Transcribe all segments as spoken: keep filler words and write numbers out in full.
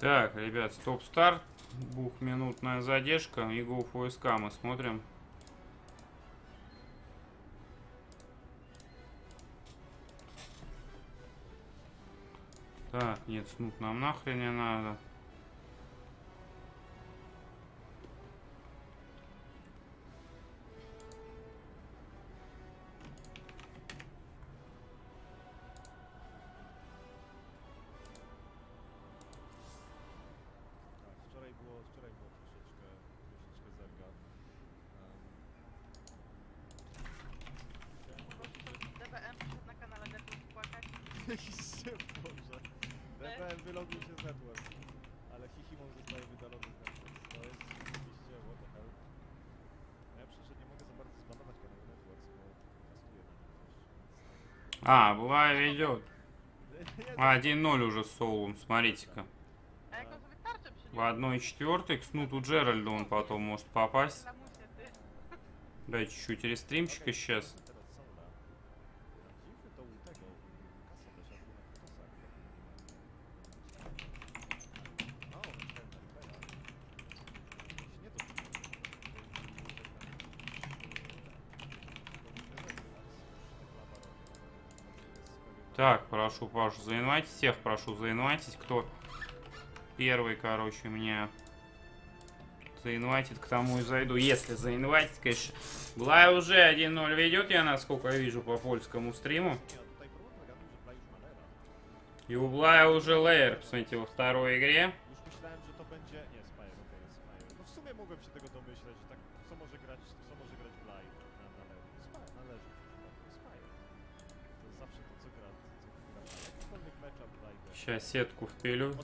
Так, ребят, стоп-старт. Двухминутная задержка. И go four s c мы смотрим. Так, нет, Снут нам нахрен не надо. А, Блая идет. один ноль уже с Соулом, смотрите-ка. В одной четвертой. Снут у Джеральда он потом может попасть. Дай чуть-чуть рестримчика сейчас. Так, прошу, прошу заинвайтить. Всех прошу заинвайтить. Кто первый, короче, меня заинвайтит, к тому и зайду. Если заинвайтит, конечно. Блая уже один ноль ведет, я насколько вижу, по польскому стриму. И у Блая уже лейер, посмотрите, во второй игре. Сейчас сетку впилю.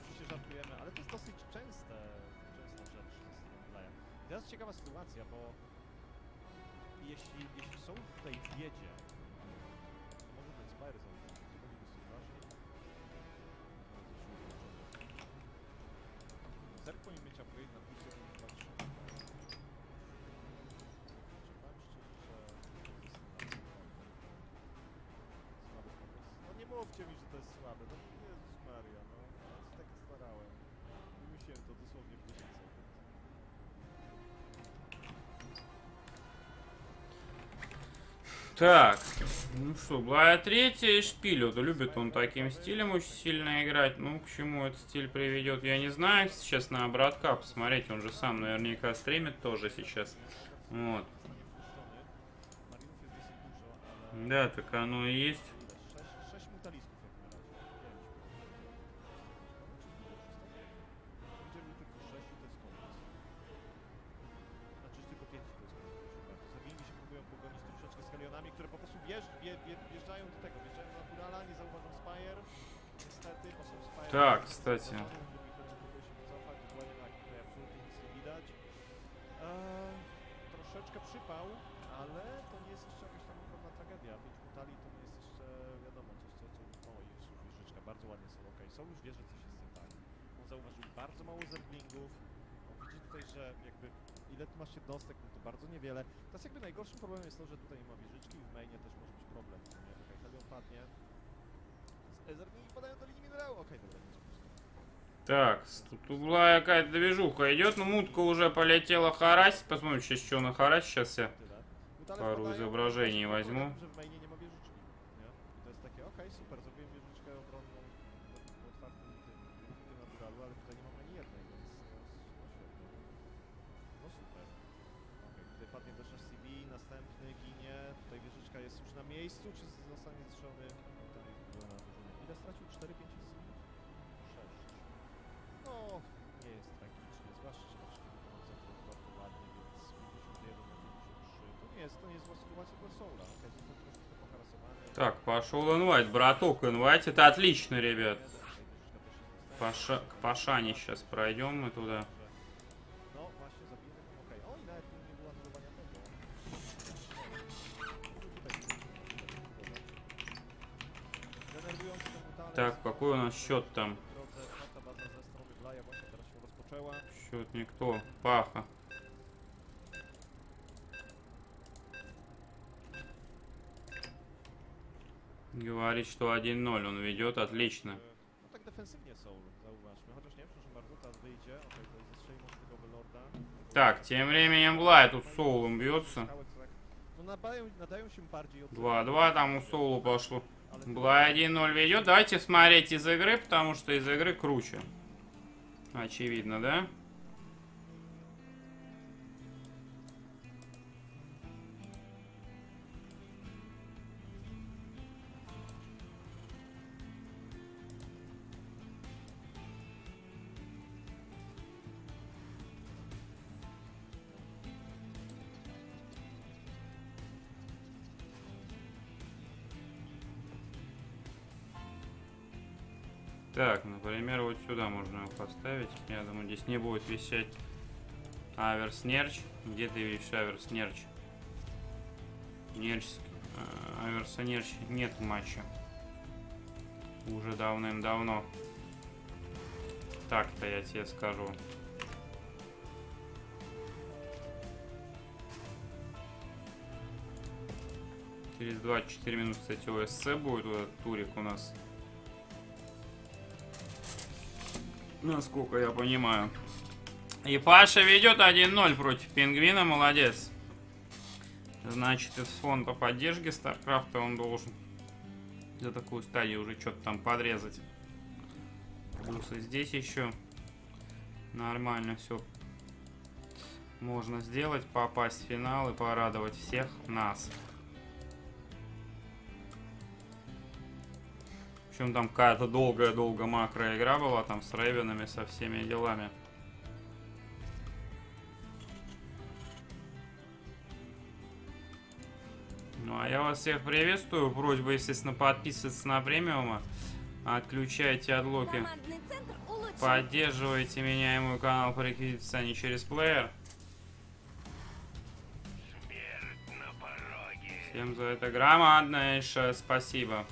Так, ну что, Блая третья, шпилю. Любит он таким стилем очень сильно играть. Ну, к чему этот стиль приведет, я не знаю. Сейчас на обратка посмотреть, он же сам наверняка стримит тоже сейчас. Вот. Да, так оно и есть. Так, кстати. Так, тут угла какая-то движуха идет, но мутка уже полетела харасить. Посмотрим, сейчас что на харасить. Сейчас я пару изображений возьму. Так, пошел инвайт, браток, инвайт. Это отлично, ребят. Паша... К Пашане сейчас пройдем мы туда. Так, какой у нас счет там? Счет никто. Паха. Говорит, что один ноль он ведет. Отлично. Ну, тогда ofensywnie są, zauważmy. Chociaż nie, przepraszam bardzo, teraz wyjdzie. Okej, to jest strzeli może tego Wylorda. Tak, тем временем Блая тут соулом бьется. два-два там у соулу пошло. Блая один ноль ведет. Давайте смотреть из игры, потому что из игры круче. Очевидно, да? Так, например, вот сюда можно его поставить. Я думаю, здесь не будет висеть Авers Nerch. Где ты видишь Авers Nerch? Nerch, Аверса Nerch нет матча. Уже давным-давно. Так-то я тебе скажу. Через двадцать четыре минуты, кстати, о эс си будет вот этот турик у нас. Насколько я понимаю. И Паша ведет один ноль против Пингвина. Молодец. Значит, из фонда поддержки StarCraft'а он должен за такую стадию уже что-то там подрезать. Плюс и здесь еще нормально все можно сделать. Попасть в финал и порадовать всех нас. Причем там какая-то долгая-долго макро игра была, там с рейвенами, со всеми делами. Ну а я вас всех приветствую. Просьба, естественно, подписываться на премиума. Отключайте отлоки. Поддерживайте меня и мой канал по реквизиции через плеер. Всем за это громаднейшее спасибо.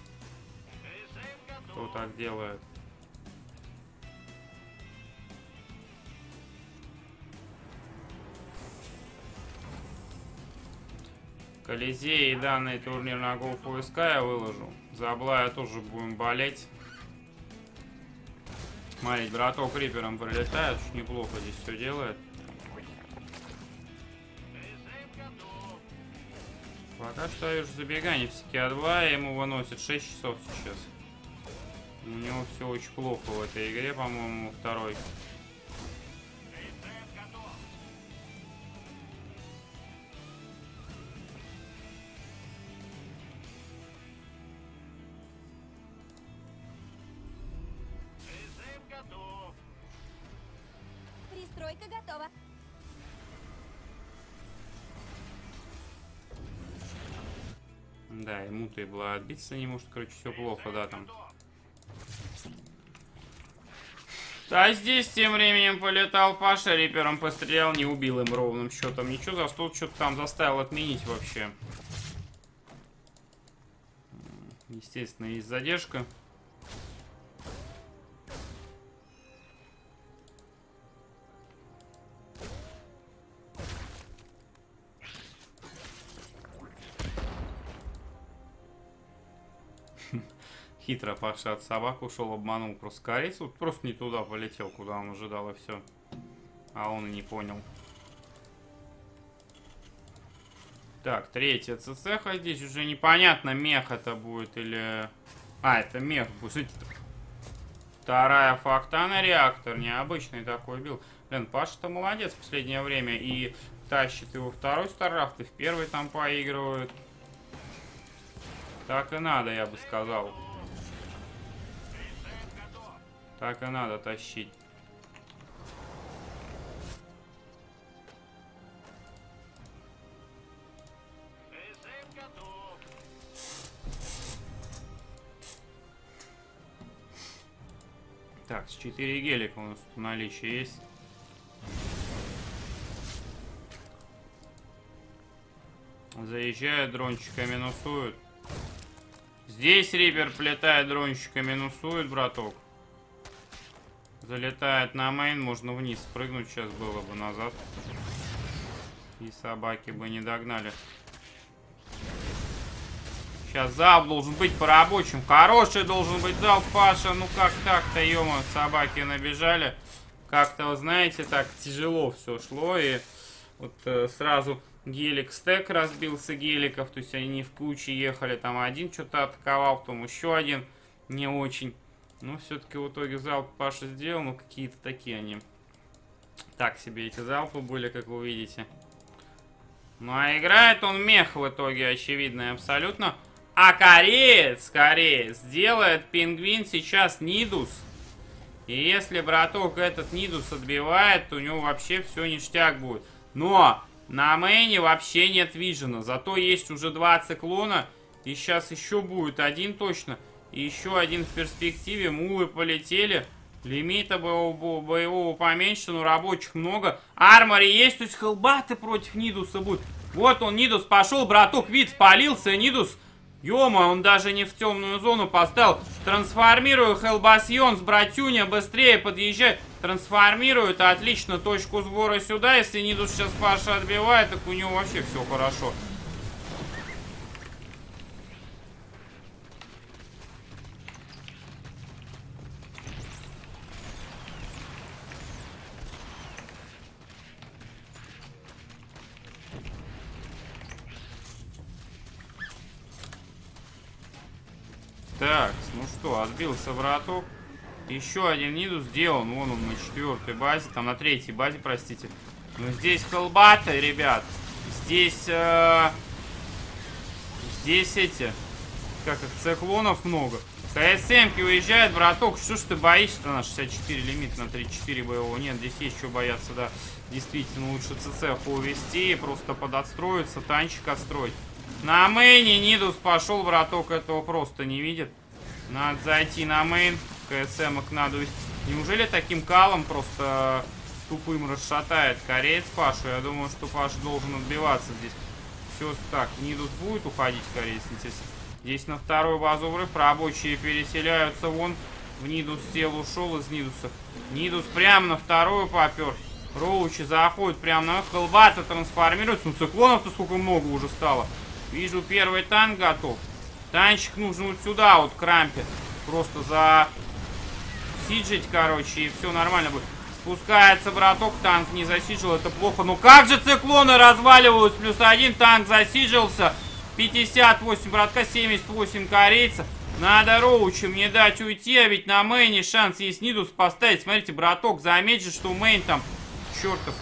Кто так делает? Колизей и данный турнир на go four s c я выложу. За Блая тоже будем болеть. Смотри, браток крипером прилетает. Уж неплохо здесь все делает. Пока что я уже забегание всякие от Блая. Ему выносит шесть часов сейчас. У него все очень плохо в этой игре, по-моему, второй. Пристройка готова. Да, ему-то и было отбиться не может, короче, все плохо, да, там. А здесь тем временем полетал Паша, рипером пострелял, не убил им ровным счетом. Ничего, за что что-то там заставил отменить вообще. Естественно, есть задержка. Хитро Паша от собак ушел, обманул просто корейцу. Просто не туда полетел, куда он ожидал, и все. А он и не понял. Так, третья цеха. Здесь уже непонятно, мех это будет или... А, это мех будет. Вторая фактана, реактор. Необычный такой бил. Блин, Паша-то молодец в последнее время. И тащит его второй StarCraft, и в первый там поигрывают. Так и надо, я бы сказал. Так и надо тащить. Так, с четыре гелика у нас в наличии есть. Заезжают, дрончика минусуют. Здесь рипер плетает, дрончика минусует, браток. Залетает на мейн, можно вниз прыгнуть, сейчас было бы назад. И собаки бы не догнали. Сейчас залп должен быть по рабочим. Хороший должен быть залп, Паша. Ну как так-то, ё-моё, собаки набежали. Как-то, вы знаете, так тяжело все шло. И вот э, сразу гелик стек разбился, геликов. То есть они не в куче ехали. Там один что-то атаковал, потом еще один. Не очень. Но все-таки в итоге залп Паша сделал. Ну какие-то такие они. Так себе эти залпы были, как вы видите. Ну а играет он мех в итоге, очевидно, абсолютно. А кореец, кореец, делает пингвин сейчас нидус. И если браток этот нидус отбивает, то у него вообще все ништяк будет. Но на мейне вообще нет вижена. Зато есть уже два циклона. И сейчас еще будет один точно. И еще один в перспективе. Мулы полетели. Лимита боевого, боевого поменьше, но рабочих много. Армори есть, то есть хелбаты против нидуса будут. Вот он, нидус пошел, браток, вид спалился, нидус. Ё-мо, он даже не в темную зону поставил. Трансформирую хелбасьон с братюня, быстрее подъезжает. Трансформирует, отлично, точку сбора сюда. Если нидус сейчас Паша отбивает, так у него вообще все хорошо. Так, ну что, отбился враток. Еще один нидус сделан. Вон он на четвертой базе. Там на третьей базе, простите. Но здесь хелбаты, ребят. Здесь... Э, здесь эти... Как их, циклонов много. КСМ-ки уезжает, враток. Что ж ты боишься-то на шестьдесят четыре лимит, на тридцать четыре боевого? Нет, здесь есть что бояться, да. Действительно, лучше ЦЦ-ху увести. Просто подотстроиться, танчик отстроить. На мейне нидус пошел, браток этого просто не видит. Надо зайти на мейн, КСМ-ок надо... Неужели таким калом просто тупым расшатает кореец Пашу? Я думаю, что Паша должен отбиваться здесь. Все так, нидус будет уходить, кореец, естественно. Здесь на вторую базу врыв, рабочие переселяются, вон в нидус сел, ушел из нидуса. Нидус прямо на вторую попер. Роучи заходят прямо на... Хелбата трансформируется, ну циклонов-то сколько много уже стало. Вижу, первый танк готов. Танчик нужно вот сюда, вот к рампе. Просто засиджить, короче, и все нормально будет. Спускается браток, танк не засиджил, это плохо. Ну как же циклоны разваливают? Плюс один, танк засиджился. пятьдесят восемь братка, семьдесят восемь корейцев. Надо роучем не дать уйти, а ведь на мейне шанс есть нидус поставить. Смотрите, браток заметит, что мейн там, чертов,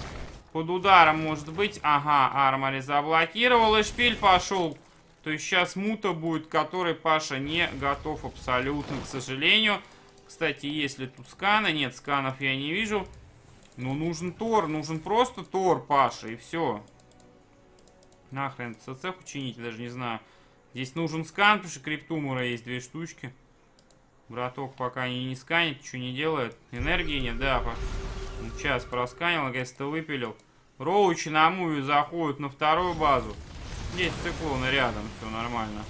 под ударом может быть. Ага, армори заблокировал, и шпиль пошел. То есть сейчас мута будет, который Паша не готов абсолютно, к сожалению. Кстати, есть ли тут сканы? Нет, сканов я не вижу. Но нужен Тор, нужен просто Тор, Паша, и все. Нахрен ЦЦ починить, даже не знаю. Здесь нужен скан, потому что криптумора есть две штучки. Браток пока не, не сканит, ничего не делает. Энергии нет, да, Паша. Сейчас просканил, гэста выпилил. Роучи на муви заходят на вторую базу. Здесь циклоны рядом, все нормально.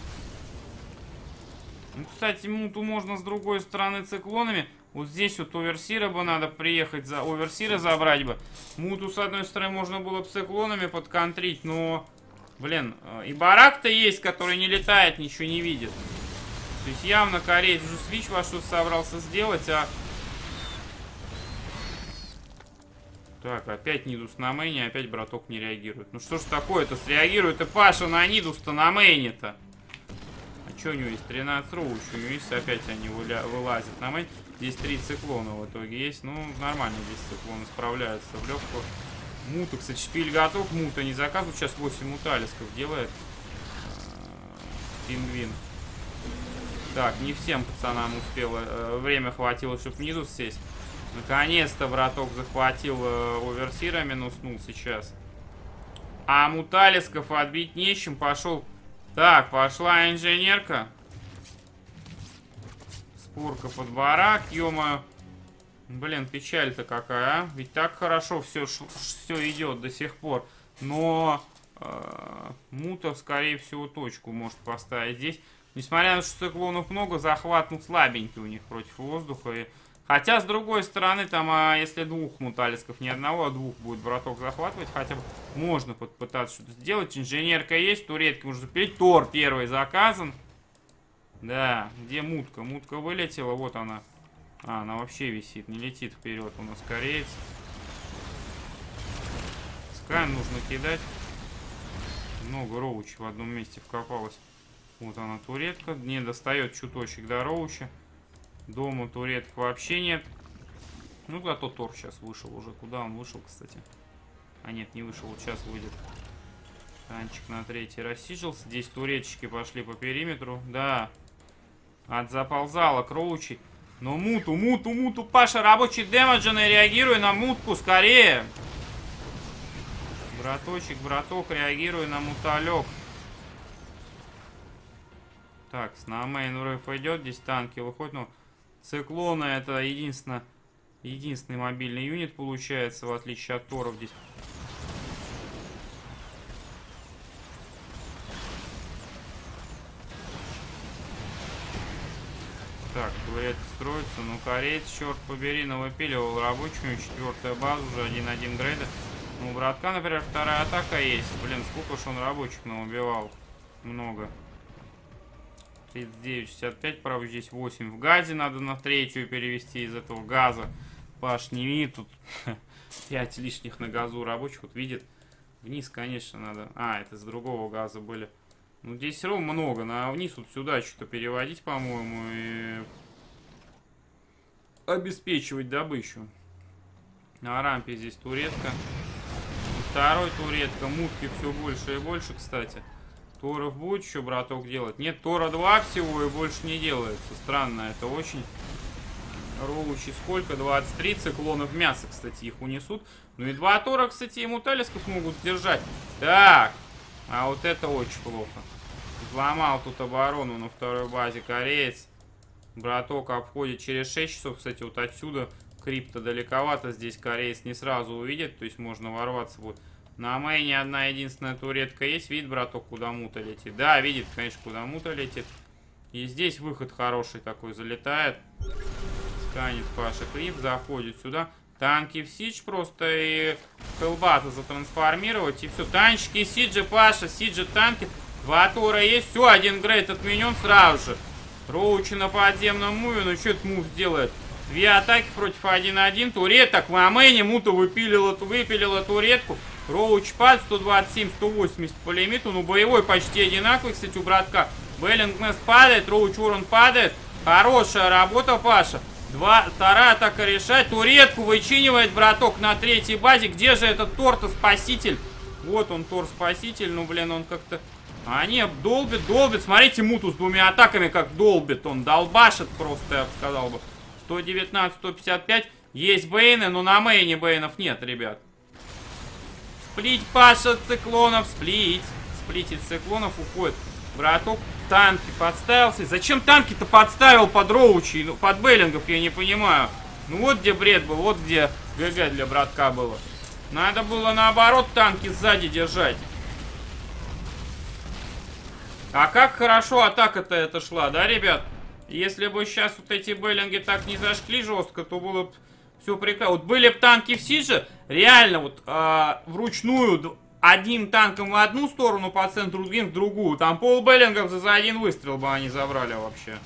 Ну, кстати, муту можно с другой стороны циклонами. Вот здесь вот оверсира бы надо приехать, за оверсира забрать бы. Муту с одной стороны можно было бы циклонами подконтрить, но... Блин, и барак-то есть, который не летает, ничего не видит. То есть явно кореец уже свич во что собрался сделать, а... Так, опять нидус на мейне, опять браток не реагирует. Ну что ж такое-то, среагирует и Паша на нидус-то на мейне-то. А что у него есть? тринадцать роуч, у него есть, опять они выля... вылазят на мейн. Здесь три циклона в итоге есть. Ну, нормально здесь циклоны справляются в легкую. Мута, кстати, шпиль готов, мута не заказывает. Сейчас восемь муталисков делает. Пингвин. Так, не всем пацанам успело. Время хватило, чтобы нидус сесть. Наконец-то браток захватил э, оверсира, минуснул сейчас. А муталисков отбить нечем, пошел... Так, пошла инженерка. Спорка под барак, ё-моё. Блин, печаль-то какая, а? Ведь так хорошо все, все идет до сих пор. Но э, мута, скорее всего, точку может поставить здесь. Несмотря на то, что циклонов много, захват ну, слабенький у них против воздуха и... Хотя, с другой стороны, там, а если двух муталисков, не одного, а двух будет браток захватывать, хотя бы можно попытаться что-то сделать. Инженерка есть, туретки можно запилить. Тор первый заказан. Да, где мутка? Мутка вылетела, вот она. А, она вообще висит, не летит вперед. У нас кореец. Скайм нужно кидать. Много роучи в одном месте вкопалась. Вот она, туретка. Не достает чуточек до роуча. Дома туреток вообще нет. Ну, зато Тор сейчас вышел уже. Куда он вышел, кстати? А нет, не вышел. Вот сейчас выйдет. Танчик на третий рассижился. Здесь туретчики пошли по периметру. Да. Отзаползала к роучи. Но муту, муту, муту. Паша, рабочий демадженый. Реагируй на мутку скорее. Браточек, браток, реагируй на муталек. Так, с на мейн рейв идет. Здесь танки выходят. Но циклоны это единственное... Единственный мобильный юнит получается, в отличие от Торов здесь. Так, турель строится. Ну, кореец, черт побери, навыпиливал рабочую. Четвертая база, уже один-один грейда. Ну, у братка, например, вторая атака есть. Блин, сколько ж он рабочих наубивал. Много. тридцать девять шестьдесят пять, правда, здесь восемь. В газе надо на третью перевести из этого газа. Паш, не видит, тут пять лишних на газу рабочих, вот видит. Вниз, конечно, надо. А, это с другого газа были. Ну, здесь все равно много. На вниз вот сюда что-то переводить, по-моему, и обеспечивать добычу. На рампе здесь туретка. Второй туретка. Мутки все больше и больше, кстати. Торов будет еще, браток, делать? Нет, Тора два всего и больше не делается. Странно, это очень. Роучи сколько? двадцать три циклонов мяса, кстати, их унесут. Ну и два Тора, кстати, и муталисков могут держать. Так, а вот это очень плохо. Взломал тут оборону на второй базе кореец. Браток обходит через шесть часов, кстати, вот отсюда. Крипто далековато, здесь кореец не сразу увидит, то есть можно ворваться будет. На мейне одна единственная туретка есть. Видит, браток, куда мута летит? Да, видит, конечно, куда мута летит. И здесь выход хороший такой. Залетает. Сканет Паша Крип. Заходит сюда. Танки в Сидж просто и Хелбата затрансформировать. И все. Танчики Сиджи, Паша. Сиджи танки. Два Тора есть. Все, один грейд отменен сразу же. Роучи на подземном муве. Ну, что это мув делает? Две атаки против один-один. Туреток в мейне. Мута выпилила, выпилила туретку. Роуч пад сто двадцать семь сто восемьдесят по лимиту. Ну, боевой почти одинаковый, кстати, у братка. Беллингнес падает, Роуч урон падает. Хорошая работа, Паша. Два, вторая атака решает. Туретку вычинивает браток на третьей базе. Где же этот Тор-то спаситель? Вот он, Тор-спаситель. Ну, блин, он как-то... А, нет, долбит, долбит. Смотрите, муту с двумя атаками как долбит. Он долбашит просто, я бы сказал бы. сто девятнадцать сто пятьдесят пять. Есть бейны, но на мейне бейнов нет, ребят. Сплить, Паша, циклонов, сплить. Сплитит циклонов, уходит. Браток танки подставился. Зачем танки-то подставил под роучи, под бейлингов, я не понимаю. Ну вот где бред был, вот где ГГ для братка было. Надо было наоборот танки сзади держать. А как хорошо атака-то эта шла, да, ребят? Если бы сейчас вот эти бейлинги так не зашкли жестко, то было бы... Все прекрасно. Вот были бы танки в Сидже, реально вот э, вручную одним танком в одну сторону, по центру другим в другую. Там полбеллингов за, за один выстрел бы они забрали вообще.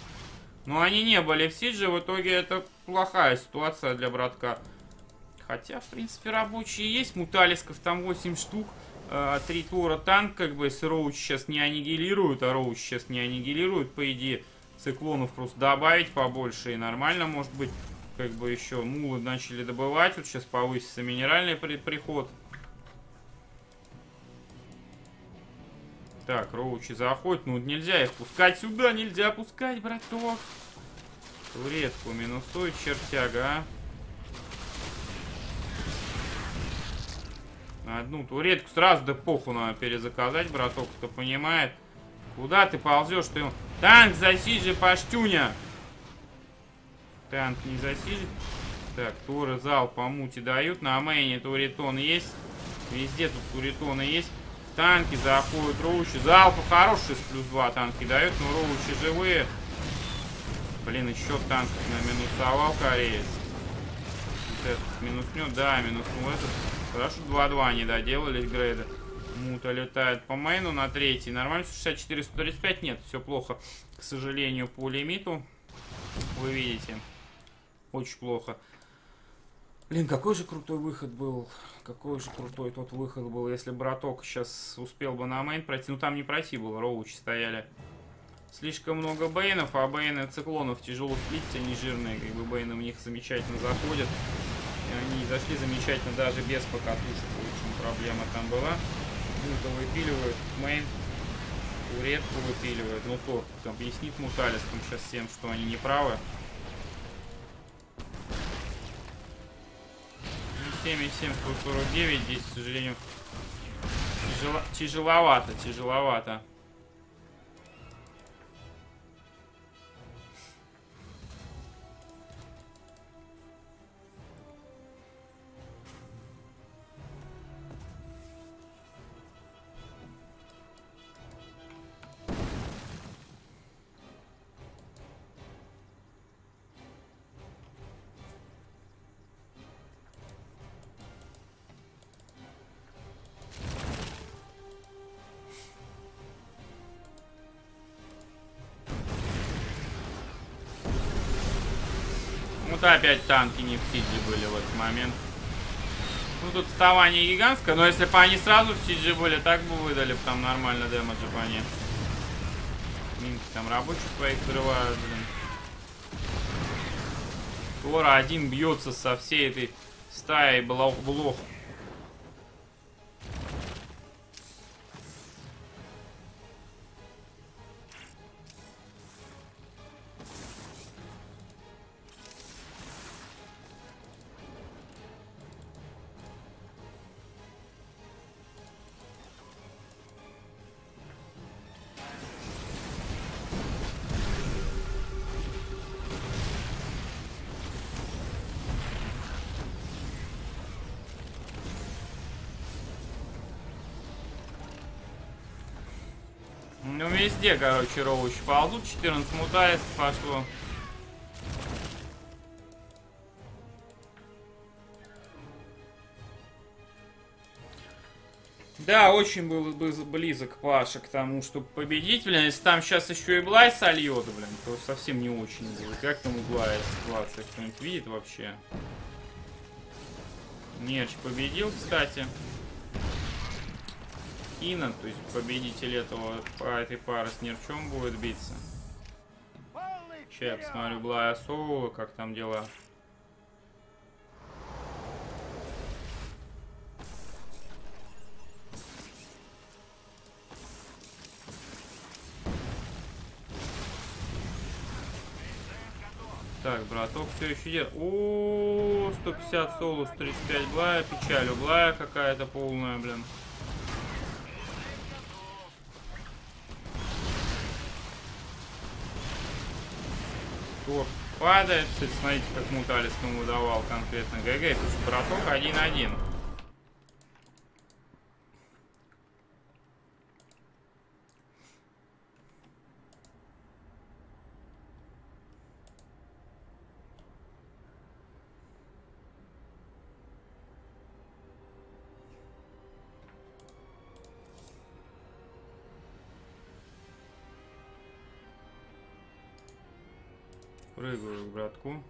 Но они не были в Сидже, в итоге это плохая ситуация для братка. Хотя, в принципе, рабочие есть. Муталисков там восемь штук. Э, три Тора танк, как бы, если Роуч сейчас не аннигилируют, а Роуч сейчас не аннигилируют, по идее, циклонов просто добавить побольше и нормально может быть. Как бы еще мулы начали добывать. Вот сейчас повысится минеральный при приход. Так, роучи заходят. Ну, нельзя их пускать сюда. Нельзя пускать, браток. Туретку минусует чертяга, а. Одну туретку сразу да поху надо перезаказать. Браток, кто понимает. Куда ты ползешь? Ты... Танк засижи, паштюня! Танк не засилит. Так, туры зал по мути дают. На мейне туритон есть. Везде тут туритоны есть. Танки заходят, роучи. Залпы хорошие, с плюс два танки дают. Но роучи живые. Блин, еще танк наминусовал кореец. Вот этот минуснет. Да, минуснул этот. Хорошо, два-два не доделались грейда. Мута летает по мейну на третий. Нормально, шестьдесят четыре сто тридцать пять. Нет, все плохо, к сожалению, по лимиту. Вы видите, очень плохо. Блин, какой же крутой выход был. Какой же крутой тот выход был. Если браток сейчас успел бы на мейн пройти. Ну, там не пройти было, роучи стояли. Слишком много бейнов, а бейны циклонов тяжело сплитить, они жирные. Как бы бейны в них замечательно заходят. И они зашли замечательно даже без покатушек. Очень проблема там была. Мута выпиливают, мейн. Уредку выпиливают. Ну, то там объяснит муталискам сейчас всем, что они не правы. семь семь сто сорок девять. Здесь, к сожалению, тяжело, тяжеловато, тяжеловато. Опять танки не в сидже были в этот момент. Ну тут вставание гигантское, но если бы они сразу в сидже были, так бы выдали бы там нормально демеджа по ним. Минки там рабочих своих взрывают, блин. Тора один бьется со всей этой стаей блох-блох. Ну везде, короче, роучи ползут. четырнадцать муталисков пошло. Да, очень был близок Паша к тому, чтобы победить. Блин, если там сейчас еще и Блай сольет, блин, то совсем не очень будет. Как там у Блая ситуация? Кто-нибудь видит вообще? Нерч победил, кстати. Ина, то есть победитель этого, по этой пары с Нерчом будет биться. Сейчас я посмотрю Блая соло, как там дела. Так, браток все еще делает. О, сто пятьдесят соло, тридцать пять Блая, печаль у Блая какая-то полная, блин. Падает. Кстати, смотрите, как муталискому давал конкретно ГГ. Пусть браток один один. Прыгаю к братку.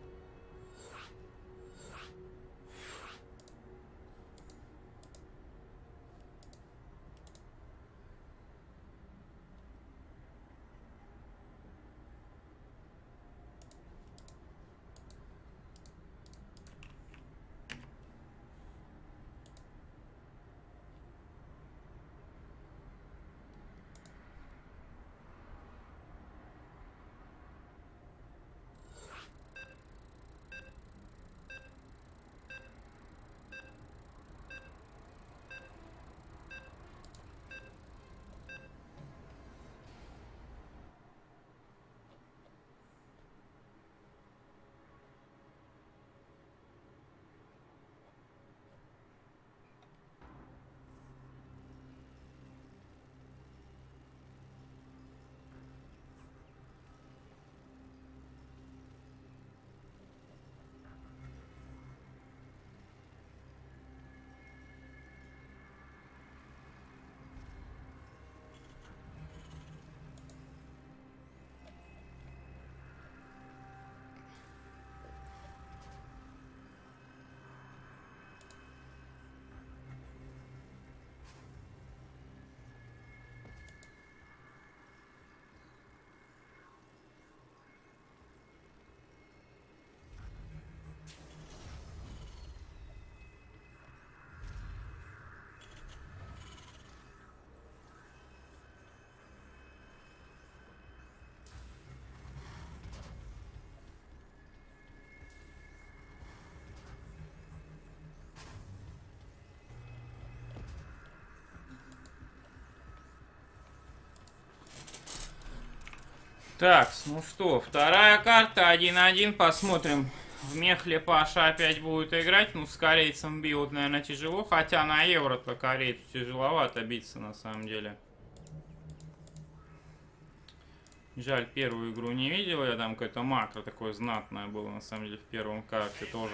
Так, ну что, вторая карта, один-один, посмотрим. В мехле Паша опять будет играть, ну с корейцем бьют, наверное, тяжело, хотя на евро-то корейцу тяжеловато биться, на самом деле. Жаль, первую игру не видел, я там какое-то макро такое знатное было, на самом деле, в первом карте тоже.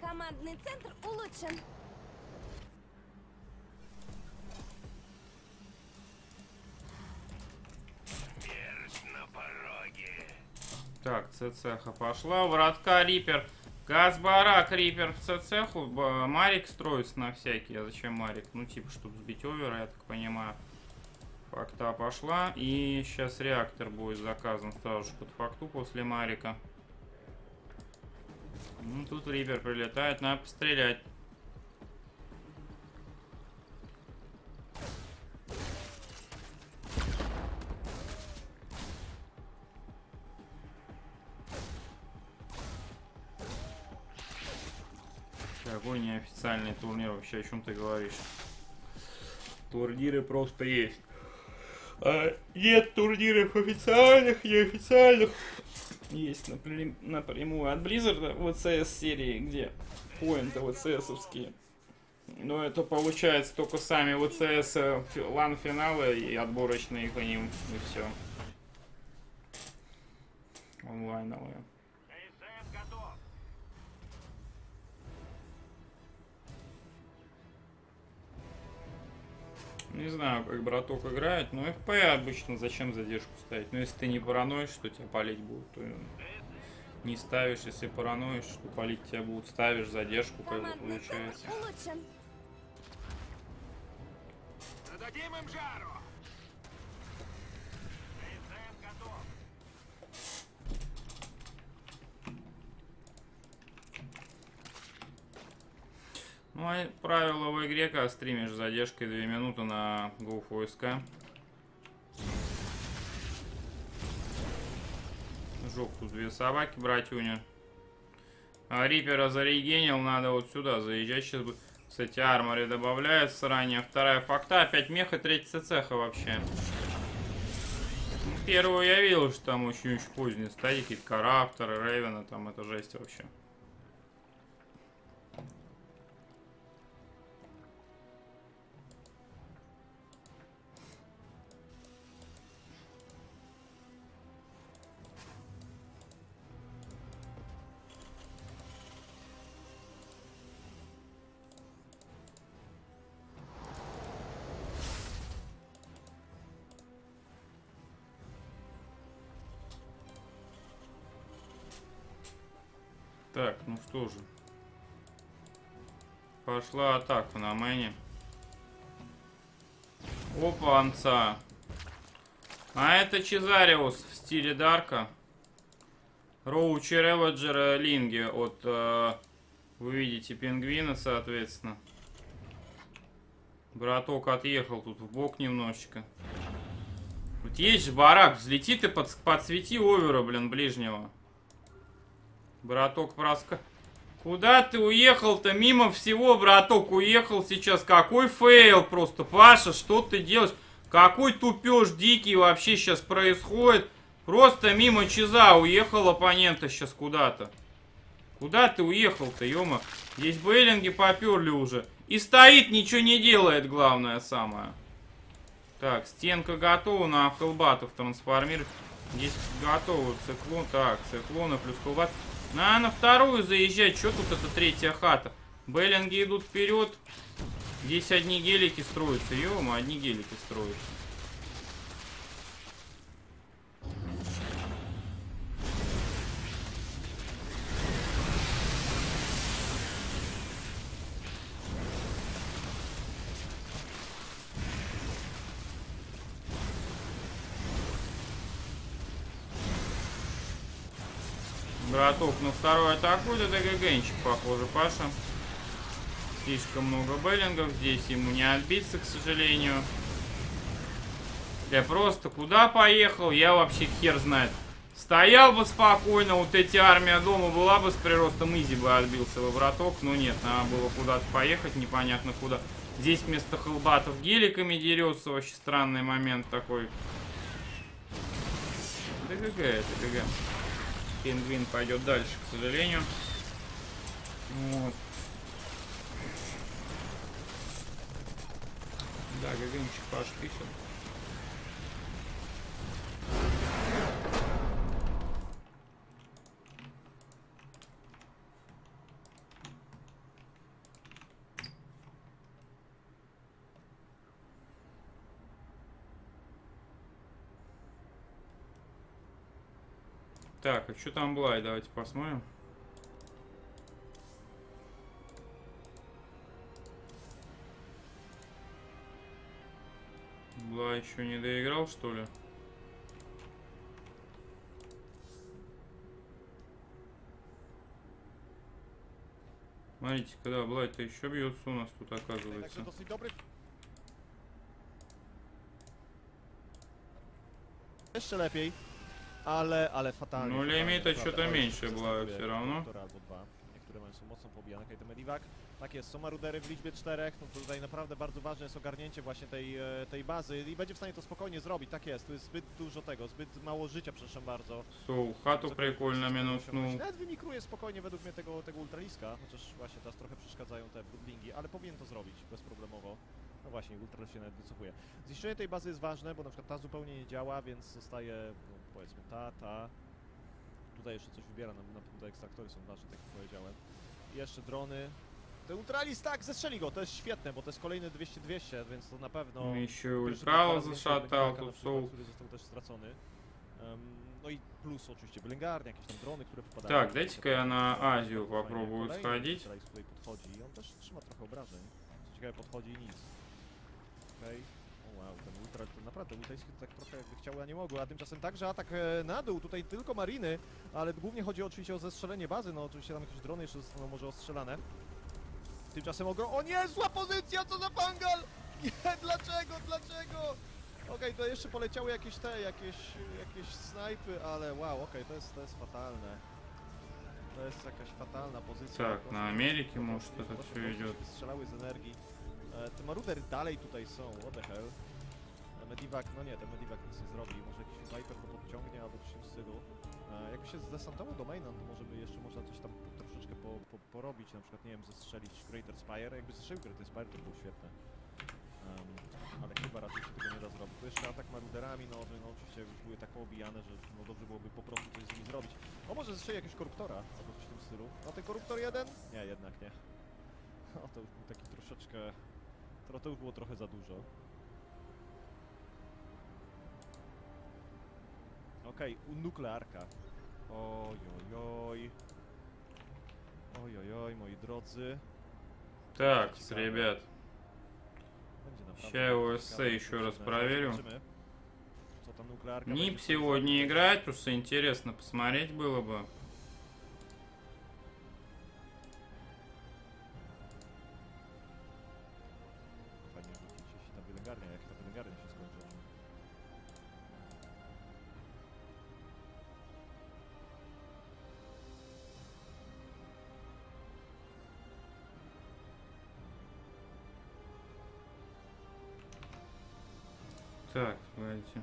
Командный центр улучшен. Смерть на пороге. Так, цеха пошла. Вратка Рипер. Газбарак Рипер в цеху. Марик строится на всякий. А зачем Марик? Ну, типа, чтобы сбить овера, я так понимаю. Факта пошла. И сейчас реактор будет заказан сразу же под факту после Марика. Ну, тут Рипер прилетает, надо пострелять. Какой неофициальный турнир вообще, о чем ты говоришь? Турниры просто есть. А нет турниров официальных, неофициальных. Есть напрямую от Blizzard дабл ю си эс серии, где поинты дабл ю си эсовские. Но это получается только сами дабл ю си эс лан-финалы и отборочные по ним, и все. Онлайновые. Не знаю, как браток играет, но эф пэ обычно зачем задержку ставить? Но если ты не параноишь, что тебя палить будут, то не ставишь. Если параноишь, что палить тебя будут, ставишь задержку, как бы получается. Дадим им жару. Ну, а правило в игре, когда стримишь с задержкой две минуты на go four sc. Жёг тут две собаки, братюня. А Рипера зарегенил, надо вот сюда заезжать. Сейчас, кстати, армори добавляется ранее. Вторая факта, опять меха, третья цеха вообще. Ну, первую я видел, что там очень-очень поздние стадики, карапторы, рейвена, там это жесть вообще. Так, ну что же. Пошла атака на мэне. Опа, анца. А это Чезариус в стиле Дарка. Роучи Реваджера Линги от, э, вы видите, Пингвина, соответственно. Браток отъехал тут в бок немножечко. Вот есть же барак, взлети ты, под, подсвети овера, блин, ближнего. Браток проска... Куда ты уехал-то? Мимо всего, браток, уехал сейчас. Какой фейл просто. Паша, что ты делаешь? Какой тупеж дикий вообще сейчас происходит. Просто мимо Чиза уехал оппонента сейчас куда-то. Куда ты уехал-то, ё-мо? Здесь бейлинги поперли уже. И стоит, ничего не делает, главное самое. Так, стенка готова на хелбатов трансформировать. Здесь готовы циклон. Так, циклоны плюс хелбат. На, на вторую заезжать. Что тут это третья хата? Беллинги идут вперед. Здесь одни гелики строятся. Ё-мо, одни гелики строятся. Браток на второй атакует, это ГГНчик, похоже, Паша. Слишком много беллингов. Здесь ему не отбиться, к сожалению. Я просто куда поехал, я вообще хер знает. Стоял бы спокойно, вот эти армия дома была бы с приростом, изи бы отбился во враток. Но нет, надо было куда-то поехать, непонятно куда. Здесь вместо хелбатов геликами дерется. Вообще странный момент такой. Это ГГ, это ГГ. Пингвин пойдет дальше, к сожалению. Вот. Да, ГГнчик Паш пишет. Так, а что там Блай? Давайте посмотрим. Блай еще не доиграл, что ли? Смотрите, когда Блай-то еще бьется у нас тут, оказывается. Еще лучше. Ale, ale fatalnie. No Lemi to co to mniejsze była все равно. Niektóre mają są mocno pobijane, jak to Medivac. Tak jest, są marudery w liczbie czterech. No tutaj naprawdę bardzo ważne jest ogarnięcie właśnie tej, tej bazy i będzie w stanie to spokojnie zrobić. Tak jest, tu jest zbyt dużo tego, zbyt mało życia, przepraszam bardzo. Słuch, chatu przekolna minusnął. Nawet wymikruje spokojnie według mnie tego, tego ultraliska, chociaż właśnie teraz trochę przeszkadzają te budlingi, ale powinien to zrobić bezproblemowo. No właśnie, ultra się nawet wycofuje. Zniszczenie tej bazy jest ważne, bo na przykład ta zupełnie nie działa, więc zostaje, no, powiedzmy, ta, ta. Tutaj jeszcze coś wybiera, na pewno te ekstraktory są ważne, tak jak powiedziałem. I jeszcze drony. Te ultralist, tak, zestrzeli go, to jest świetne, bo to jest kolejne dwieście dwieście, więc to na pewno... Mi się ultrało zaszatał, to są... który został też stracony. Um, no i plus oczywiście wylęgarnia, jakieś tam drony, które popadają... Tak, dajcie-ка ja na Azję popróbuję schodzić. Tutaj podchodzi i on też trzyma trochę obrażeń. Co ciekawe, podchodzi i nic. Okej, okay. Wow, ten ultra to naprawdę ultajski to tak trochę jakby chciał, a nie mogło, a tymczasem także atak na dół, tutaj tylko mariny, ale głównie chodzi oczywiście o zestrzelenie bazy, no oczywiście tam jakieś drony jeszcze zostaną może ostrzelane. Tymczasem ogrom... O nie, zła pozycja, co za bangal! Nie, dlaczego, dlaczego? Okej, okay, to jeszcze poleciały jakieś te, jakieś, jakieś snajpy, ale wow, okej, okay, to, jest, to jest fatalne. To jest jakaś fatalna pozycja. Tak, na Ameryki może to tak się idzie. Strzelały z energii. Te marudery dalej tutaj są, what the hell. Medivac, no nie, ten Medivac nic nie zrobi, może jakiś Viper go podciągnie albo coś w tym stylu. Jakby się zdesantował do mainland, to może by jeszcze można coś tam troszeczkę po, po, porobić, na przykład, nie wiem, zestrzelić Greater Spire, jakby zestrzelił Greater Spire, to było świetne. Um, ale chyba raczej się tego nie da zrobić. To jeszcze atak maruderami, no, że, no oczywiście już były tak poobijane, że no, dobrze byłoby po prostu coś z nimi zrobić. O, może zestrzeli jakiegoś koruptora albo coś w tym stylu. No ten koruptor jeden? Nie, jednak nie. O, to już był taki troszeczkę... To, to już było trochę za dużo. Okej, okay, nuklearka. Ojojoj. Ojojoj, moi drodzy. Tak, ребят. Сейчас о эс си еще раз проверю. нип сегодня играет, потому что интересно посмотреть было бы. Так, давайте.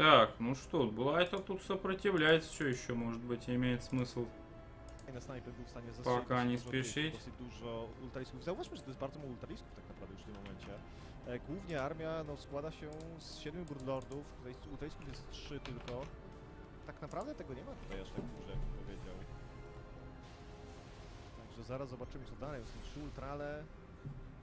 Так, ну что, Блайта тут сопротивляется все еще, может быть, имеет смысл Na snajper był w stanie zastrzelić. Poka, nie spieszyć. Dosyć dużo ultralistów. Zauważmy, że to jest bardzo mało ultralistów tak naprawdę już w tym momencie. Głównie armia no, składa się z siedmiu Broodlordów, ultralistów jest trzy tylko. Tak naprawdę tego nie ma tutaj aż tak dużo, jak powiedział. Także zaraz zobaczymy co dalej. Są trzy ultrale,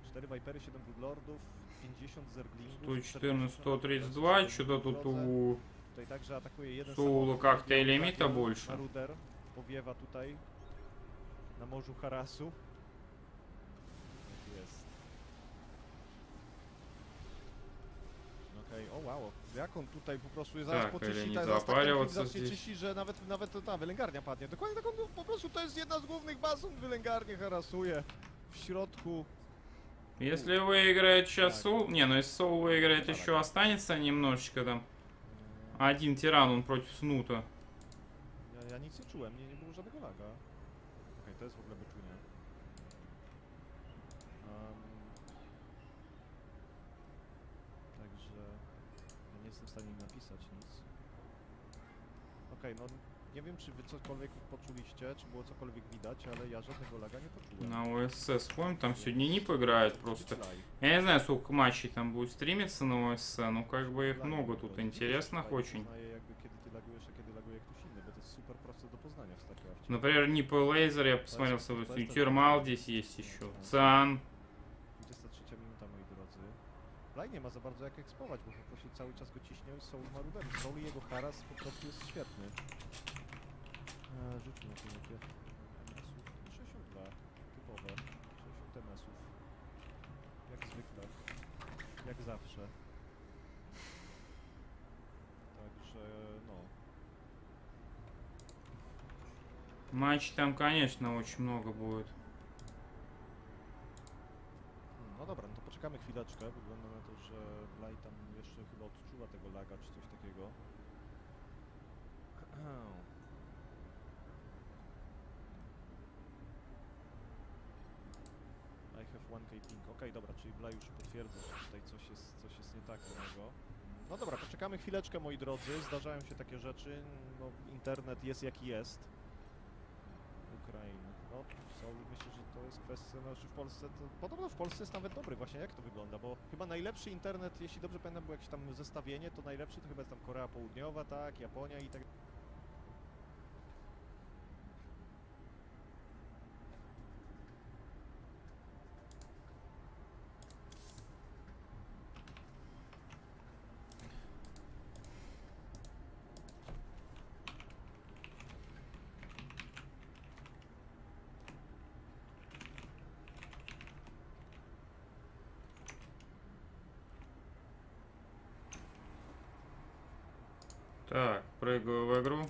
cztery Vipery, siedem Broodlordów, pięćdziesiąt Zerglingów. сто четырнадцать сто тридцать два, что-то тут у... Tutaj także atakuje jeden samolot. Коктейля лимита больше. Maruder powiewa tutaj na morzu harasu. Tak jest. Okej, okay. O wow, jak on tutaj po prostu jest zaraz po czyści, tak, czyści, że nawet, nawet to ta wylęgarnia padnie. Dokładnie tak, on po prostu to jest jedna z głównych baz, on wylęgarnię harasuje w środku. Если выиграет сейчас Сул, не, ну если Сул выиграет еще останется немножечко там один тиран, он против Снута. Я, я nic nie czułem, nie, nie było żadnego laga. Okej, okay, to jest w ogóle wyczunie. Um, także ja nie jestem w stanie im napisać nic. Okej, okay, no nie wiem czy wy cokolwiek poczuliście, czy było cokolwiek widać, ale ja żadnego laga nie poczułem. Na о эс эс, помню, там сегодня НиП играет просто. Я не знаю, сколько матчей там будет стримиться на о эс эс, но как бы их много тут интересных очень. Например, НиП Laser, я посмотрел с собой, Thermal здесь есть еще, Cyan. Blaya nie ma za bardzo jak ekspować, bo po prostu cały czas go ciśnie Soul Maruderem. Soul i jego haras po prostu jest świetny. Eee, rzućmy na tym sześćdziesiąt dwa, typowe, sześćdziesiąt em esów. Jak zwykle, jak zawsze. Także no. Матч там, конечно, очень много будет. No dobra, no to poczekamy chwileczkę, wygląda na to, że Blaya tam jeszcze chyba odczuwa tego laga, czy coś takiego. I have one K ping. Okej, okay, dobra, czyli Blaya już potwierdza, że tutaj coś jest, coś jest nie tak u niego. No dobra, poczekamy chwileczkę, moi drodzy, zdarzają się takie rzeczy, no internet jest jaki jest. Ukrainy. No, so, myślę, że to jest kwestia, znaczy w Polsce, to, podobno w Polsce jest nawet dobry właśnie, jak to wygląda, bo chyba najlepszy internet, jeśli dobrze pamiętam, było jakieś tam zestawienie, to najlepszy to chyba jest tam Korea Południowa, tak, Japonia i tak. Так, прыгаю в игру.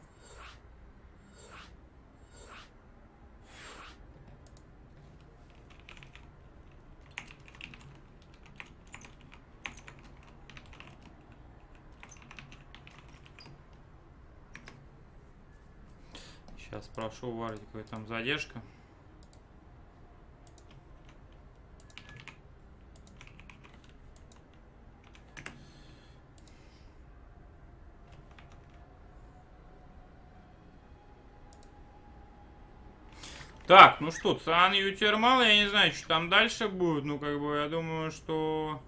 Сейчас прошу варить, какая там задержка. Так, ну что, Cyan и Thermal, я не знаю, что там дальше будет, ну как бы я думаю, что...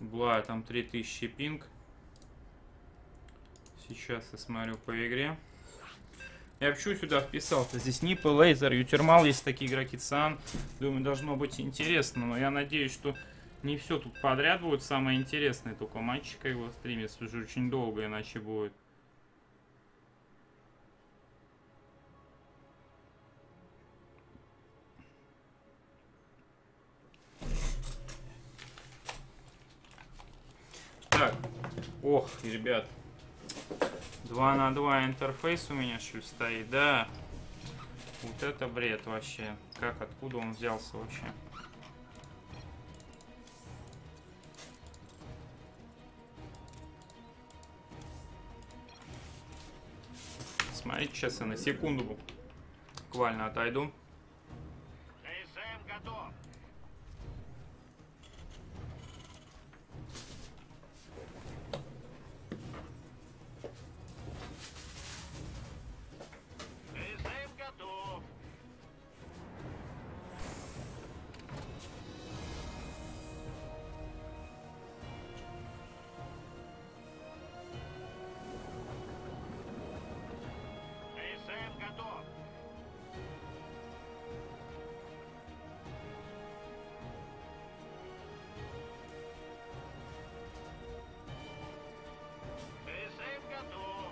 Блая, там три тысячи пинг. Сейчас я смотрю по игре. Я почему сюда вписал-то? Здесь НиП, Laser, Thermal, есть такие игроки, Cyan. Думаю, должно быть интересно, но я надеюсь, что не все тут подряд будет. Самое интересное только матчи, как его стримится уже очень долго, иначе будет. Так, ох, ребят. два на два интерфейс у меня что стоит, да. Вот это бред вообще. Как, откуда он взялся вообще? Смотрите, сейчас я на секунду буквально отойду. Готов. Призыв готов. Призыв готов. Готов. Призыв готов.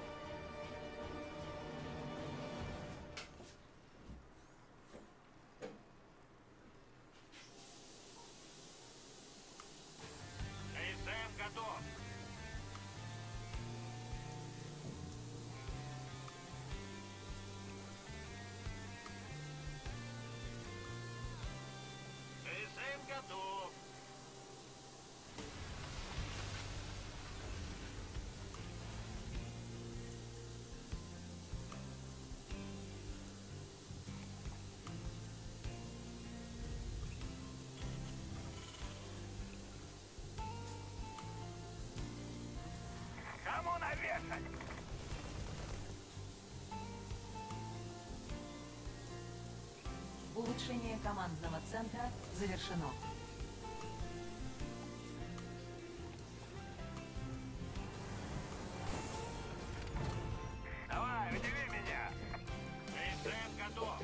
Кому навешать? Улучшение командного центра завершено. Давай, удиви меня! Прицеп готов!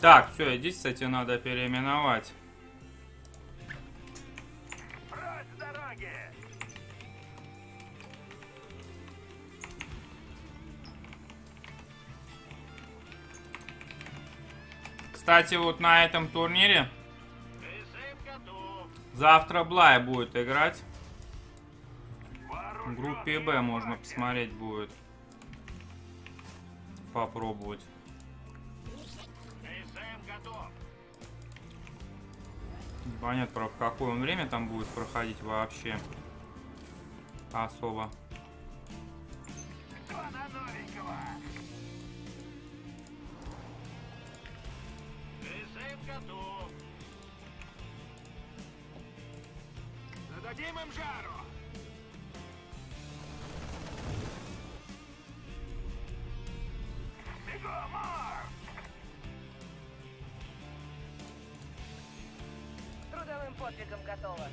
Так, все, здесь, кстати, надо переименовать. Прочь с дороги! Кстати, вот на этом турнире завтра Блая будет играть. В группе Б можно посмотреть будет. Попробовать. Понятно, правда, в какое время там будет проходить вообще особо. Зададим им жару. Готово.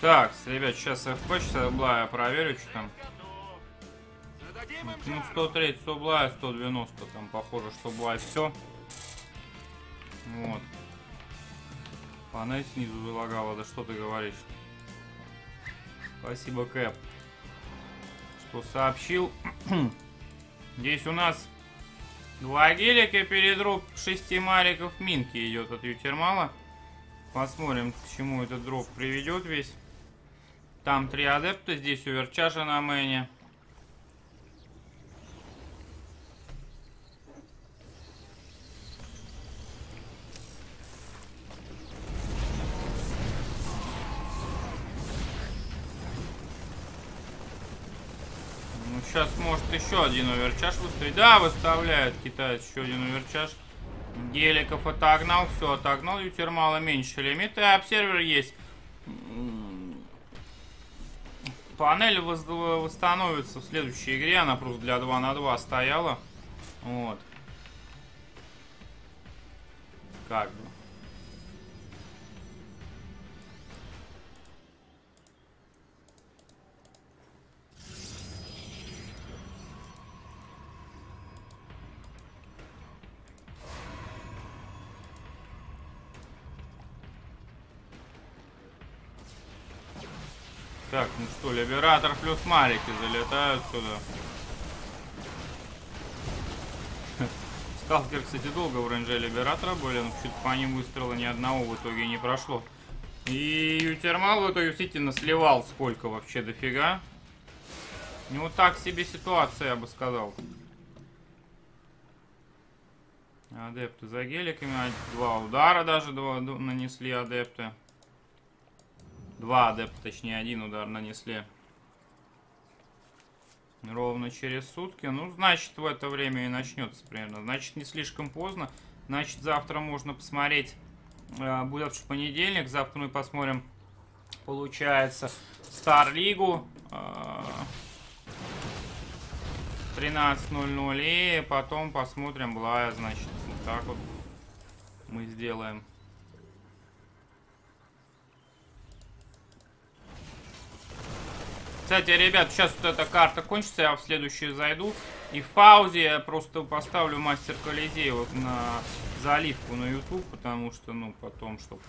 Так, ребят, сейчас эф пэ, сейчас Блая проверю, что там. Ну, сто тридцать у Блая, сто девяносто там, похоже, что Блая все. Вот. Панель снизу залагала, да что ты говоришь. Спасибо, Кэп, что сообщил. Здесь у нас два гелика, передроп шести мариков минки идет от Ютермала. Посмотрим, к чему этот дроп приведет весь. Там три адепта, здесь уверчажа на мэне. Ну, сейчас может еще один уверчаж выставить. Да, выставляет китаец еще один уверчаж. Геликов отогнал, все отогнал, Ютермала меньше лимита, и обсервер есть. Панель восстановится в следующей игре, она просто для два на два стояла. Вот. Как бы. Так, ну что, Либератор плюс марики залетают сюда. Сталкер, кстати, долго в рейнже Либератора были, но чуть по ним выстрела ни одного в итоге не прошло. И Ютермал в итоге действительно сливал сколько вообще дофига. Ну вот так себе ситуация, я бы сказал. Адепты за геликами, два удара даже два нанесли адепты. Два адепта, точнее один удар нанесли. Ровно через сутки. Ну, значит, в это время и начнется примерно. Значит, не слишком поздно. Значит, завтра можно посмотреть. Будет в понедельник. Завтра мы посмотрим, получается, Старлигу. тринадцать ноль ноль. И потом посмотрим Блая. Значит, вот так вот мы сделаем. Кстати, ребят, сейчас вот эта карта кончится, я в следующую зайду. И в паузе я просто поставлю мастер Колизей вот на заливку на YouTube, потому что, ну, потом, чтобы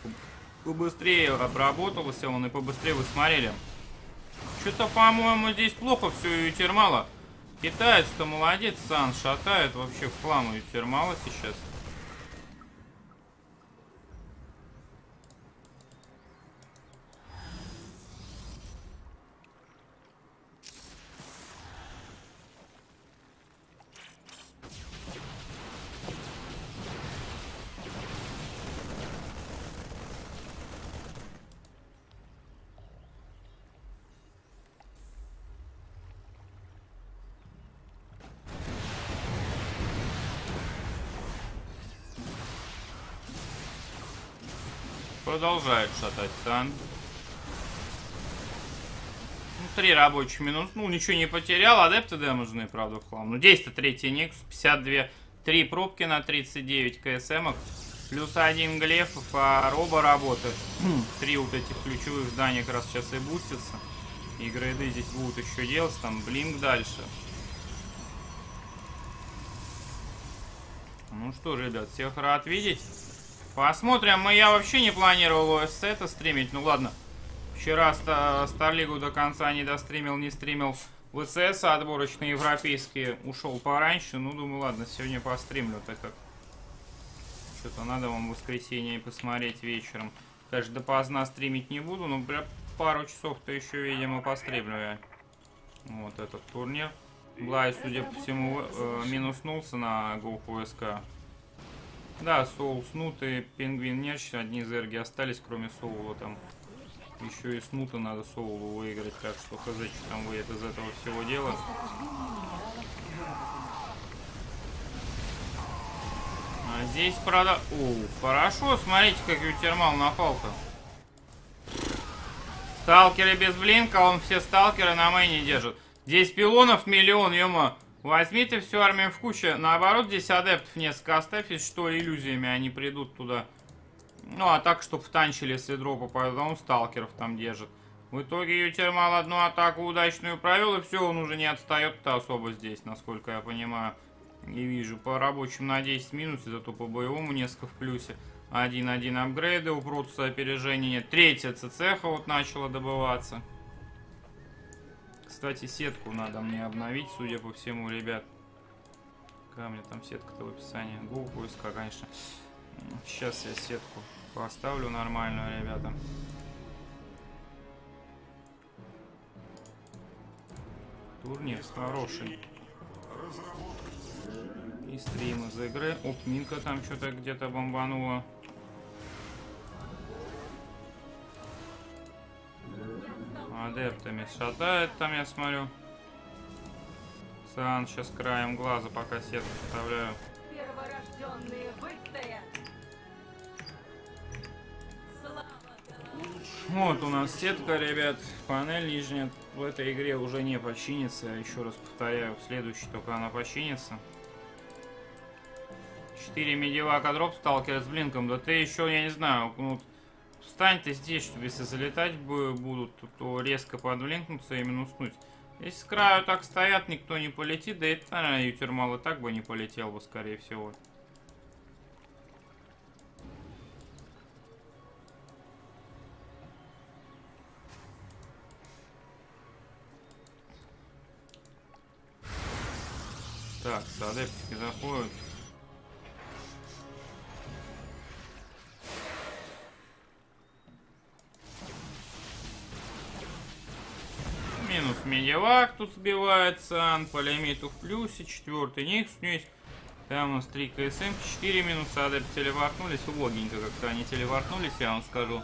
побыстрее обработался он и побыстрее вы смотрели. Что-то, по-моему, здесь плохо все у Термала. Китаец-то молодец, Сан шатает вообще в хлам у Термала сейчас. Продолжает шатать Сан. Ну, три рабочих минус. Ну, ничего не потерял. Адепты дэмэджные, правда, в хлам. Ну, здесь-то третий Никс. пятьдесят два. три пробки на тридцать девять КСМок. Плюс один глефов, а роба работает. три вот этих ключевых здания как раз сейчас и бустятся. И грейды здесь будут еще делать. Там блинк дальше. Ну что, ребят, всех рад видеть. Посмотрим, мы, я вообще не планировал о эс си это стримить, ну ладно. Вчера Старлигу до конца не достримил, не стримил вэ цэ эс, отборочные европейские ушел пораньше. Ну, думаю, ладно, сегодня постримлю, так как что-то надо вам в воскресенье посмотреть вечером. Конечно, допоздна стримить не буду, но прям пару часов-то еще, видимо, постримлю я. Вот этот турнир. Блай, судя по всему, э, минуснулся на go four s c. Да, Соул, Снут и Пингвин Нерч, одни зерги остались, кроме Соула там. Еще и Снута надо Соулу выиграть, так что хз, что там выйдет из этого всего дела. А здесь прода... О, хорошо, смотрите, как Ютермал напал-то. Сталкеры без блинка, он все сталкеры на мейне держит. Здесь пилонов миллион, ё-мо. Возьми ты всю армию в кучу. Наоборот, здесь адептов несколько оставь, если что, иллюзиями они придут туда. Ну, а так, чтобы втанчили, если дропа, поэтому сталкеров там держит. В итоге Ютермал одну атаку удачную провел, и все, он уже не отстает-то особо здесь, насколько я понимаю. И вижу, по рабочим на десять минусе, зато по боевому несколько в плюсе. один один апгрейды, у Протуса опережения нет. Третья цеха вот начала добываться. Кстати, сетку надо мне обновить, судя по всему, ребят. Какая у меня там сетка-то в описании? go four s c, конечно. Сейчас я сетку поставлю нормальную, ребята. Турнир хороший. И стрим из игры. Оп, Минка там что-то где-то бомбанула. Адептами шатает там, я смотрю. Сан сейчас краем глаза, пока сетку вставляю. Вот у нас сетка, ребят. Панель нижняя в этой игре уже не починится. Еще раз повторяю, в следующей только она починится. четыре медивака дроп, сталкер с блинком. Да ты еще, я не знаю, ну... Встань ты здесь, чтобы если залетать будут, то резко подвлинкнуться и минуснуть. Если с краю так стоят, никто не полетит, да это, наверное, Ютермал и так бы не полетел бы, скорее всего. Так, адептики заходят. Минус медивак тут сбивается, по лимиту в плюсе, четвертый Никс снюсь. Там у нас три КСМ, четыре минуса, адепты телепортнулись, убогенько как-то они телепортнулись, я вам скажу.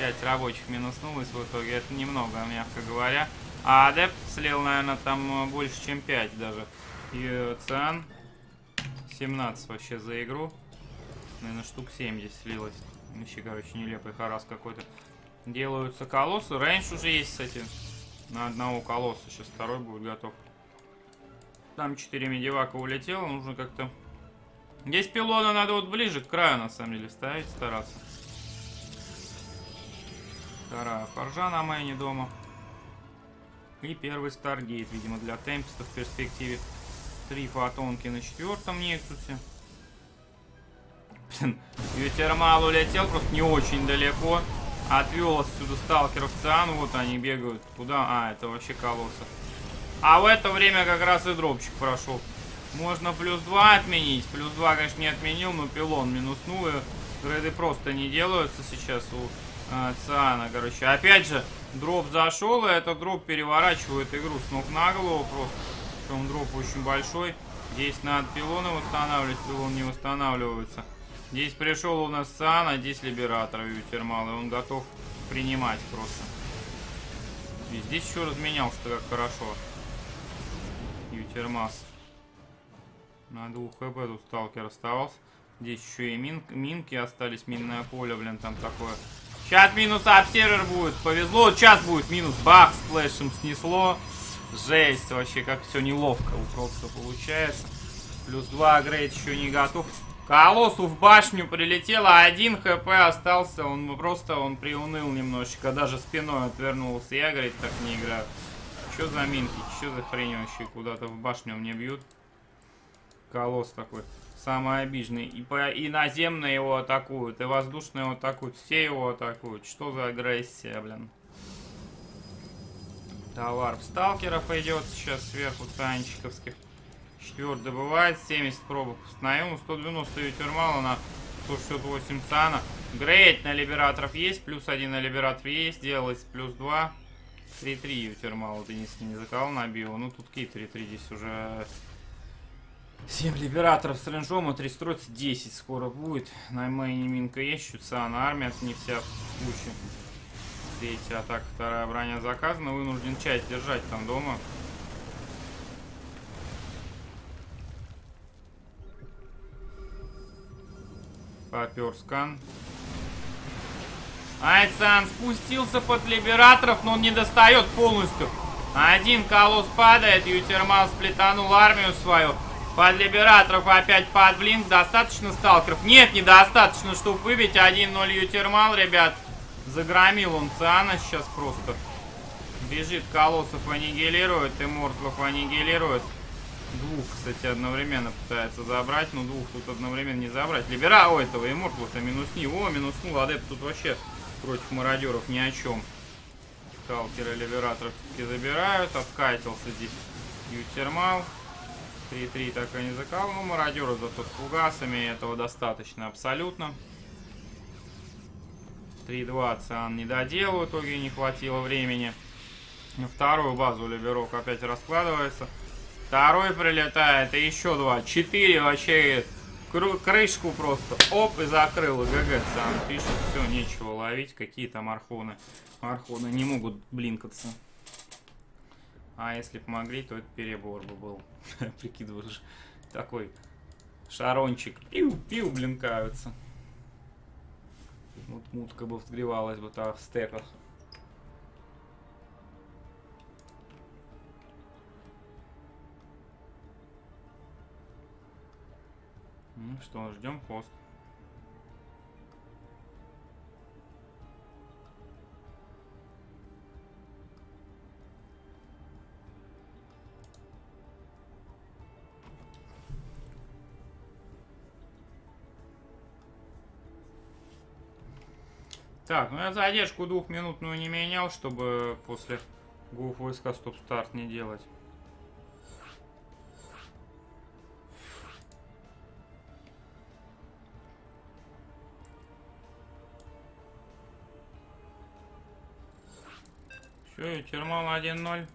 пять рабочих минуснулось в итоге. Это немного, мягко говоря. А адепт слил, наверное, там больше, чем пять даже. И Cyan семнадцать вообще за игру. Наверное, штук семьдесят слилось. Вообще, короче, нелепый харас какой-то. Делаются колоссы. Раньше уже есть, кстати, на одного колосса. Сейчас второй будет готов. Там четыре медивака улетело. Нужно как-то... Здесь пилона надо вот ближе к краю, на самом деле, ставить, стараться. Вторая форжа на мэйне дома. И первый старгейт, видимо, для темпеста в перспективе. Три фотонки на четвертом нексусе. Блин, Тhermal улетел просто не очень далеко. Отвел отсюда сталкеров Cyan. Вот они бегают. Куда? А, это вообще колосса. А в это время как раз и дропчик прошел. Можно плюс два отменить. Плюс два, конечно, не отменил, но пилон минуснул. Грейды просто не делаются сейчас у э, Cyan. Короче, опять же, дроп зашел, и этот дроп переворачивает игру с ног на голову просто. Причем дроп очень большой. Здесь надо пилоны восстанавливать, пилон не восстанавливается. Здесь пришел у нас Cyan, а здесь Либератор и Thermal, и он готов принимать просто. И здесь еще разменялся-то как хорошо. Ютермас. На двух хп тут сталкер оставался. Здесь еще и мин минки остались. Минное поле, блин, там такое. Сейчас минус обсервер будет. Повезло, сейчас будет минус. Бах, с флешем снесло. Жесть, вообще, как все неловко у просто получается. Плюс два, грейд еще не готов. Колоссу в башню прилетело. Один хп остался. Он просто, он приуныл немножечко. Даже спиной отвернулся. Я, говорит, так не играю. Че за минки? Че за хрень вообще? Куда-то в башню мне бьют. Колосс такой самый обиженный. И, по... и наземные его атакуют, и воздушные его атакуют, все его атакуют. Что за агрессия, блин? Товар в сталкеров идет сейчас сверху цанчиковских. Четвертый добывает, семьдесят пробок установил. сто девяносто и Thermal на сто шестьдесят восемь Цана. Грейд на либераторов есть, плюс один на либератор есть, делалось плюс два. три-три у Thermal, Денис не закал, набил. Ну тут какие три-три здесь уже... семь либераторов с рейнжом, а три строится десять скоро будет. На мейне минка есть, Cyan, армия от них вся в куче. Третья атака, вторая броня заказана. Вынужден часть держать там дома. Попер скан. Ай, Cyan спустился под либераторов, но он не достает полностью. Один колосс падает, Thermal сплетанул армию свою. Под либераторов опять под блинк. Достаточно сталкеров? Нет, недостаточно, чтобы выбить. один-ноль Thermal, ребят. Загромил он Cyan сейчас просто. Бежит, колоссов аннигилирует и мортлов аннигилирует. Двух, кстати, одновременно пытается забрать. Но двух тут одновременно не забрать. Либера, о, этого и мортлов-то минусни. О, минуснул. Адепт тут вообще против мародеров ни о чем. Сталкеры либераторов все-таки забирают. Откатился здесь Thermal. три-три так и не закал, но мародеры зато с фугасами, этого достаточно абсолютно. три-два Cyan не доделал, в итоге не хватило времени. На вторую базу либерок опять раскладывается. Второй прилетает, и еще два. четыре вообще крышку просто. Оп, и закрыл. И ГГ Cyan пишет, все, нечего ловить. Какие там архоны. Архоны не могут блинкаться. А если бы могли, то это перебор бы был. Прикидываю, такой шарончик. Пиу-пиу, блинкаются. Вот мутка бы взгревалась бы там в стеках. Ну что, ждем хост. Так, ну я задержку двухминутную не менял, чтобы после go four s c two стоп-старт не делать. Все, и Thermal один-ноль.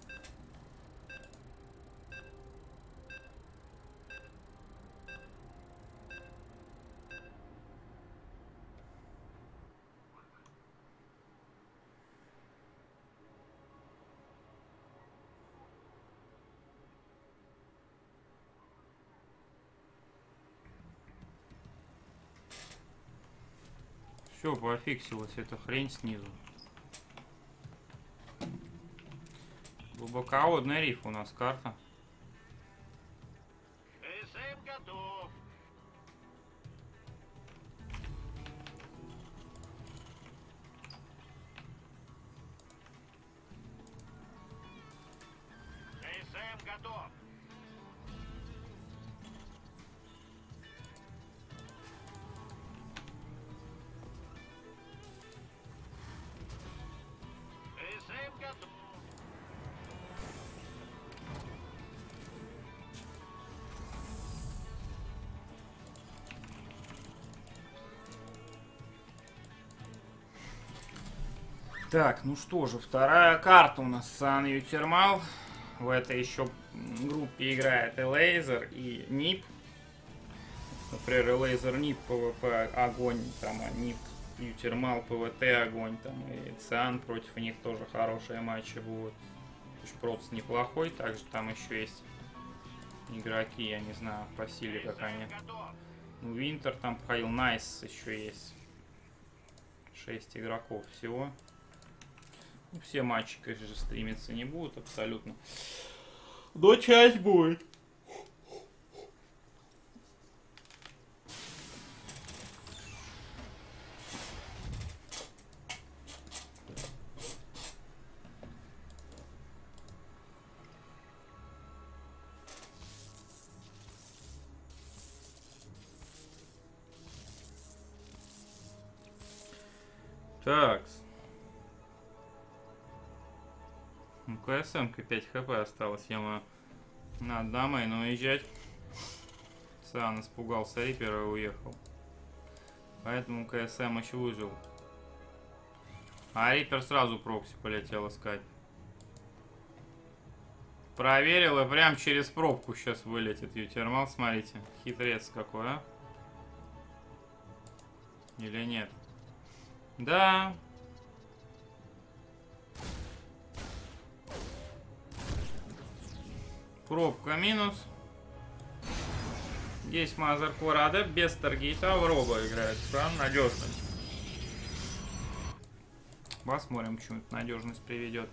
Все, пофиксилась эта хрень снизу. Глубоководный риф у нас карта. СМ готов. СМ готов. Так, ну что же, вторая карта у нас Thermal. В этой еще группе играет и Laser, и нип. Например, Laser, нип, пэ вэ пэ, огонь, там, а нип, Thermal, пэ вэ тэ, огонь, там, и Cyan, против них тоже хорошие матчи будут. Проц неплохой, также там еще есть игроки, я не знаю, по силе как они. Ну, Winter, там, Hyle, Nice еще есть. шесть игроков всего. Все матчи, конечно же, стримиться не будут абсолютно. Но часть будет. Так. КСМ-ка пять хэ пэ осталось, ему надо домой уезжать. Сан испугался рипера и уехал. Поэтому КСМ еще выжил. А рипер сразу прокси полетел искать. Проверил и прям через пробку сейчас вылетит Thermal, смотрите. Хитрец какой, а? Или нет? Да. Пробка минус. Здесь Мазеркор адепт без таргейта в робо играет. Прям надежно. Посмотрим, к чему эта надежность приведет.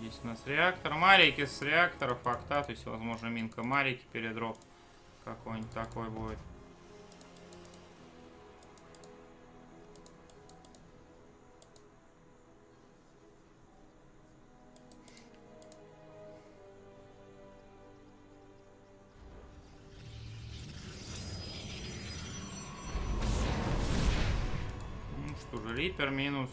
Здесь у нас реактор. Марики с реактора, факта. То есть, возможно, минка Марики передроп. Какой-нибудь такой будет. Рипер минус.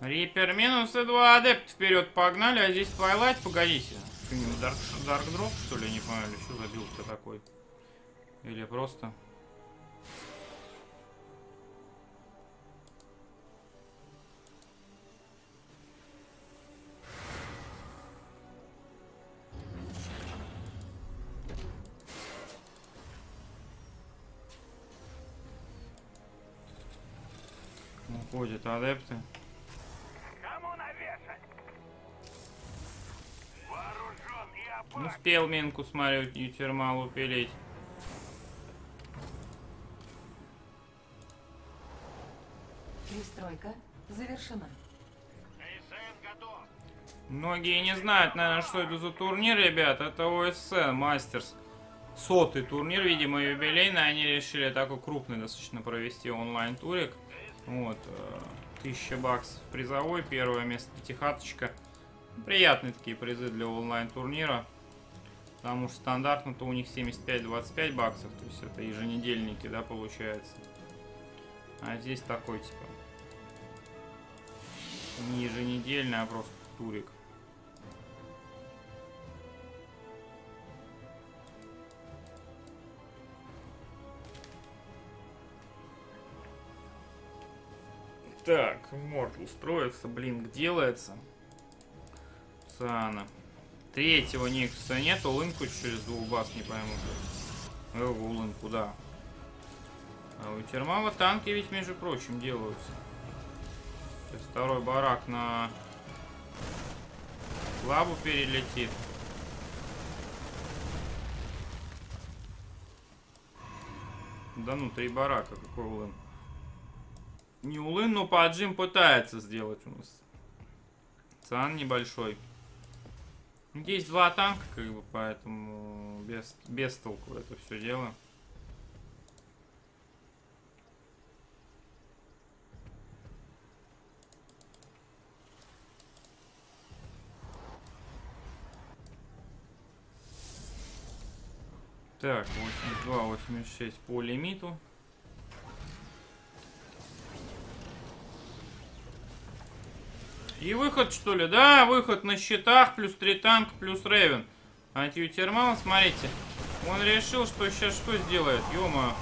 Рипер минус и два адепта вперед погнали, а здесь твайлайт, погодите. Дарк, дарк дроп, что ли, не поняли, что за билд-то такой? Или просто... Уходят адепты. Кому навешать? Вооружен и опасен. Успел минку, смотрю, Thermal упилить. Пристройка завершена. Многие не знают, наверное, что это за турнир, ребят. Это о эс си Masters. Сотый турнир, видимо, юбилейный. Они решили такой крупный достаточно провести онлайн-турик. Вот, тысяча баксов призовой, первое место пятихаточка. Приятные такие призы для онлайн-турнира. Потому что стандартно-то у них семьдесят пять двадцать пять баксов, то есть это еженедельники, да, получается. А здесь такой, типа, не еженедельный, а просто турик. Так, морд устроится, блин, делается. Цана. Третьего никса нет, улынку через двух бас, не пойму. Улынку, да. А у Термала танки ведь, между прочим, делаются. Сейчас второй барак на лабу перелетит. Да ну, три барака, какой улын. Не улын, но поджим пытается сделать у нас. Цан небольшой. Здесь два танка, как бы, поэтому без, без толку это все дело. Так, восемьдесят два восемьдесят шесть по лимиту. И выход, что ли? Да, выход на счетах, плюс три танка, плюс Рейвен. Антиутермал, смотрите. Он решил, что сейчас что сделает? Ё-моё.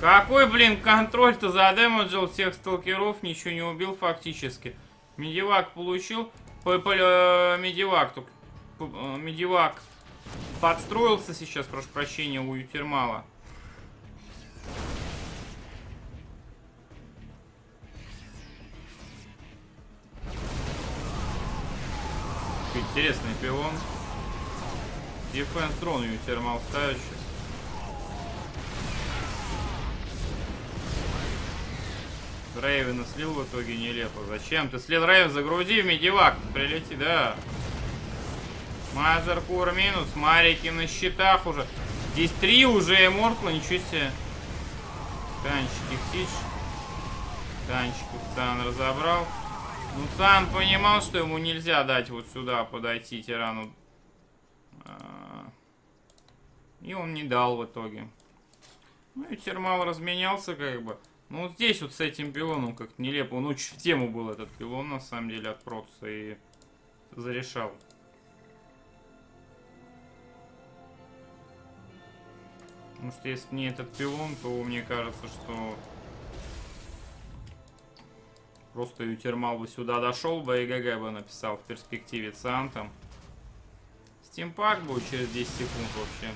Какой, блин, контроль-то задемоджил всех сталкеров, ничего не убил фактически. Медивак получил. Медивак только. Медивак подстроился сейчас, прошу прощения, у Ютермала. Интересный пилон. Дефенс трон Ютермал ставит сейчас. Рейвена слил в итоге нелепо. Зачем ты слил Рейвен? Загрузи в медивак. Прилети, да. Мазеркур минус, марики на счетах уже. Здесь три уже эмортла, ничего себе. Танчики птич. Танчиков Цан разобрал. Ну, Цан понимал, что ему нельзя дать вот сюда подойти тирану. И он не дал в итоге. Ну и Термал разменялся как бы. Ну вот здесь вот с этим пилоном как-то нелепо. Он очень в тему был этот пилон на самом деле от Протуса и зарешал. Потому что если не этот пилон, то мне кажется, что просто Ютермал бы сюда дошел бы и ГГ бы написал в перспективе Цантом. Стимпак был через десять секунд вообще.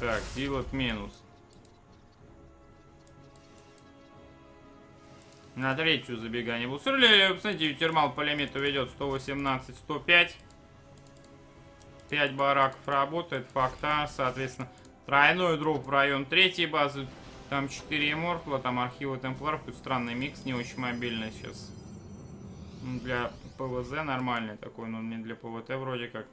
Так, дилот минус. На третью забегание был. Смотрите, Ютермал по лимиту ведет сто восемнадцать сто пять. пять бараков работает. Факта, соответственно, тройной дроп в район третьей базы. Там четыре эмортла, там архивы темпларов. Тут странный микс, не очень мобильный сейчас. Для ПВЗ нормальный такой, но не для ПВТ вроде как.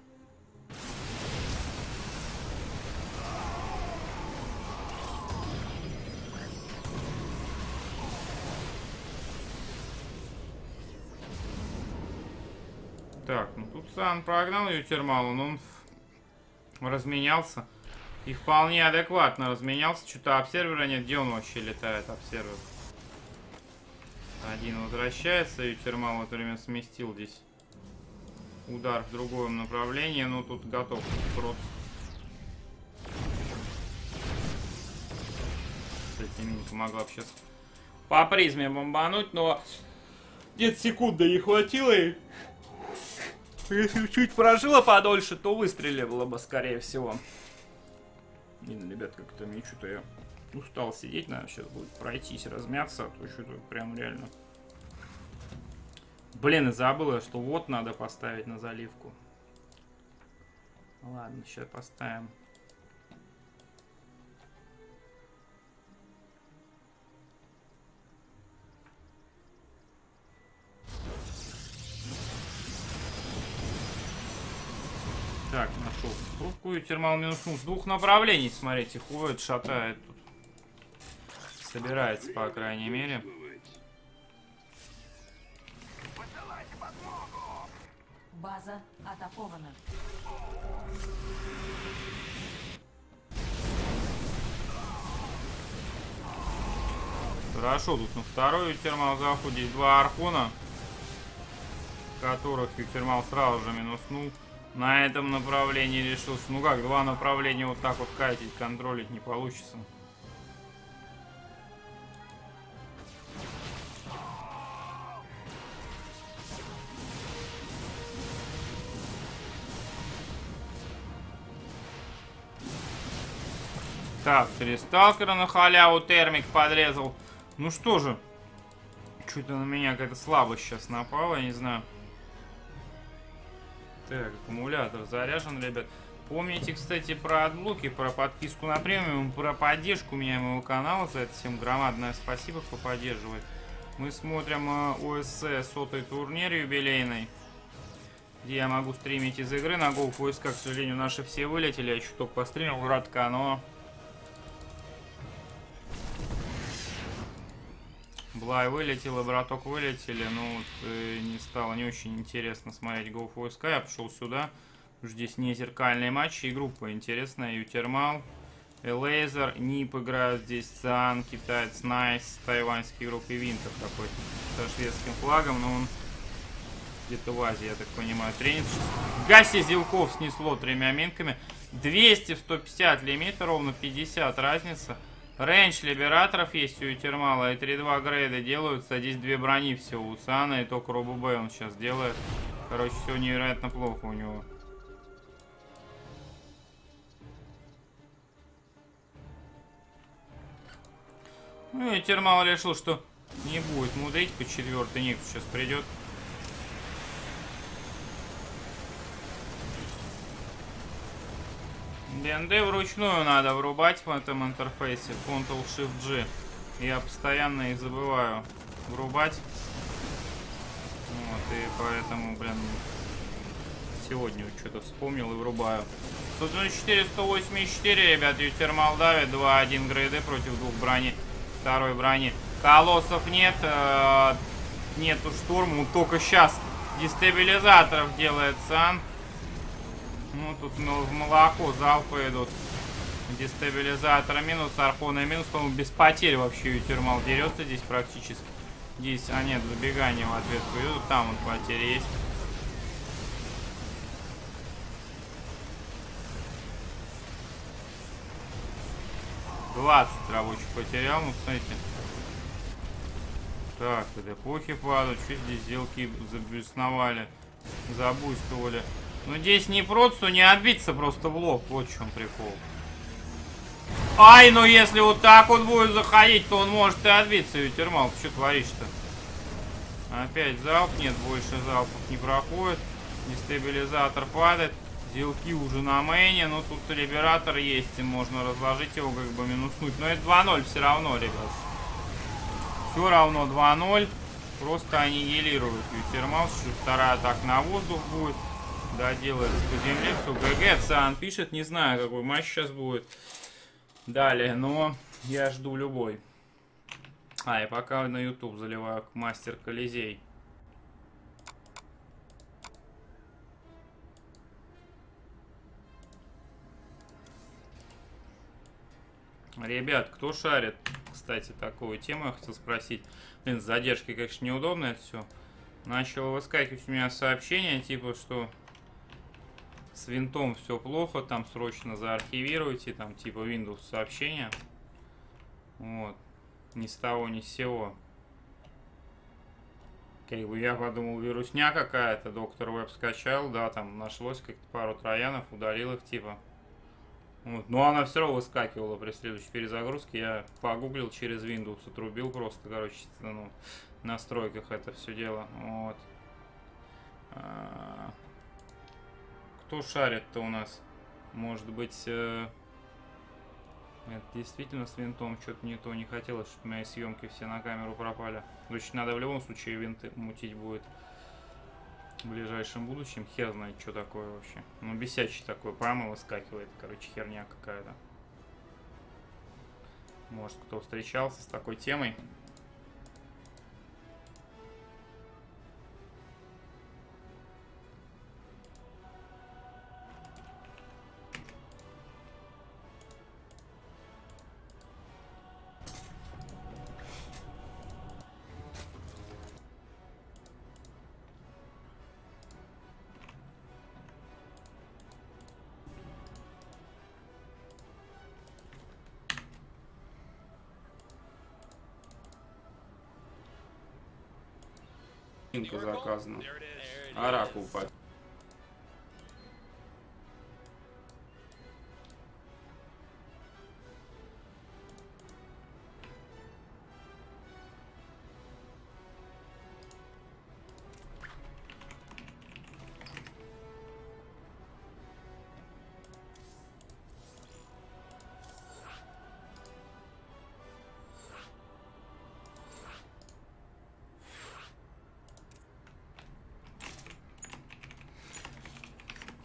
Так, ну тут Сан прогнал Ютермала, но он разменялся. И вполне адекватно разменялся. Что-то обсервера нет. Где он вообще летает, обсервер? Один возвращается. Ютермал в это время сместил здесь удар в другом направлении. Но тут готов просто кстати, минка могла бы сейчас по призме бомбануть, но где-то секунды не хватило и... Если чуть прожила подольше, то выстрелила бы, скорее всего. Блин, ребят, как-то мне что-то я устал сидеть. Надо сейчас будет пройтись, размяться. А то что-то прям реально. Блин, и забыла, что вот надо поставить на заливку. Ладно, сейчас поставим. Так, нашел трубку и термал минус с двух направлений, смотрите, ходит, шатает тут. Собирается, по крайней мере. База атакована. Хорошо, тут на второй термал заходит. Здесь два архона, которых Ютермал сразу же минуснул. На этом направлении решился. Ну как, два направления вот так вот катить, контролить не получится. Так, три сталкера на халяву, термик подрезал. Ну что же, что-то на меня какая-то слабость сейчас напала, я не знаю. Так, аккумулятор заряжен, ребят. Помните, кстати, про отлуки, про подписку на премиум, про поддержку меня моего канала. За это всем громадное спасибо, кто поддерживает. Мы смотрим о эс си сотый турнир юбилейный, где я могу стримить из игры. На go four s c two, к сожалению, наши все вылетели. Я еще только постримил кратко, но... Блая вылетела, браток вылетели, ну вот э, не стало не очень интересно смотреть go four s c two, я пошел сюда, здесь не зеркальные матчи, и группа интересная, и Thermal, и Laser, нип играют здесь, Cyan, китаец, Nice, тайваньский игрок и Winter такой со шведским флагом, но он где-то в Азии, я так понимаю, тренится. Гаси Зилков снесло тремя минками, двести в сто пятьдесят лимита, ровно пятьдесят разница. Рейндж либераторов есть у Thermal, и три-два грейда делаются, а здесь две брони всего у Цана, и только Робу Б он сейчас делает. Короче, все невероятно плохо у него. Ну и Thermal решил, что не будет мудрить, по четвертый ник сейчас придет. ди эн ди вручную надо врубать в этом интерфейсе. контрол шифт джи. Я постоянно их забываю врубать. Вот, и поэтому, блин, сегодня что-то вспомнил и врубаю. сто четыре, сто восемьдесят четыре, ребят, Thermal давит. два-один грейды против двух брони. Второй брони. Колоссов нет. Э-э- нету штурма. Только сейчас дестабилизаторов делает Сан. Ну, тут в молоко залпы идут. Дестабилизатор минус, архона минус. По-моему, без потерь вообще и Thermal дерется здесь практически. Здесь, а нет, забегание в ответку идут. Там вот потери есть. двадцать рабочих потерял, ну, смотрите. Так, это эпохи падают. Что здесь зелки забесновали, забуйствовали. Ну здесь не просто не отбиться просто в лоб, вот в чем прикол. Ай, ну если вот так он будет заходить, то он может и отбиться, и Thermal, ты что творишь-то? Опять залп, нет, больше залпов не проходит. Дестабилизатор падает, зилки уже на мейне, но тут либератор есть, и можно разложить его, как бы минуснуть. Но это два-ноль все равно, ребят. Все равно два-ноль, просто аннигилируют Thermal, что вторая атака на воздух будет. Да, делается по земле, все, ГГ, Сан пишет, не знаю, какой матч сейчас будет далее, но я жду любой. А, я пока на YouTube заливаю мастер Колизей. Ребят, кто шарит, кстати, такую тему, я хотел спросить. Блин, с задержкой, конечно, неудобно это все. Начало выскакивать у меня сообщение, типа, что... С винтом все плохо, там срочно заархивируйте, там типа Windows сообщения. Вот. Ни с того, ни с сего. Как бы я подумал, вирусня какая-то, доктор веб скачал, да, там нашлось как-то пару троянов, удалил их типа. Вот. Но она все равно выскакивала при следующей перезагрузке. Я погуглил через Windows, отрубил просто, короче, ну, в настройках это все дело. Вот. Кто шарит-то у нас? Может быть, э... это действительно с винтом что-то не то. Не хотелось, чтобы мои съемки все на камеру пропали. Значит, надо в любом случае винты мутить будет в ближайшем будущем. Хер знает, что такое вообще. Ну, бесячий такой прямо выскакивает. Короче, херня какая-то. Может, кто встречался с такой темой? Inko zakazną. A raku upadł.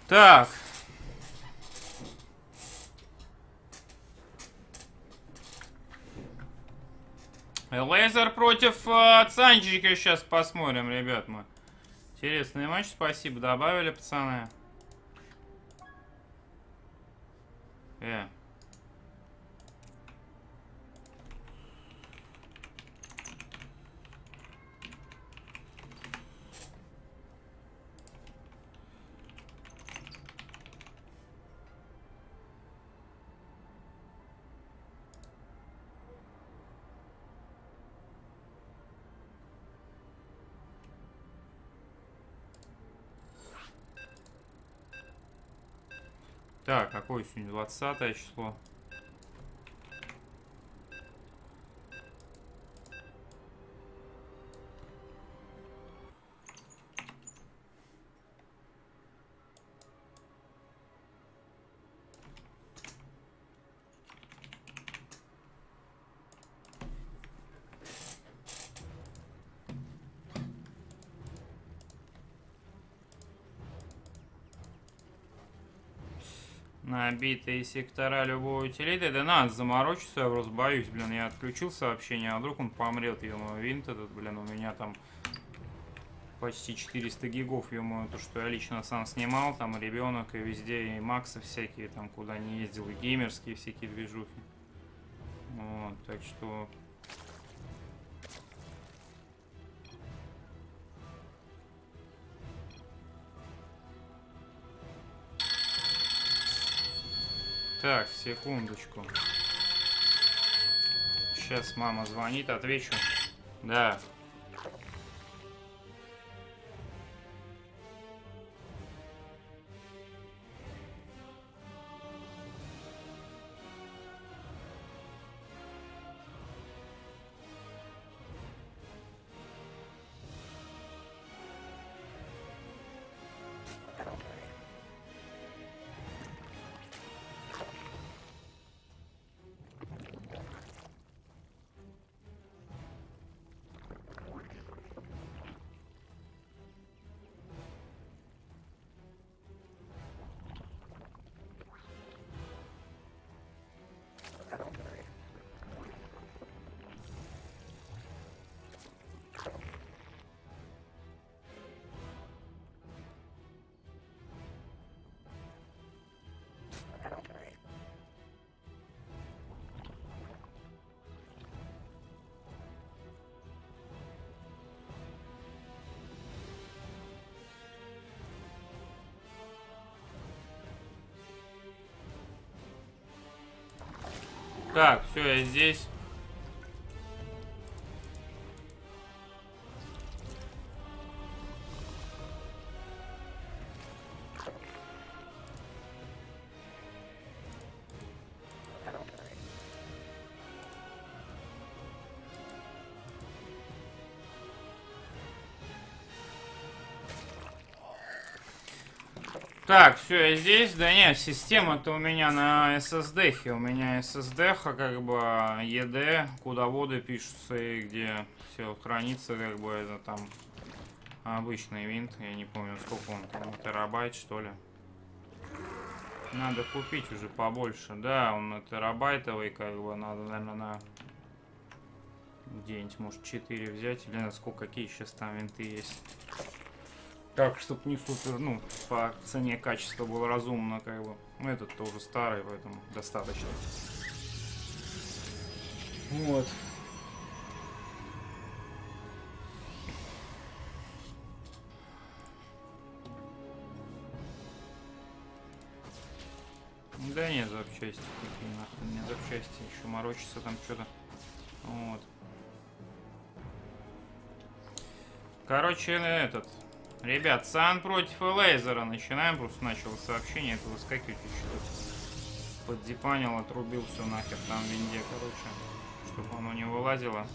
Tak. Лазер против э, Цанчика. Сейчас посмотрим, ребят, мы. Интересный матч. Спасибо, добавили, пацаны. Э. Так, какое сегодня двадцатое число? Набитые сектора любой утилиты. Да надо заморочиться, я просто боюсь, блин. Я отключил сообщение, а вдруг он помрет, ё-моё. Винт этот, блин, у меня там почти четыреста гигов, ё-моё. То, что я лично сам снимал, там ребенок и везде, и максы всякие, там куда не ездил, и геймерские всякие движухи. Вот, так что... Так, секундочку. Сейчас мама звонит, отвечу. Да. Так, все, я здесь. Так, все, я здесь. Да нет, система-то у меня на эс эс ди-хе. У меня эс эс ди-ха, как бы, и ди, куда воды пишутся и где все хранится, как бы, это там обычный винт. Я не помню, сколько он там, терабайт, что ли. Надо купить уже побольше. Да, он на терабайтовый, как бы, надо, наверное, на где-нибудь, может, четыре взять. Или на сколько, какие сейчас там винты есть. Так, чтобы не супер, ну, по цене качество было разумно, как бы. Ну, этот-то уже старый, поэтому достаточно. Вот. Да нет, запчасти какие нахрен, не запчасти, еще морочится там что-то. Вот. Короче, этот... Ребят, Cyan против Лейзера. Начинаем, просто начало сообщение. Это выскакивать еще. Поддепанил, отрубил все нахер там в винде, короче. Чтобы оно не вылазило.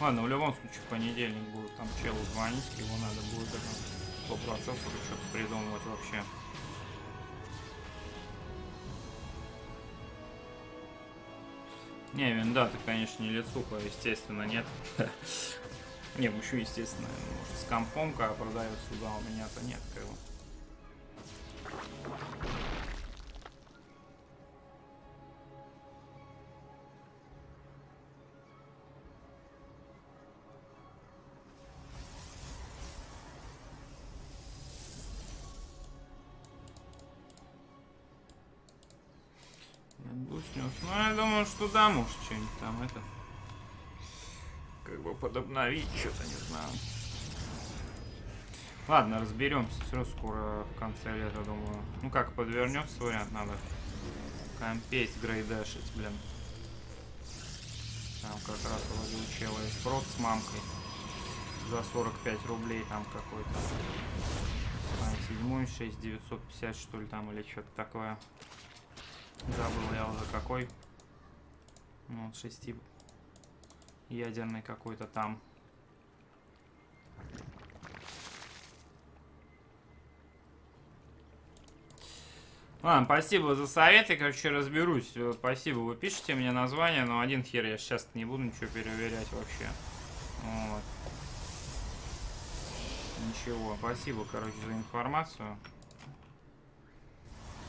Ладно, в любом случае в понедельник будет там челу звонить. Его надо будет по процессору что-то придумывать вообще. Не, винда-то, конечно, не лицуха, естественно, нет. Не, мучу, естественно, может, с компом, когда продает сюда, у меня-то нет, как бы. Ну, я думаю, что да, может, что-нибудь там, это... Как бы подобновить, что-то, не знаю. Равно разберемся, все скоро, в конце лета, думаю. Ну, как подвернется вариант, надо компеть, грейдашить, блин. Там как раз вроде у чела есть прот с мамкой. За сорок пять рублей там какой-то. Там седьмой, шесть тысяч девятьсот пятьдесят, что ли, там, или что-то такое. Забыл я уже какой. Ну, вот шести ядерный какой-то там. Ладно, спасибо за советы, короче, разберусь. Спасибо, вы пишете мне название, но один хер я сейчас не буду ничего переверять вообще. Вот. Ничего, спасибо, короче, за информацию.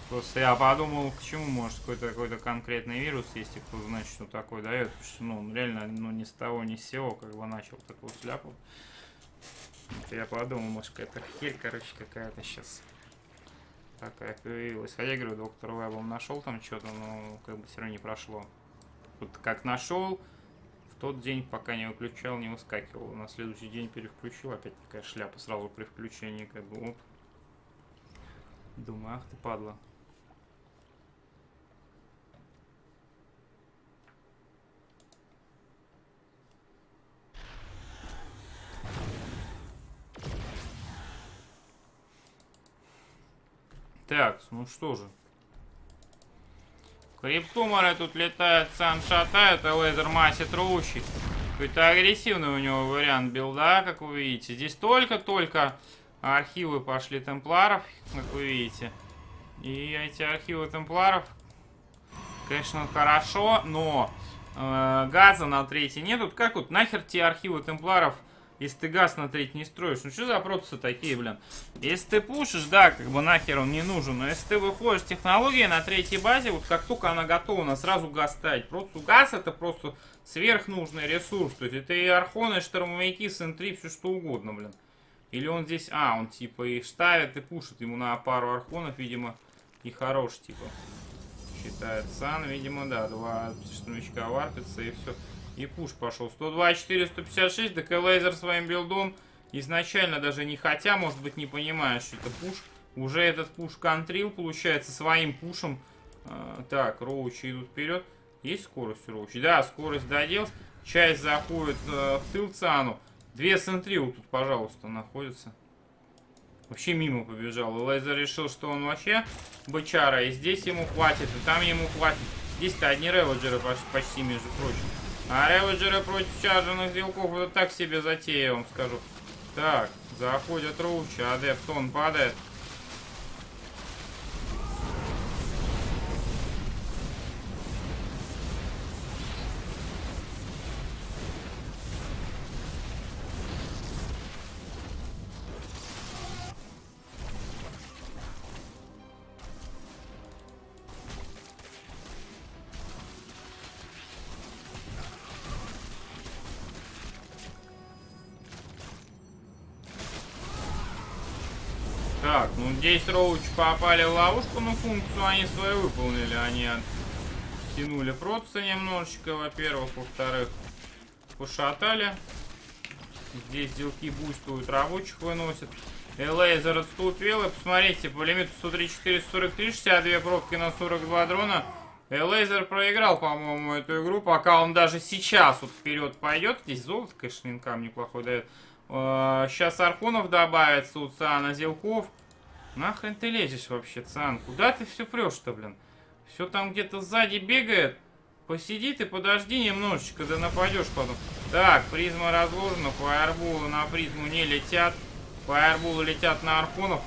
Просто я подумал, к чему, может, какой-то какой-то конкретный вирус, если кто знает, что такой дает. Потому что, ну, он реально, ну, ни с того, ни с сего, как бы начал такую шляпу. Это я подумал, может, какая-то херь, короче, какая-то сейчас такая появилась. Хотя, я говорю, доктор Вебом нашел там что-то, но как бы все равно не прошло. Вот как нашел, в тот день, пока не выключал, не выскакивал. На следующий день переключил, опять такая шляпа сразу при включении, как бы, оп. Думаю, ах ты падла. Так, ну что же. Криптуморы тут летают, Cyan шатают, а Лейзер масит рвущий. Какой-то агрессивный у него вариант билда, как вы видите. Здесь только-только архивы пошли темпларов, как вы видите. И эти архивы темпларов, конечно, хорошо, но э, газа на третий нет. Вот как вот нахер те архивы темпларов... Если ты газ на треть не строишь, ну что за протасы такие, блин? Если ты пушишь, да, как бы нахер он не нужен. Но если ты выходишь с технологии на третьей базе, вот как только она готова, она сразу газ ставить. Просто газ это просто сверхнужный ресурс. То есть это и архоны, и штормовики, сентри, все что угодно, блин. Или он здесь, а, он типа их ставит и пушит. Ему на пару архонов, видимо, и хорош, типа. Считает Cyan, видимо, да, два штурмовичка варпятся и все. И пуш пошел. сто два, четыре, сто пятьдесят шесть. Так и Лейзер своим билдом изначально даже не хотя, может быть, не понимая, что это пуш. Уже этот пуш контрил, получается, своим пушем. А, так, роучи идут вперед. Есть скорость роучи? Да, скорость додел. Часть заходит э, в тыл Цану. Две сентрилы тут, пожалуйста, находятся. Вообще мимо побежал. И Лейзер решил, что он вообще бычара. И здесь ему хватит, и там ему хватит. Здесь-то одни реводжеры почти, между прочим. А реводжеры против чарженных стрелков, это так себе затея, я вам скажу. Так, заходят роучи, адепт он падает. Здесь роучи попали в ловушку, но функцию они свою выполнили. Они оттянули протца немножечко, во-первых. Во-вторых, пошатали. Здесь делки буйствуют, рабочих выносят. И Лейзер отступил. И посмотрите, по лимиту сто тридцать четыре, сорок три, шестьдесят две пробки на сорок два дрона. И Laser проиграл, по-моему, эту игру. Пока он даже сейчас вот вперед пойдет. Здесь золото, конечно, инкам неплохой дает. Сейчас Архунов добавится у Циана Зелков. Нахрен ты лезешь вообще, Циан? Куда ты все прешь-то, блин? Все там где-то сзади бегает. Посиди ты, подожди немножечко, да нападешь потом. Так, призма разложена, фаерболы на призму не летят. Фаерболы летят на Архонов.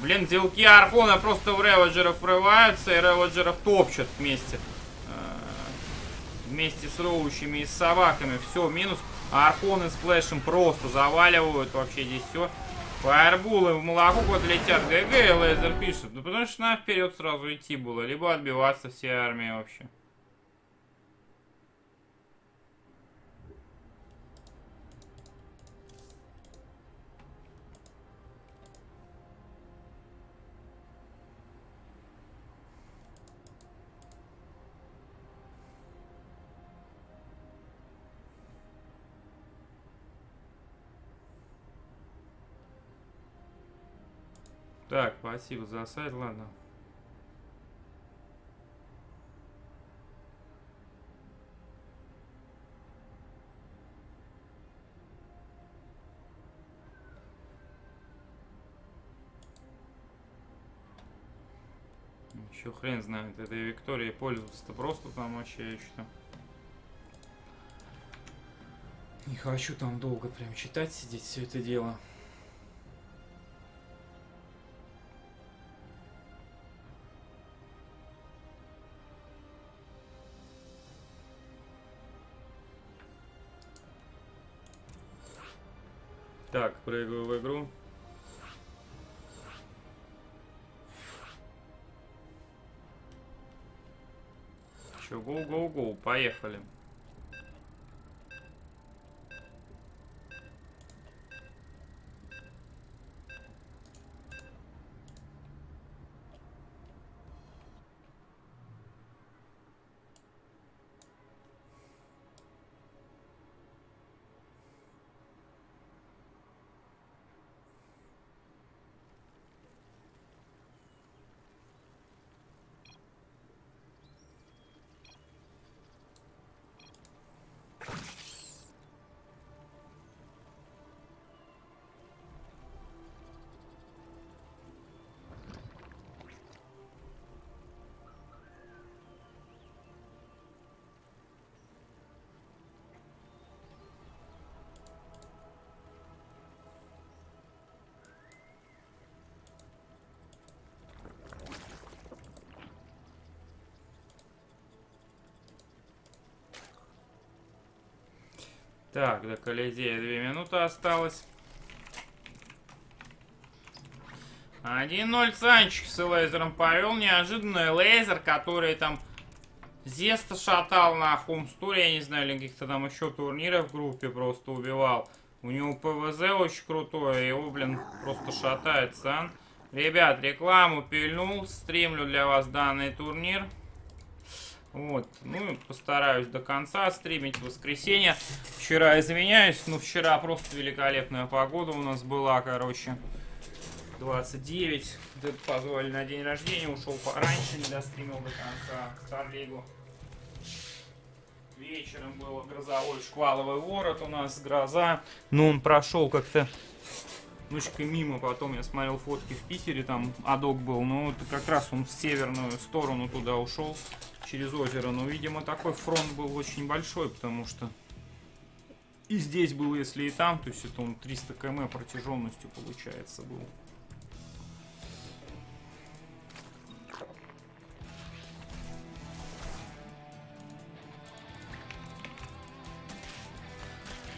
Блин, делки Архона просто в реводжеров врываются, и реводжеров топчут вместе. Вместе с роущими и с собаками. Все, минус. Архоны с флешем просто заваливают вообще здесь все. Фаерболы в молоко вот летят. ГГ, и Laser пишет. Ну потому что надо вперед сразу идти было, либо отбиваться всей армии вообще. Так, спасибо за сайт, ладно. Еще хрен знает, этой Виктории пользоваться-то просто там вообще еще там. Не хочу там долго прям читать, сидеть все это дело. Так, прыгаю в игру. Че, гоу, гоу, гоу, поехали. Так, до Колизея две минуты осталось. один ноль Санчик с Лейзером повел. Неожиданный Laser, который там Зеста шатал на Home Story, я не знаю, или каких-то там еще турниров в группе просто убивал. У него ПВЗ очень крутое, его, блин, просто шатает Сан. Ребят, рекламу пильнул, стримлю для вас данный турнир. Вот, ну, постараюсь до конца стримить в воскресенье. Вчера извиняюсь, но вчера просто великолепная погода у нас была, короче. двадцать девять. Дед позвали на день рождения, ушел пораньше, не достримил до конца Старлигу. Вечером был грозовой шкваловый ворот, у нас гроза. Но он прошел как-то ночкой мимо, потом я смотрел фотки в Питере, там адок был. Но вот как раз он в северную сторону туда ушел. Через озеро, но, видимо, такой фронт был очень большой, потому что и здесь был, если и там, то есть это он триста километров протяженностью, получается, был.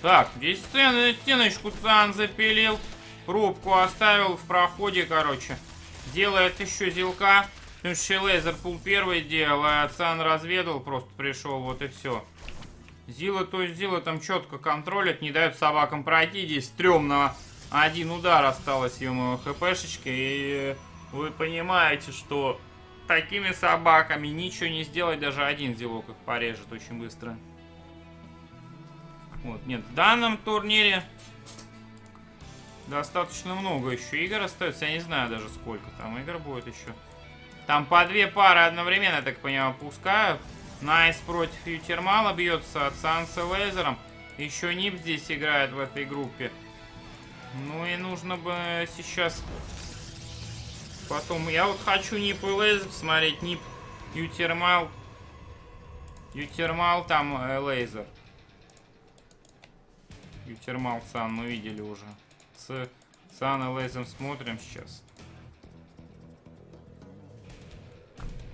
Так, здесь стен, стеночку Циан запилил, пробку оставил в проходе, короче. Делает еще зелка. Потому что Laser пул первый делал, а Циан разведал, просто пришел, вот и все. Зила, то есть Зила там четко контролит, не дает собакам пройти. Здесь стрёмно, один удар осталось ему хпшечки. И вы понимаете, что такими собаками ничего не сделать, даже один Зилок их порежет очень быстро. Вот, нет, в данном турнире достаточно много еще игр остается. Я не знаю даже сколько там игр будет еще. Там по две пары одновременно, я так понимаю, пускают. Nice против Thermal бьется от Санса Лейзером. Еще нип здесь играет в этой группе. Ну и нужно бы сейчас... Потом... Я вот хочу нип и Лейзер посмотреть. Нип и Thermal. И Thermal там э, Лейзер. И Thermal Сан мы видели уже. С Сан и Лейзером смотрим сейчас.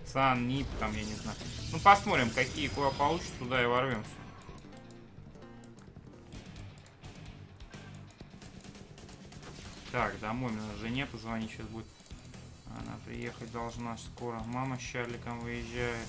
Сан, нип там, я не знаю. Ну, посмотрим, какие куда получится, туда и ворвемся. Так, домой мне жене позвонить сейчас будет. Она приехать должна скоро. Мама с Чарликом выезжает.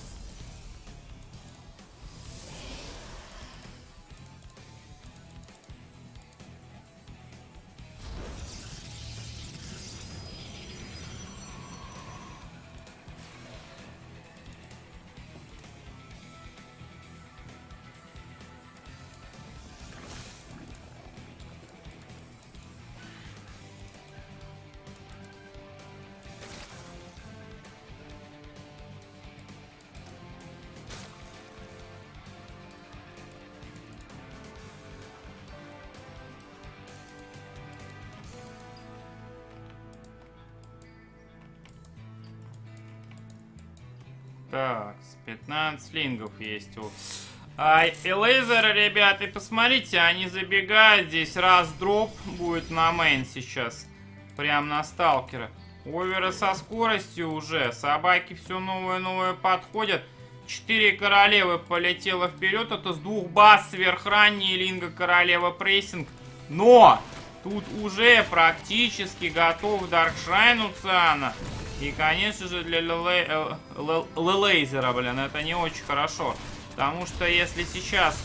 Так, пятнадцать лингов есть у... А, и Лейзеры, ребята, посмотрите, они забегают. Здесь раз дроп будет на мейн сейчас. Прям на сталкера. Оверы со скоростью уже. Собаки все новые-новые подходят. Четыре королевы полетело вперед. Это с двух баз сверхранние линга королева прессинг. Но! Тут уже практически готов даркшайн у Циана. И, конечно же, для Лейзера, блин, это не очень хорошо. Потому что если сейчас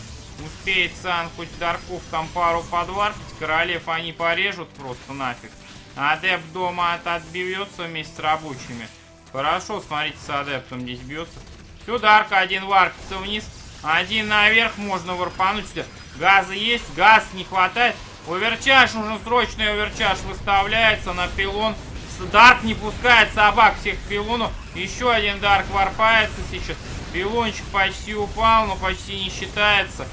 успеет Сан хоть дарков там пару подварпить, королев они порежут просто нафиг. Адепт дома отбьется вместе с рабочими. Хорошо, смотрите, с адептом здесь бьется. Все, дарка, один варпится вниз, один наверх, можно варпануть сюда. Газа есть, газ не хватает. Оверчаш, нужен срочный оверчаш, выставляется на пилон. Дарк не пускает собак всех пилонов. Еще один дарк варпается сейчас. Пилончик почти упал, но почти не считается.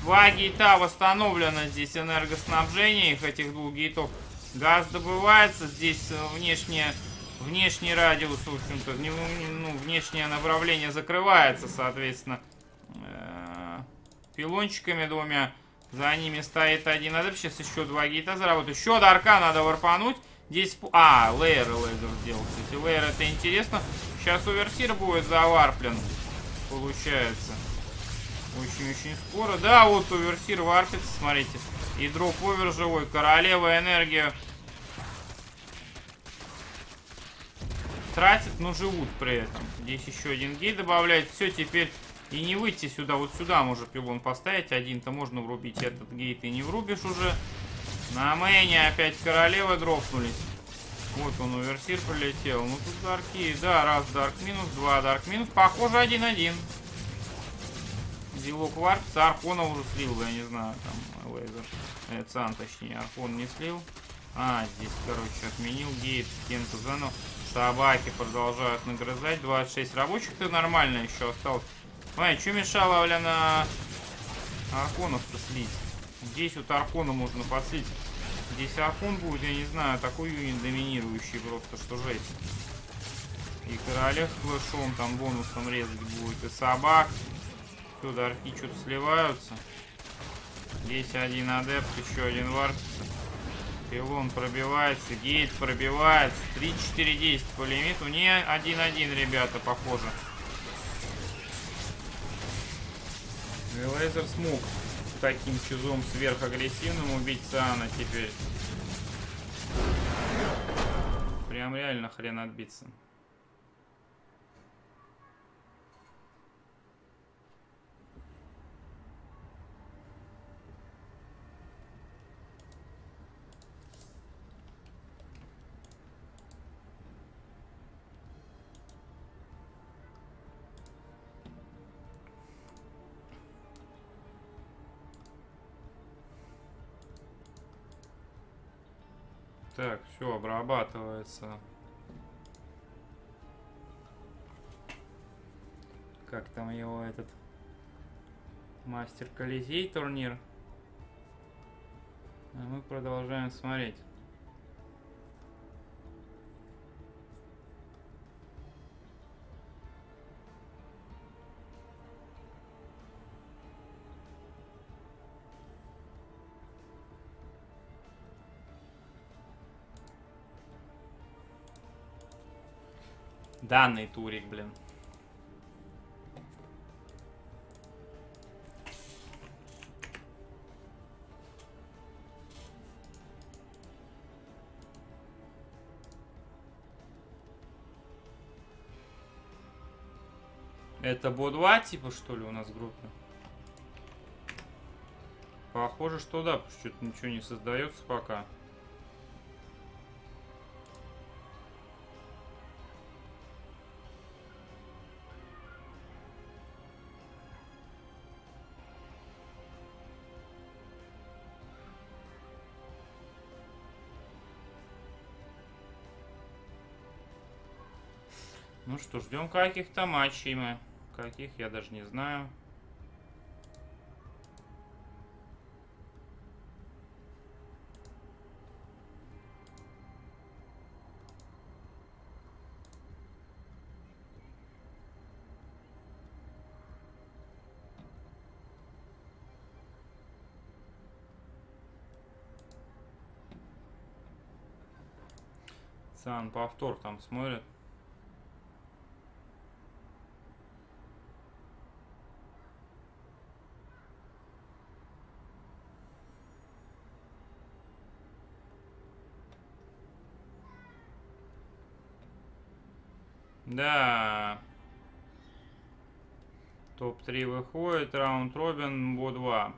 Два гейта восстановлено здесь энергоснабжение их, этих двух гейтов. Газ добывается. Здесь внешне, внешний радиус, в общем-то, ну, внешнее направление закрывается, соответственно, пилончиками двумя. За ними стоит один адепт. Сейчас еще два гейта заработают. Еще дарка надо варпануть. Здесь... А, лейер лейзер сделал. Кстати, лейер это интересно. Сейчас оверсир будет заварплен. Получается. Очень-очень скоро. Да, вот оверсир варпится, смотрите. И дроп-овер живой. Королева энергия тратит, но живут при этом. Здесь еще один гейт добавляет. Все, теперь и не выйти сюда. Вот сюда можно пилон поставить. Один-то можно врубить. Этот гейт и не врубишь уже. На мэне опять королевы дропнулись. Вот он, оверсир прилетел. Ну тут дарки. Да, раз дарк минус, два дарк минус. Похоже, один-один. Зилок варпится. Архона уже слил, я не знаю. Там лейзер. Э, Цан, точнее, Архон не слил. А, здесь, короче, отменил гейт с кем-то заново. Собаки продолжают нагрызать. двадцать шесть рабочих-то нормально еще осталось. Ой, что мешало, бля, на Архонов-то слить? Здесь вот Архона можно подслить. Здесь Архон будет, я не знаю, такой юнит доминирующий просто, что жесть. И королев с флешом там бонусом резать будет. И собак. Все, дарки что-то сливаются. Здесь один адепт, еще один варпится. Пилон пробивается, гейт пробивается. три-четыре действия по лимиту. Не один-один, ребята, похоже. И Лейзер смог таким чужом сверхагрессивным убить Циана теперь. Прям реально хрен отбиться. Так, все, обрабатывается как там его этот Мастер Колизей турнир. А мы продолжаем смотреть. Данный турик, блин. Это бо два типа, что ли, у нас группа? Похоже, что да, потому что ничего не создается пока. Ну что, ждем каких-то матчей мы. Каких, я даже не знаю. Сан, повтор там смотрит. Да. Топ три выходит. Раунд Робин бо два.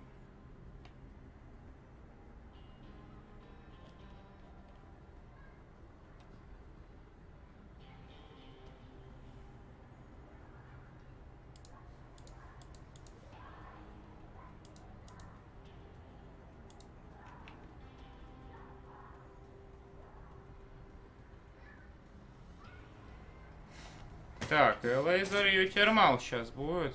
Так, и Лейзер и Thermal сейчас будет.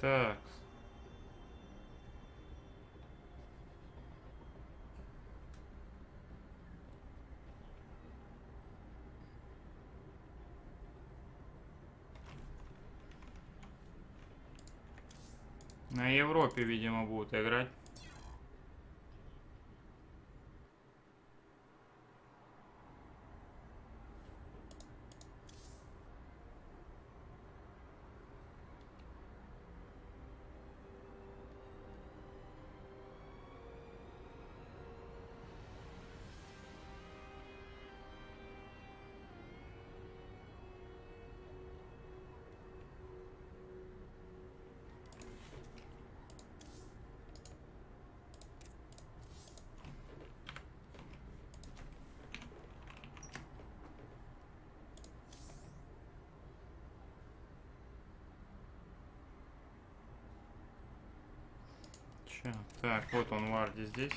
Так. На Европе, видимо, будут играть. Так, вот он варди здесь.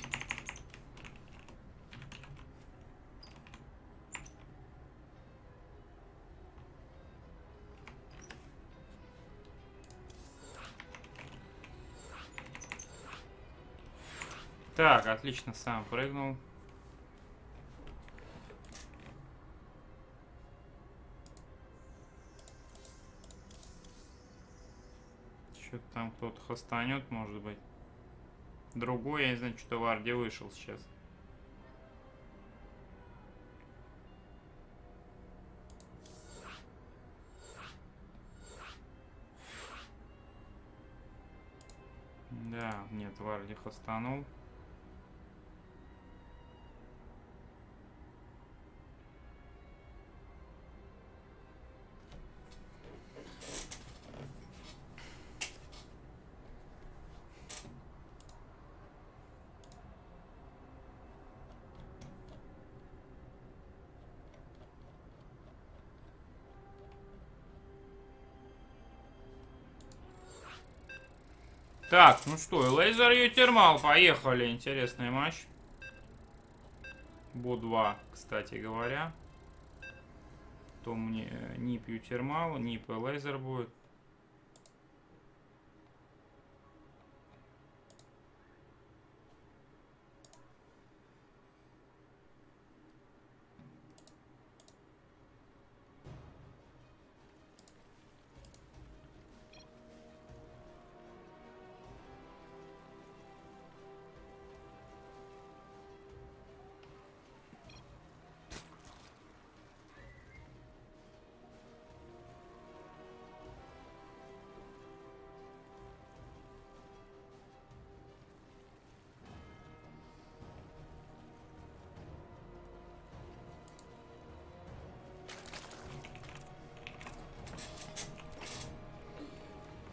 Так, отлично, сам прыгнул. Что-то там кто-то хостанет, может быть. Другой, я не знаю, что-то в арде вышел сейчас. Да, нет, варди хостанул. Так, ну что, и Laser и Thermal, поехали, интересный матч. Бо два, кстати говоря. То мне нип и Thermal, нип и Laser будет.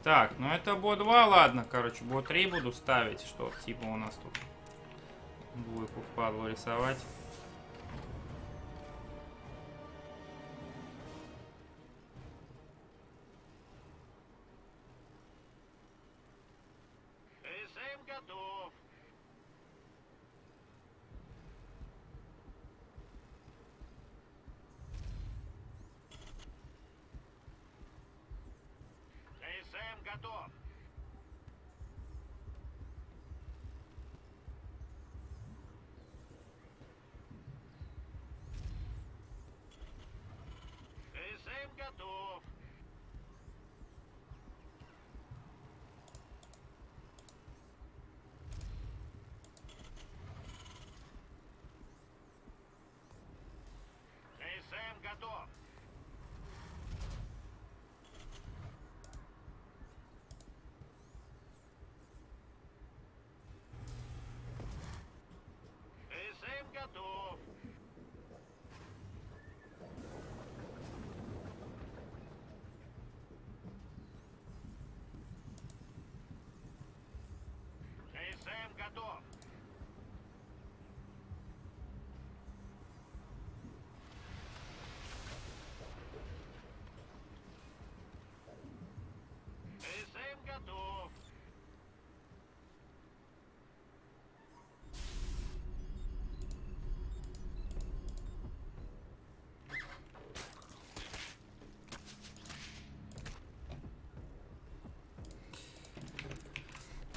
Так, ну это Бо два, ладно, короче, Бо три буду ставить, что типа у нас тут двойку впадло рисовать.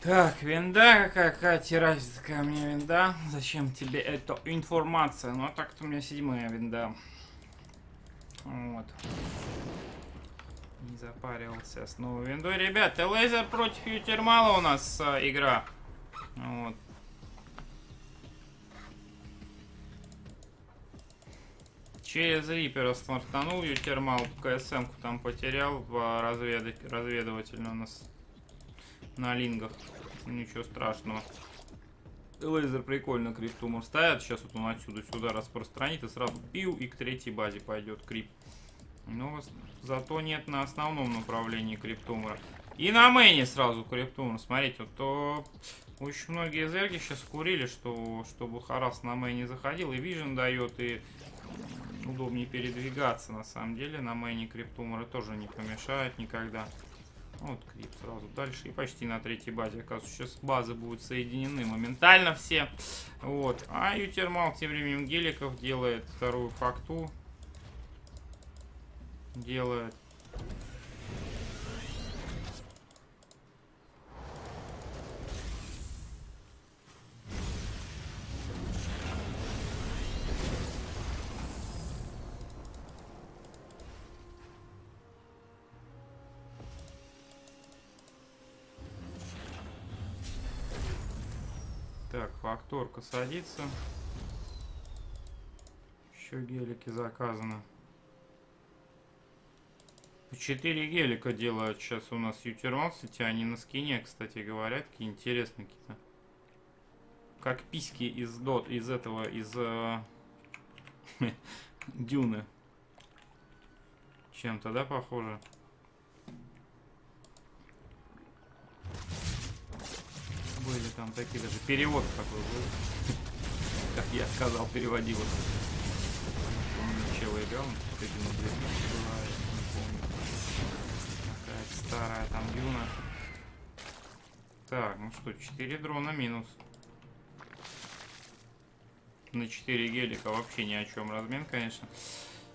Так, винда, какая тиражская мне винда? Зачем тебе эта информация? Ну, а так-то у меня седьмая винда. Вот. Не запаривался с новой виндой. Ребята, Laser против Thermal у нас а, игра. Вот. Через Рипера смартанул Thermal, КСМ-ку там потерял в развед... разведывательную у нас. На лингах. Ничего страшного. Laser прикольно крип тумор ставят. Сейчас вот он отсюда сюда распространит и сразу пил и к третьей базе пойдет крип. Но зато нет на основном направлении крип тумора. И на мэне сразу крип тумор. Смотрите, вот то очень многие зерги сейчас курили, что чтобы Харас на мэне заходил. И вижен дает, и удобнее передвигаться на самом деле. На мэне крип тумора тоже не помешает никогда. Вот крип сразу дальше. И почти на третьей базе. Оказывается, сейчас базы будут соединены моментально все. Вот. А Thermal тем временем Геликов делает вторую факту. Делает. Так, факторка садится. Еще гелики заказано. По четыре гелика делают сейчас у нас ютерон, кстати, они на скине, кстати говоря, такие интересные какие-то. Как письки из дот, из этого, из э, Дюны. Чем-то, да, похоже? Были там такие даже. Перевод такой был. Как я сказал, переводил. Чего играл, какая-то старая там Дюна. Так, ну что, четыре дрона минус. На четыре гелика вообще ни о чем размен, конечно.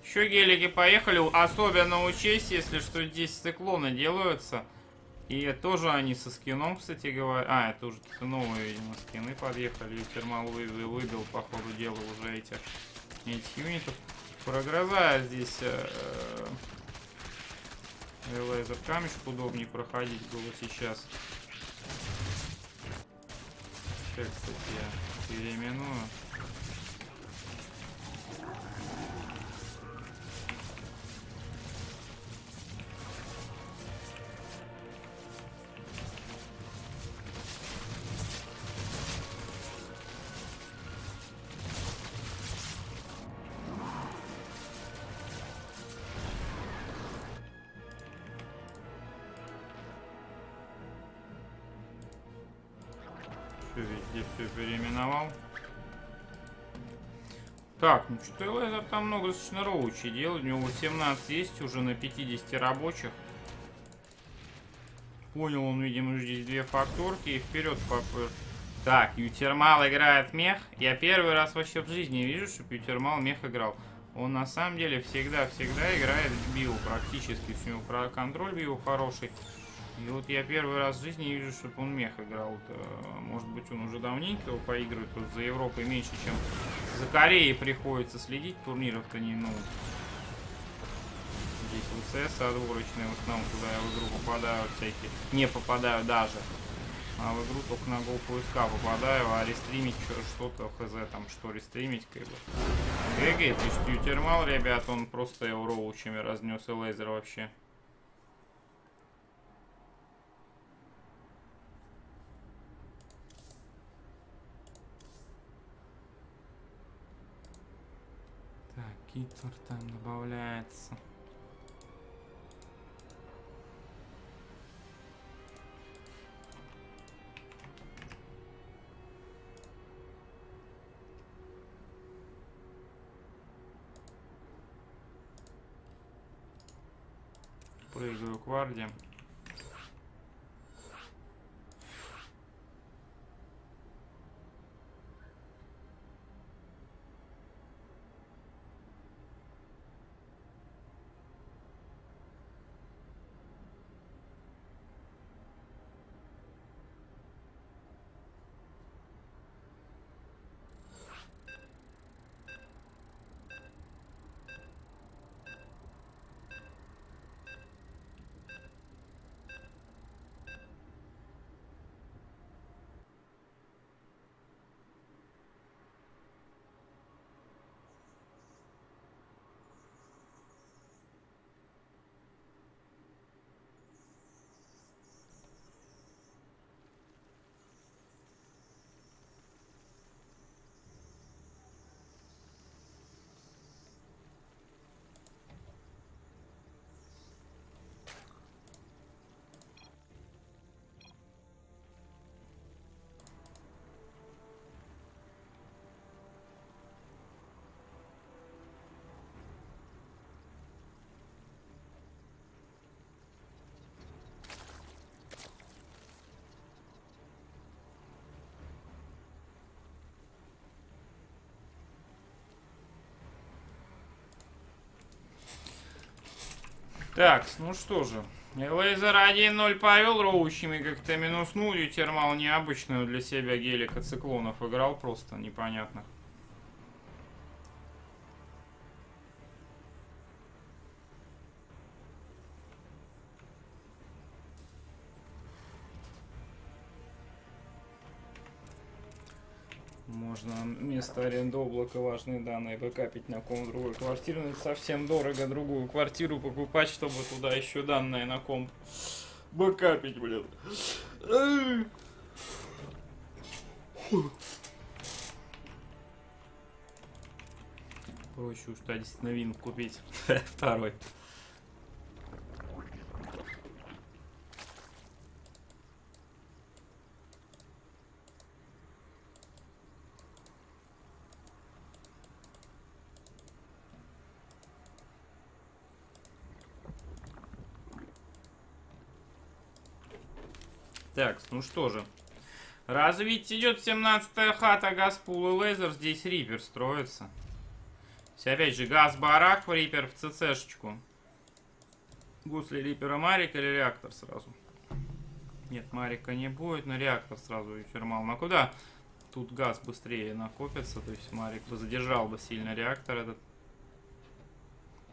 Еще гелики поехали. Особенно учесть, если что, здесь циклоны делаются. И тоже они со скином, кстати говоря. А, это уже новые, видимо, скины подъехали. И Thermal выдал, выдал, по ходу дела, уже этих, этих юнитов. Прогрызая здесь э -э -э, Laser камешку, удобнее проходить было сейчас. Сейчас, кстати, я переименую. Везде все переименовал. Так, ну что, Лазер там много достаточно роучей делает. У него восемнадцать есть уже на пятидесяти рабочих. Понял он, видимо, здесь две факторки и вперед попер. Так, Ютермал играет мех. Я первый раз вообще в жизни вижу, чтобы Ютермал мех играл. Он на самом деле всегда-всегда играет в био практически. У него про контроль био хороший. И вот я первый раз в жизни вижу, чтобы он мех играл. Может быть, он уже давненько его поигрывает. Вот за Европой меньше, чем за Кореей приходится следить. Турниров-то не, ну... Здесь ВЦС отборочные, в основном, куда я в игру попадаю, всякие... Не попадаю даже. А в игру только на go four s c two попадаю, а рестримить что-то, хз, там, что рестримить, как бы. ГГ, пишет Ютермал, ребят, он просто его роучами разнес, и Laser вообще. Китер там добавляется. Прыгаю к варде. Так, ну что же. Laser один ноль повел роучами, как-то минуснул. Ютермал необычную для себя гелика циклонов играл, просто непонятно. Можно вместо аренды облака важные данные бэкапить на ком другую квартиру. Но это совсем дорого другую квартиру покупать, чтобы туда еще данные на ком бэкапить, блин. Проще уж сто десять новинок купить. Второй. Так, ну что же. Развить идет семнадцатая хата, Газпул и Лезер. Здесь Рипер строится. Опять же, Газ-барак в Рипер в ЦЦшечку. Гусли Рипера Марик или реактор сразу? Нет, Марика не будет, но реактор сразу и Фермал. Ну куда? Тут газ быстрее накопится, то есть Марик бы задержал бы сильно реактор этот.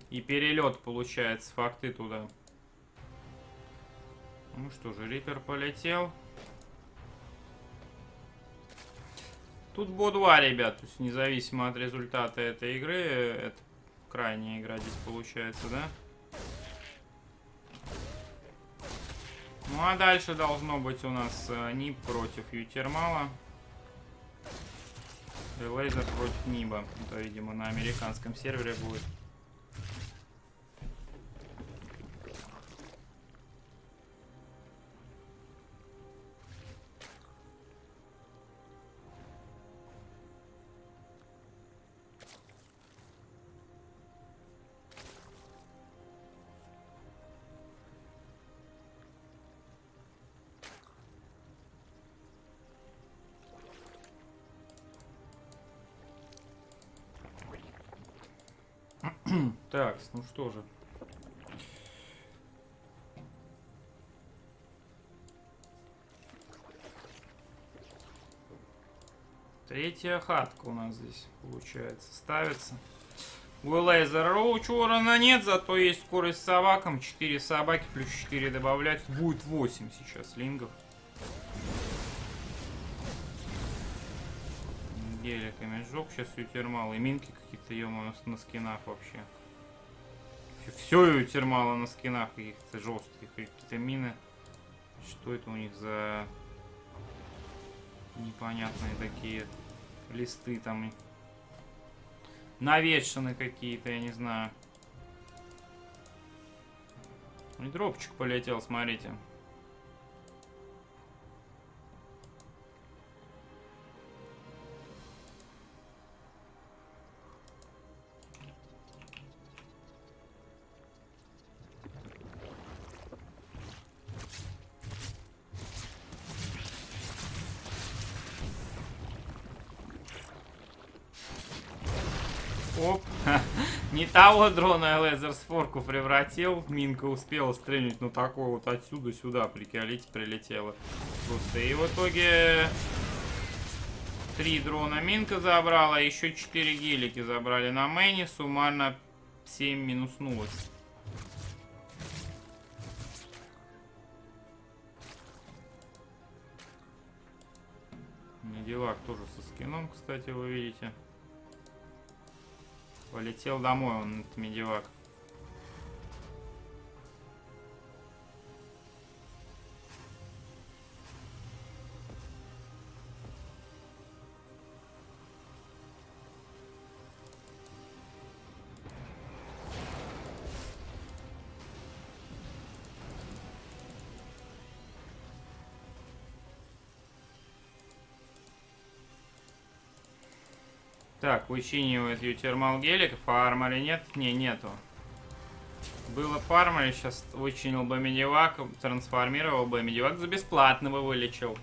И перелет получается, факты туда. Ну что же, Рипер полетел. Тут Бо два, ребят, то есть независимо от результата этой игры, это крайняя игра здесь получается, да? Ну а дальше должно быть у нас нип против Ю-Термала. И Лейзер против ниба. Это, видимо, на американском сервере будет. Так, ну что же. Третья хатка у нас здесь, получается, ставится. У Лейзера Роуч урона нет, зато есть скорость с собаком. четыре собаки плюс четыре добавлять. Будет восемь сейчас лингов. Геликами жёг сейчас Ю-Термал. И минки какие-то, ё-моё, на скинах вообще. Все Ю-Термала на скинах каких-то жестких, какие-то мины. Что это у них за непонятные такие листы там? Навешаны какие-то, я не знаю. И дропчик полетел, смотрите. Того дрона Лезер с форку превратил. Минка успела стрельнуть, но такой вот отсюда сюда, приколите, прилетела. Просто. И в итоге три дрона Минка забрала, еще четыре гелики забрали на мэне. Суммарно семь минуснулось. Неделак тоже со скином, кстати, вы видите. Полетел домой он, этот медивак. Так, вычинивает Ю-Термал геликов, а армора нет? Не, нету. Было по арморе, сейчас вычинил бы медивак, трансформировал бы медивак, за бесплатно бы вылечил.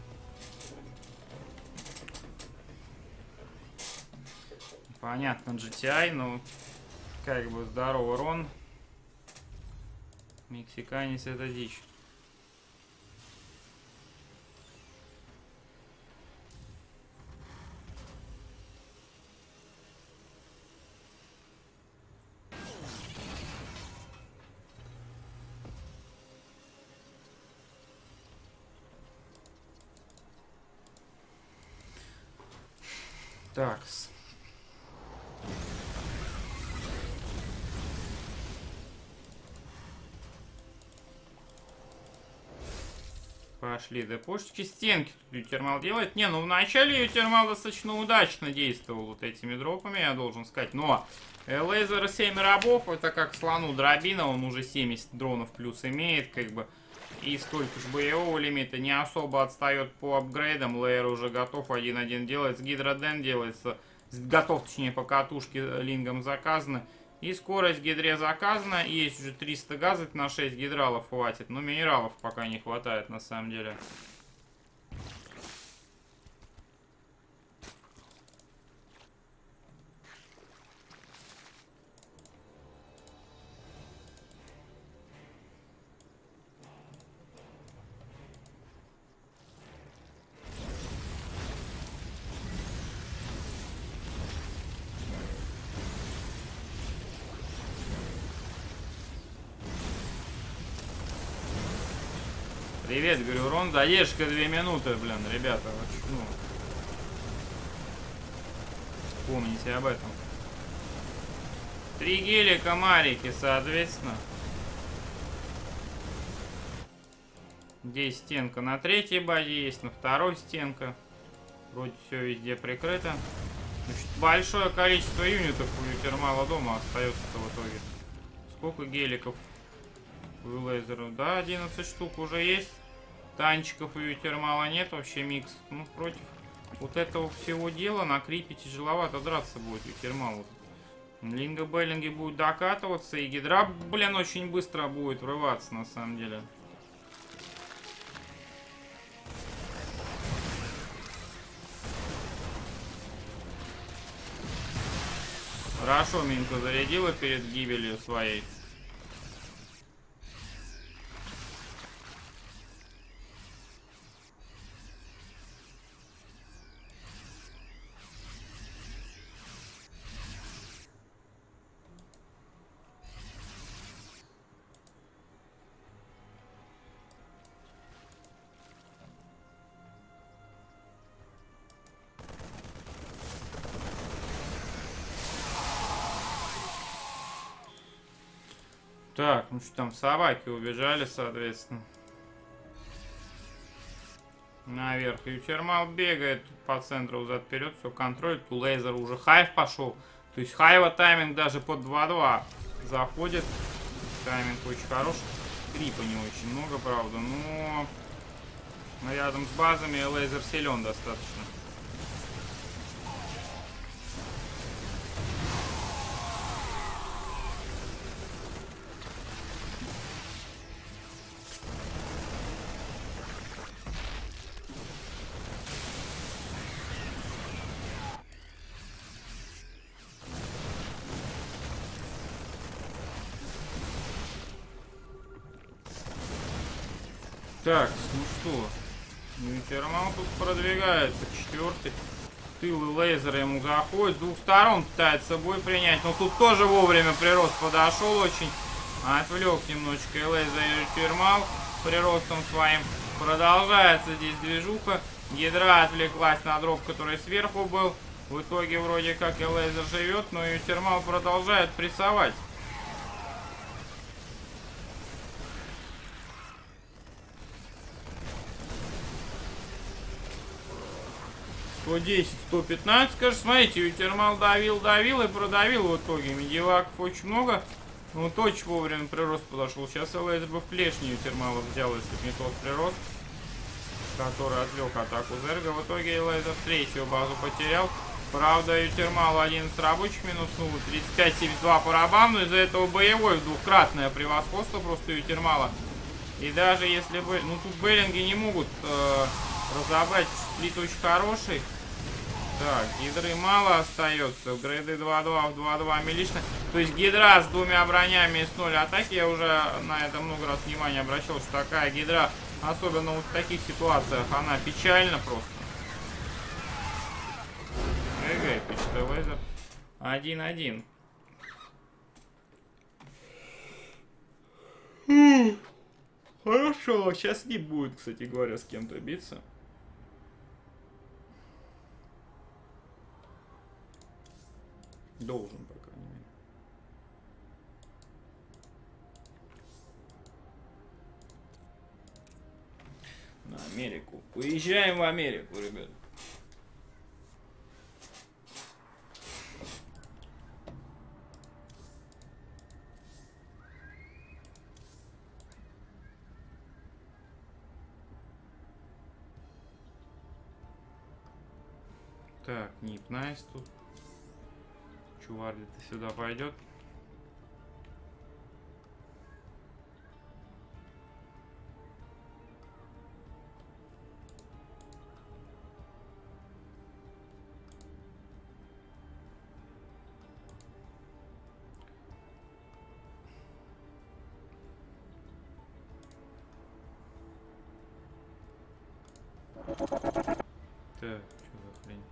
Понятно, джи ти ай, ну, как бы здоровый урон. Мексиканец это дичь. Tak. Пошли, да пушечки стенки тут Ютермал делает. Не, ну вначале Ютермал достаточно удачно действовал вот этими дропами, я должен сказать. Но Лейзер семь рабов, это как слону дробина, он уже семьдесят дронов плюс имеет, как бы. И столько же боевого лимита, не особо отстает по апгрейдам. Лейер уже готов, один один делается. Гидроден делается, готов, точнее, по катушке лингам заказано. И скорость гидре заказана, и есть уже триста газов, на шесть гидралов хватит. Но минералов пока не хватает, на самом деле. Привет, говорю, урон, задержка две минуты, блин, ребята, ну, помните об этом. Три гелика, марики, соответственно. Здесь стенка на третьей базе есть, на второй стенка. Вроде все везде прикрыто. Значит, большое количество юнитов у Ютермала дома остается-то в итоге. Сколько геликов у Лейзера? Да, одиннадцать штук уже есть. Танчиков и Ютермала нет, вообще микс. Ну, против вот этого всего дела на крипе тяжеловато драться будет Ютермалу. Линго-беллинги будут докатываться, и гидра, блин, очень быстро будет врываться, на самом деле. Хорошо Минка зарядила перед гибелью своей. Так, ну что там, собаки убежали, соответственно. Наверх Ютермал бегает по центру, взад вперед, все контролит. У Лейзера уже Хайв пошел. То есть Хайва тайминг даже под два-два заходит. Тайминг очень хороший. Крипа не очень много, правда, но рядом с базами Лейзер силен достаточно. Так, ну что, Ютермал тут продвигается, четвертый. Тылы Лейзера ему заходит, с двух сторон пытается бой принять, но тут тоже вовремя прирост подошел очень. Отвлек немножечко Лейзера Ютермал приростом своим. Продолжается здесь движуха, ядра отвлеклась на дроп, который сверху был. В итоге вроде как и Лейзер живет, но Ютермал продолжает прессовать. сто десять сто пятнадцать, скажешь, смотрите, Ютермал давил, давил и продавил в итоге. Медиваков очень много, но точь вовремя прирост подошел. Сейчас Лейзер бы в клешни Ютермала взял, если бы не тот прирост, который отвлек атаку Зерга. В итоге Лейзер третью базу потерял. Правда, Ютермал одиннадцать рабочих минуснуло, тридцать пять семьдесят два по рабам, но из-за этого боевое двукратное превосходство просто Ютермала. И даже если бы... Ну, тут беллинги не могут э, разобрать, сплит очень хороший. Так, гидры мало остается. Грейды два-два в два-два милично. То есть гидра с двумя бронями и с ноль атаки. Я уже на это много раз внимание обращал, что такая гидра, особенно вот в таких ситуациях, она печальна просто. ГГ, пишет Лейзер. один-один. Хорошо, сейчас не будет, кстати говоря, с кем-то биться. Должен, по крайней мере. На Америку. Уезжаем в Америку, ребят. Так, нип Nice тут. Чуварли-то сюда пойдет. Так, что за хрень?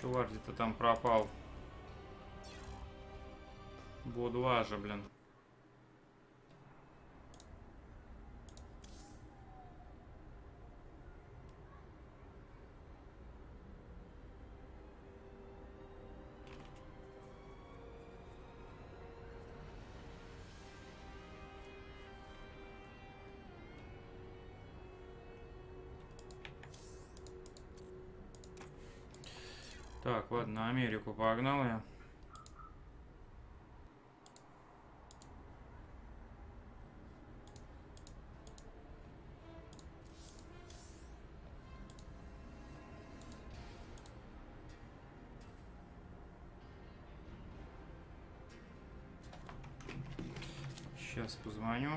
Чувак где-то там пропал. Бо два же, блин. Так, ладно, Америку погнал я. Сейчас позвоню.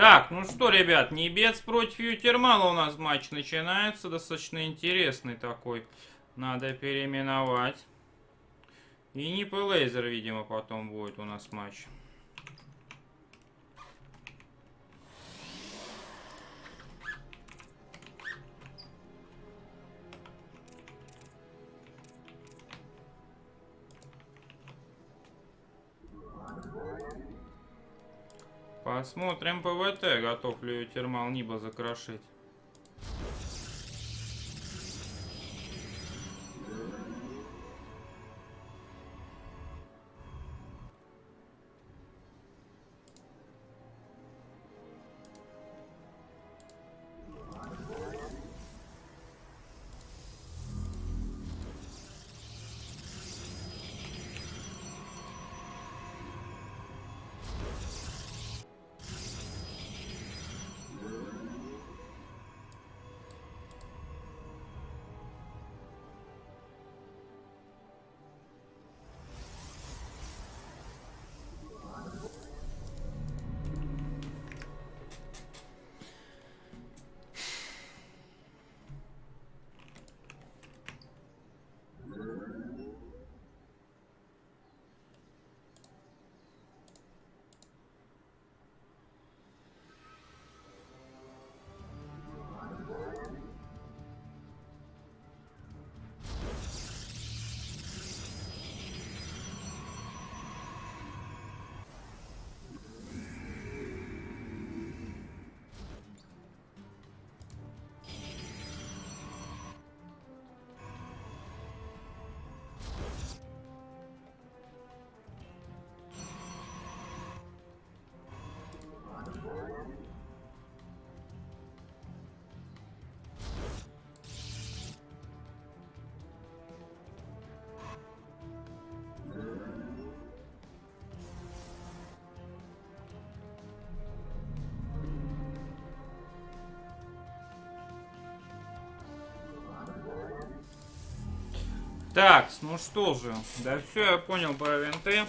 Так, ну что, ребят, Небец против Thermal у нас матч начинается. Достаточно интересный такой. Надо переименовать. И НиП Laser, видимо, потом будет у нас матч. Посмотрим ПВТ, готов ли Thermal ниба закрошить. Так, ну что же, да все, я понял про винты.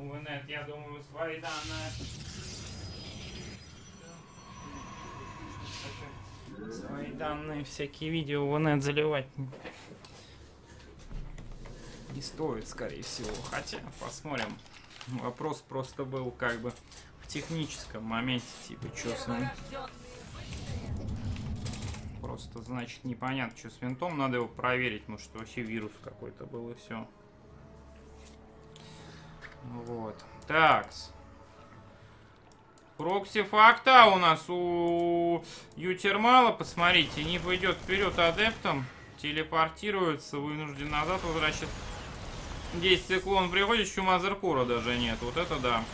Ну, нет, я думаю, свои данные... Свои данные, всякие видео в инет заливать не стоит, скорее всего. Хотя, посмотрим. Вопрос просто был как бы в техническом моменте, типа, что с ним. Просто, значит, непонятно, что с винтом. Надо его проверить, может, вообще вирус какой-то был, и все. Вот. Такс. Прокси-факта у нас у Ютермала. Посмотрите, не пойдет вперед адептом. Телепортируется, вынужден назад возвращаться. Здесь циклон приводит, еще Мазеркура даже нет. Вот это да.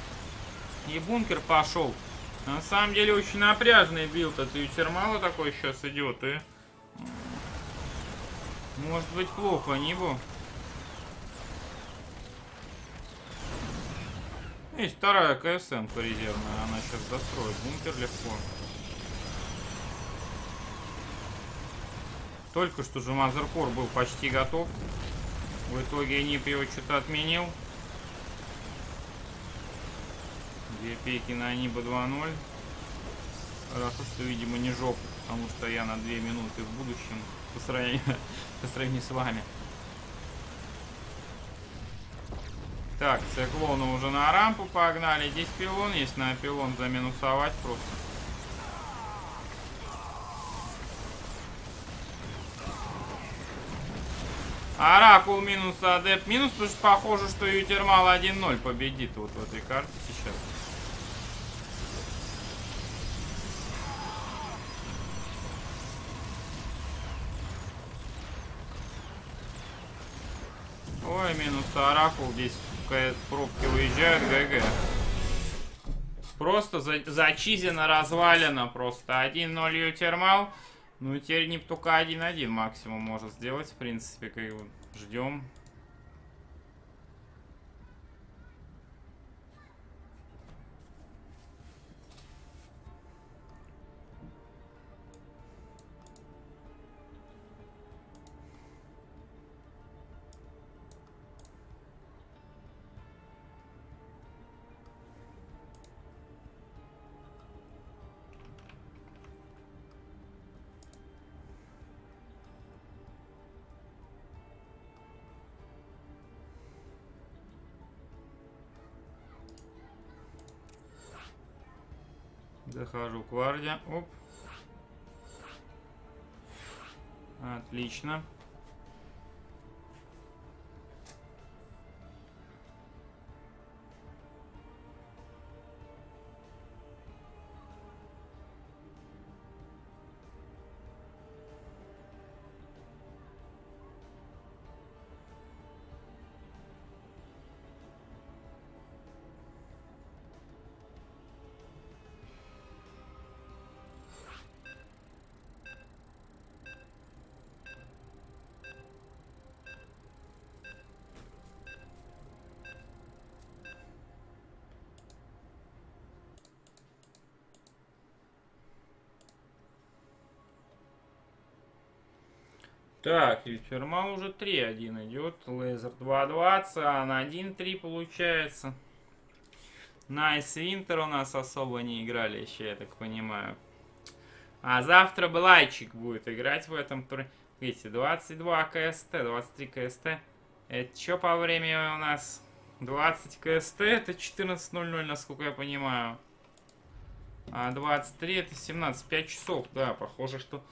И бункер пошел. На самом деле очень напряжный билд от Ютермала такой сейчас идет. И может быть плохо Нибу. Есть вторая КСМ резервная. Она сейчас достроит бункер легко. Только что же Мазеркор был почти готов. В итоге нип его что-то отменил. Две пики на Ниба два ноль. Хорошо, что, видимо, не жопу, потому что я на две минуты в будущем по сравнению, по сравнению с вами. Так, циклоны уже на рампу погнали. Здесь пилон есть, на пилон заминусовать просто. Оракул минус адепт минус, потому что похоже, что Ютермал один ноль победит вот в этой карте сейчас. Ой, минус Оракул, здесь какая-то пробки выезжает, ГГ. Просто за зачизено, развалено просто. один ноль Ютермал. Ну и теперь нип только один один максимум может сделать, в принципе, как его ждем. Захожу к варде. Оп. Отлично. Так, Ютермал уже три один идет. Лезер два два, Cyan один три получается. Nice, Winter у нас особо не играли еще, я так понимаю. А завтра Блайчик будет играть в этом туре. Видите, двадцать два КСТ, двадцать три КСТ. Это что по времени у нас? двадцать КСТ это четырнадцать ноль ноль, насколько я понимаю. А двадцать три это семнадцать, пять часов. Да, похоже, что...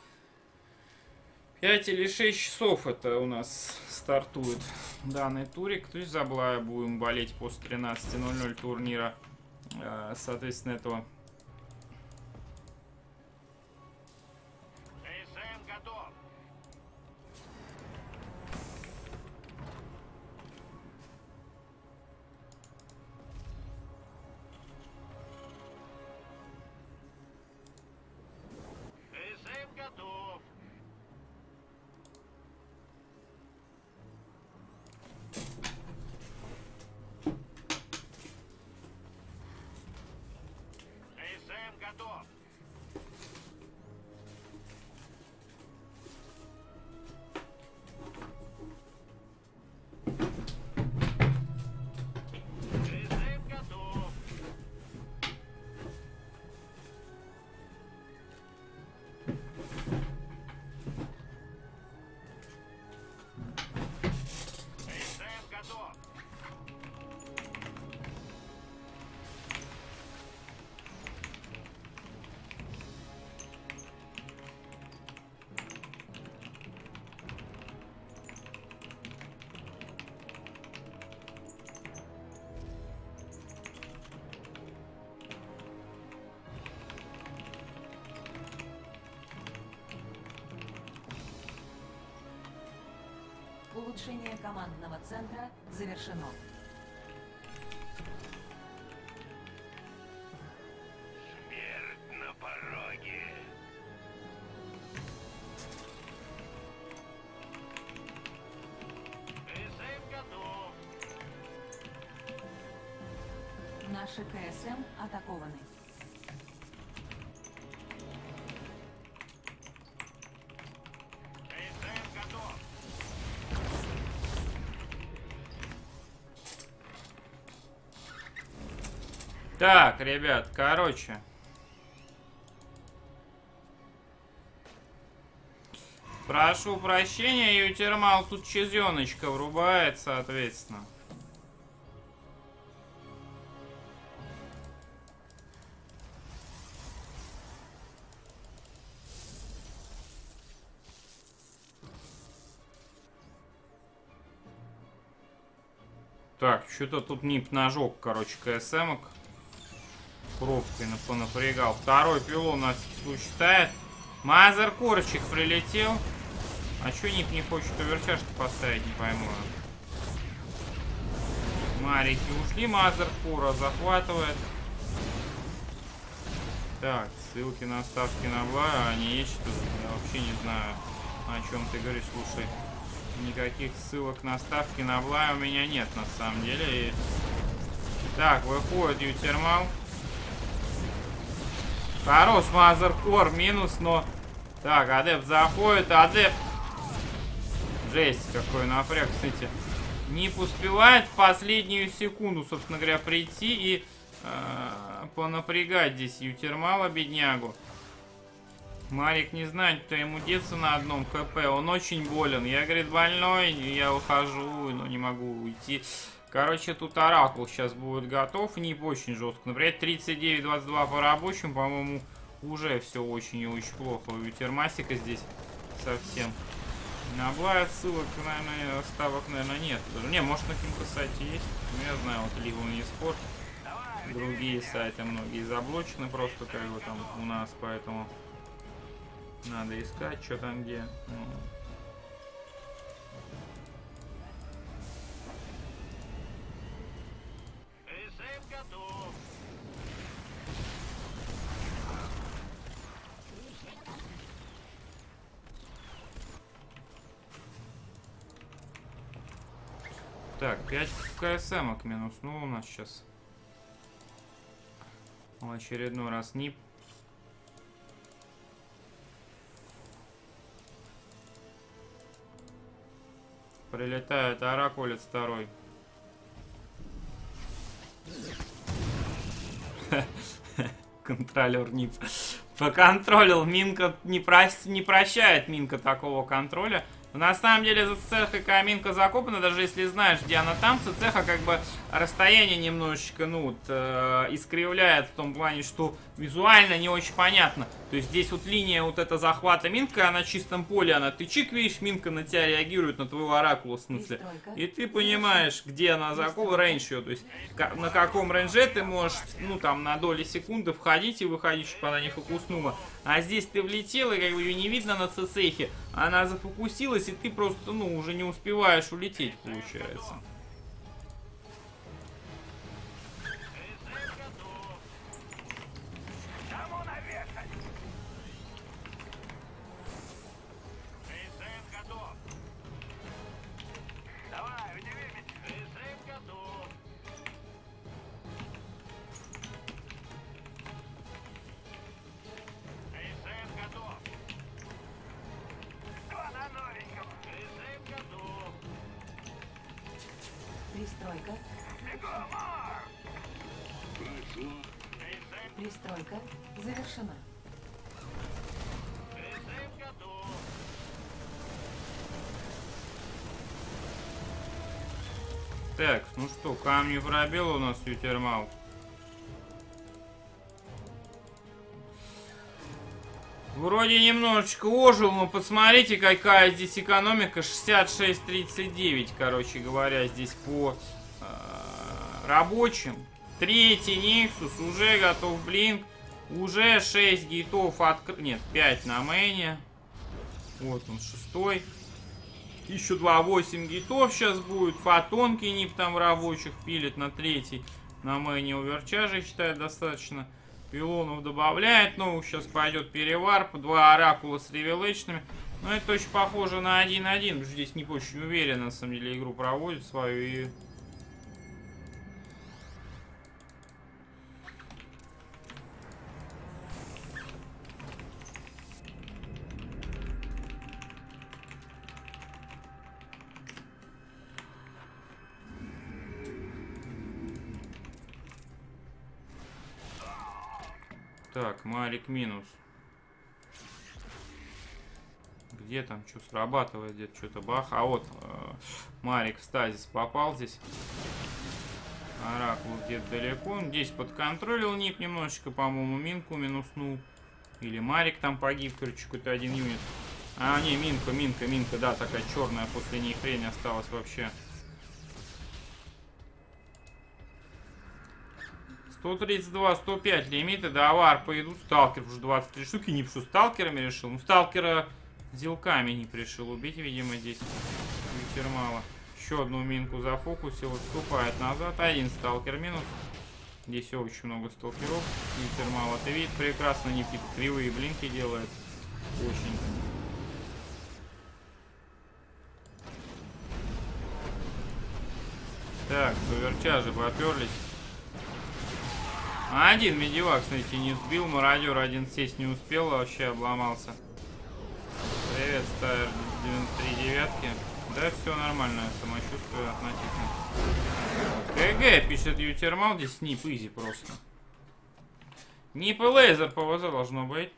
пять или шесть часов это у нас стартует данный турик. То есть за Блая будем болеть после тринадцати ноль ноль турнира. Соответственно, этого. Разрушение командного центра завершено. Смерть на пороге. КСМ готов. Наши КСМ атакованы. Так, ребят, короче. Прошу прощения, Ютермал тут чизеночка врубает, соответственно. Так, что-то тут нип нажок, короче, КСМок. Кровкой понапрягал. Второй пилон на всякий случай считает. Мазер корчик прилетел. А чё ник не хочет оверчашку поставить, не пойму. Марики ушли, Мазер кура захватывает. Так, ссылки на ставки на Блая, они есть что-то? Я вообще не знаю, о чем ты говоришь. Слушай, никаких ссылок на ставки на Блая у меня нет, на самом деле. И... Так, выходит Ютермал. Хорош мазеркор, минус, но... Так, адепт заходит, адепт... Жесть, какой напряг, кстати. НиП успевает в последнюю секунду, собственно говоря, прийти и э, понапрягать здесь Ютермала, беднягу. Марик не знает, кто ему деться на одном КП, он очень болен. Я, говорит, больной, я ухожу, но не могу уйти. Короче, тут оракул сейчас будет готов. НиП очень жестко. Например, тридцать девять двадцать два по рабочим. По-моему, уже все очень и очень плохо. У Термасика здесь совсем. На Блая ссылок, наверное, ставок, наверное, нет. Не, может, на каком-то сайте есть. Я знаю, вот либо он не спорт. Другие сайты многие заблочены просто, как бы там у нас, поэтому надо искать, что там где. Так, пять КСМок минус. Ну, у нас сейчас в очередной раз НиП. Прилетает оракулец второй. Контролер НиП. Поконтролил. Минка не, про... не прощает Минка такого контроля. На самом деле за цеха каминка закопана, даже если знаешь, где она там, за цеха как бы расстояние немножечко, ну, вот, э, искривляет в том плане, что визуально не очень понятно. То есть здесь вот линия вот эта захвата минка, она на чистом поле, она ты чик, видишь, минка на тебя реагирует, на твою оракулу, в смысле. И ты понимаешь, где она закопана, рейндж ее, то есть на каком рейндже ты можешь, ну, там, на доли секунды входить и выходить, чтобы она не фокуснула. А здесь ты влетела, и как бы ее не видно на цехе, она зафокусилась, и ты просто, ну, уже не успеваешь улететь, получается. Пристройка завершена. Так, ну что, камни пробил у нас Ютермал. Вроде немножечко ожил, но посмотрите, какая здесь экономика. шестьдесят шесть тридцать девять, короче говоря, здесь по э, рабочим. Третий Никсус, уже готов блинк. Уже шесть гейтов открыт. Нет, пять на мэне. Вот он, шестой. тысяча двадцать восемь гитов сейчас будет. Фотонки нип там рабочих пилит на третий. На мэне уверчажей, считает, достаточно. Пилонов добавляет. Ну, сейчас пойдет переварп. Два оракула с ревелэчными. Но это очень похоже на один один. Здесь не очень уверенно, на самом деле, игру проводит свою. И... Так, Марик минус. Где там что срабатывает? Где-то что-то бах. А вот э, Марик в стазис попал здесь. Оракул где-то далеко. Здесь подконтролил нип немножечко, по-моему, минку минуснул. Или Марик там погиб, короче, какой-то один юнит. А, не, минка, минка, минка, да, такая черная после ней хрень осталась вообще. сто тридцать два сто пять лимиты, да, варпы идут, сталкер уже двадцать три штуки, нип что, сталкерами решил? Ну, сталкера зилками не решил убить, видимо, здесь Термала. Еще одну минку зафокусил, отступает назад, один сталкер минус. Здесь очень много сталкеров, и Термал это видит прекрасно, нип кривые блинки делает, очень... Так, суверчажи поперлись. Один медивак, смотрите, не сбил. Мародер один сесть не успел, вообще обломался. Привет, ставишь девяносто три девятки. Да, все нормально, самочувствие относительно. КГ, пишет Ютhermal, здесь нип изи просто. Нип и лейзер ПВЗ должно быть.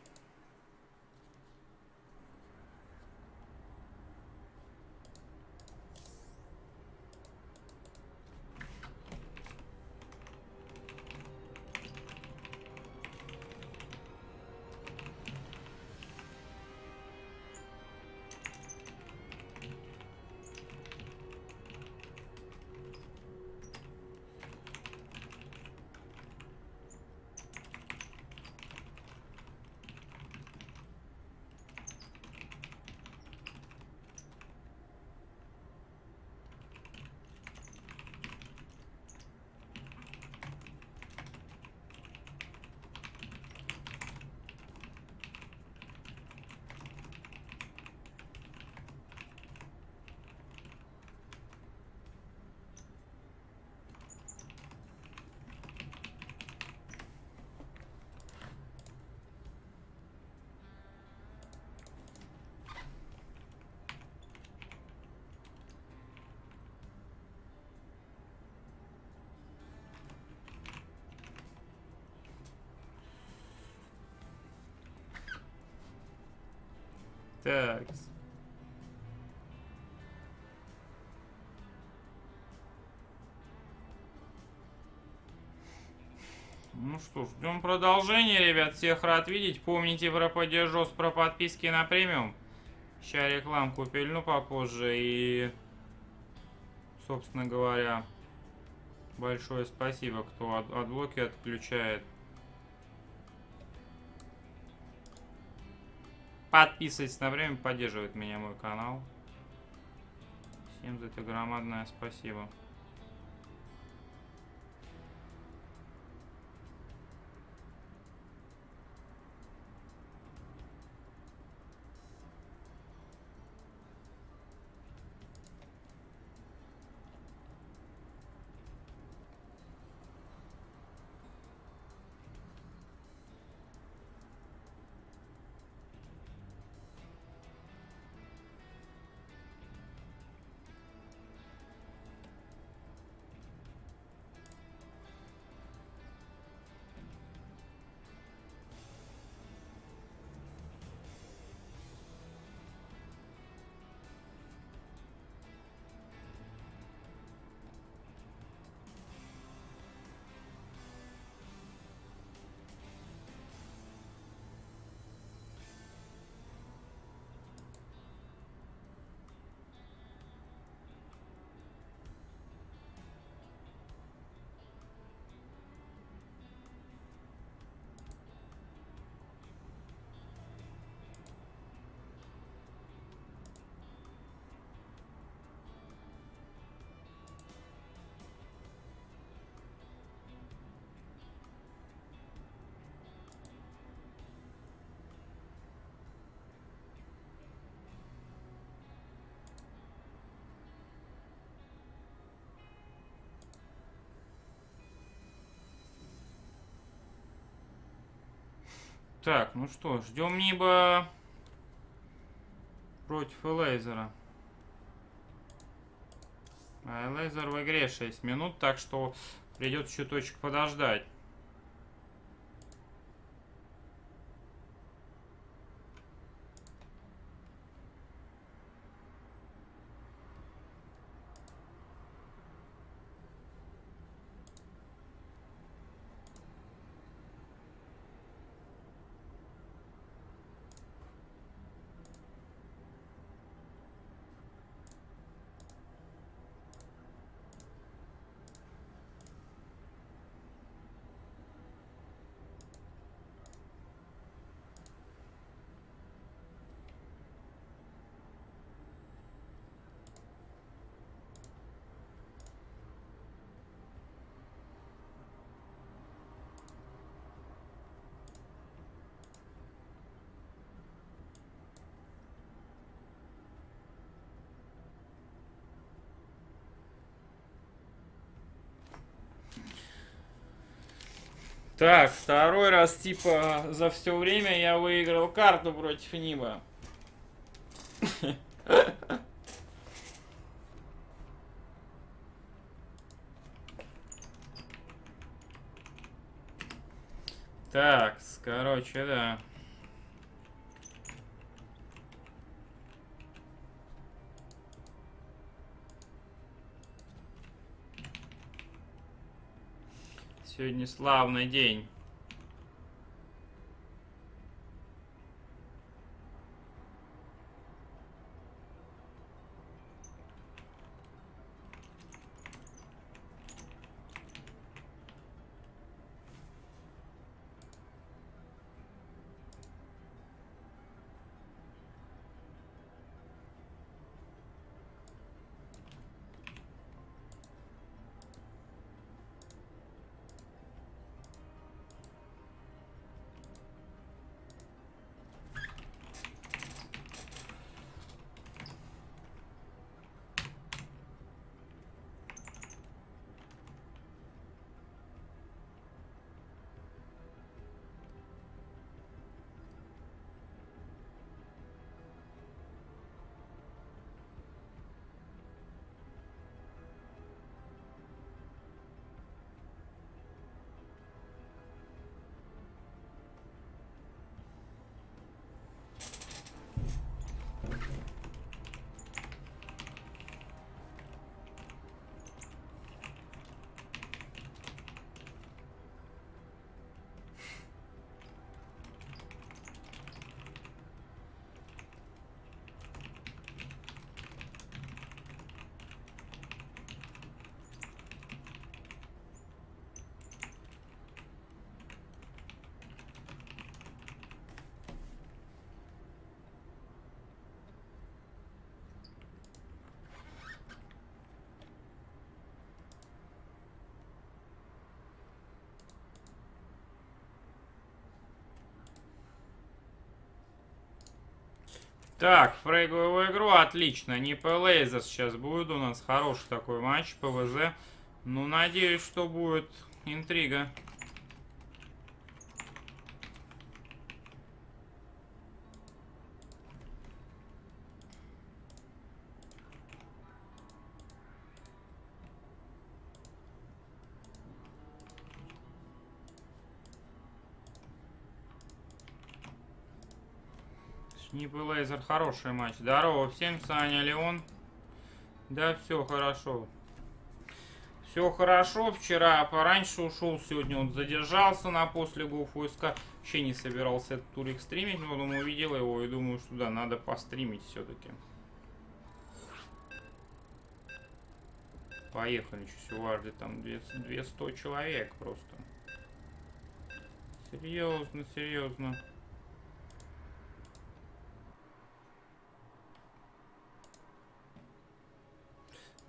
Так. Ну что ж, ждем продолжения, ребят. Всех рад видеть. Помните про поддержос, про подписки на премиум. Сейчас рекламку пильну попозже. И, собственно говоря, большое спасибо, кто от, от блоки отключает. Подписывайтесь на время, поддерживает меня мой канал. Всем за это громадное спасибо. Так, ну что, ждем НиПа против Лейзера. А Лейзер в игре шесть минут, так что придется чуточек подождать. Так, второй раз, типа, за все время я выиграл карту против НиПа. Так, короче, да. Сегодня славный день. Так, фрейговую игру, отлично. НиП Лейзер сейчас будет у нас. Хороший такой матч, ПВЗ. Ну, надеюсь, что будет интрига. НиП Лейзер, хороший матч. Здорово всем, Саня, Леон. Да, все хорошо. Все хорошо. Вчера пораньше ушел, сегодня он задержался на после го фор эс си. Вообще не собирался этот турик стримить, но потом увидел его и думаю, что да, надо постримить все-таки. Поехали, чуть уважили, там двести человек просто. Серьезно, серьезно.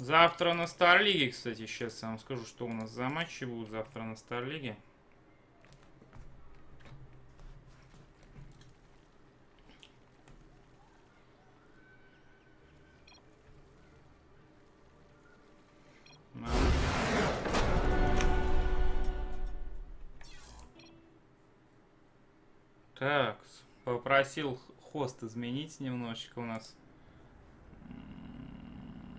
Завтра на Старлиге, кстати, сейчас я вам скажу, что у нас за матчи будут завтра на Старлиге. Так, попросил хост изменить немножечко у нас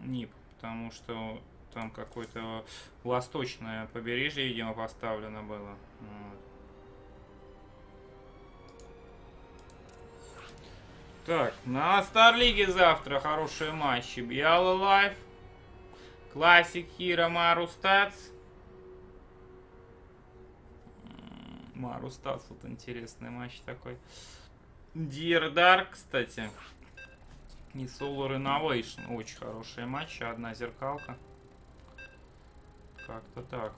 нип, потому что там какое-то восточное побережье, видимо, поставлено было. Так, на Старлиге завтра хорошие матчи. Биала Лайф, Классик Хиро, Мару Статс. Мару Статс, вот интересный матч такой. Dear Dark, кстати. И Solar Innovation. Очень хорошие матчи. Одна зеркалка. Как-то так.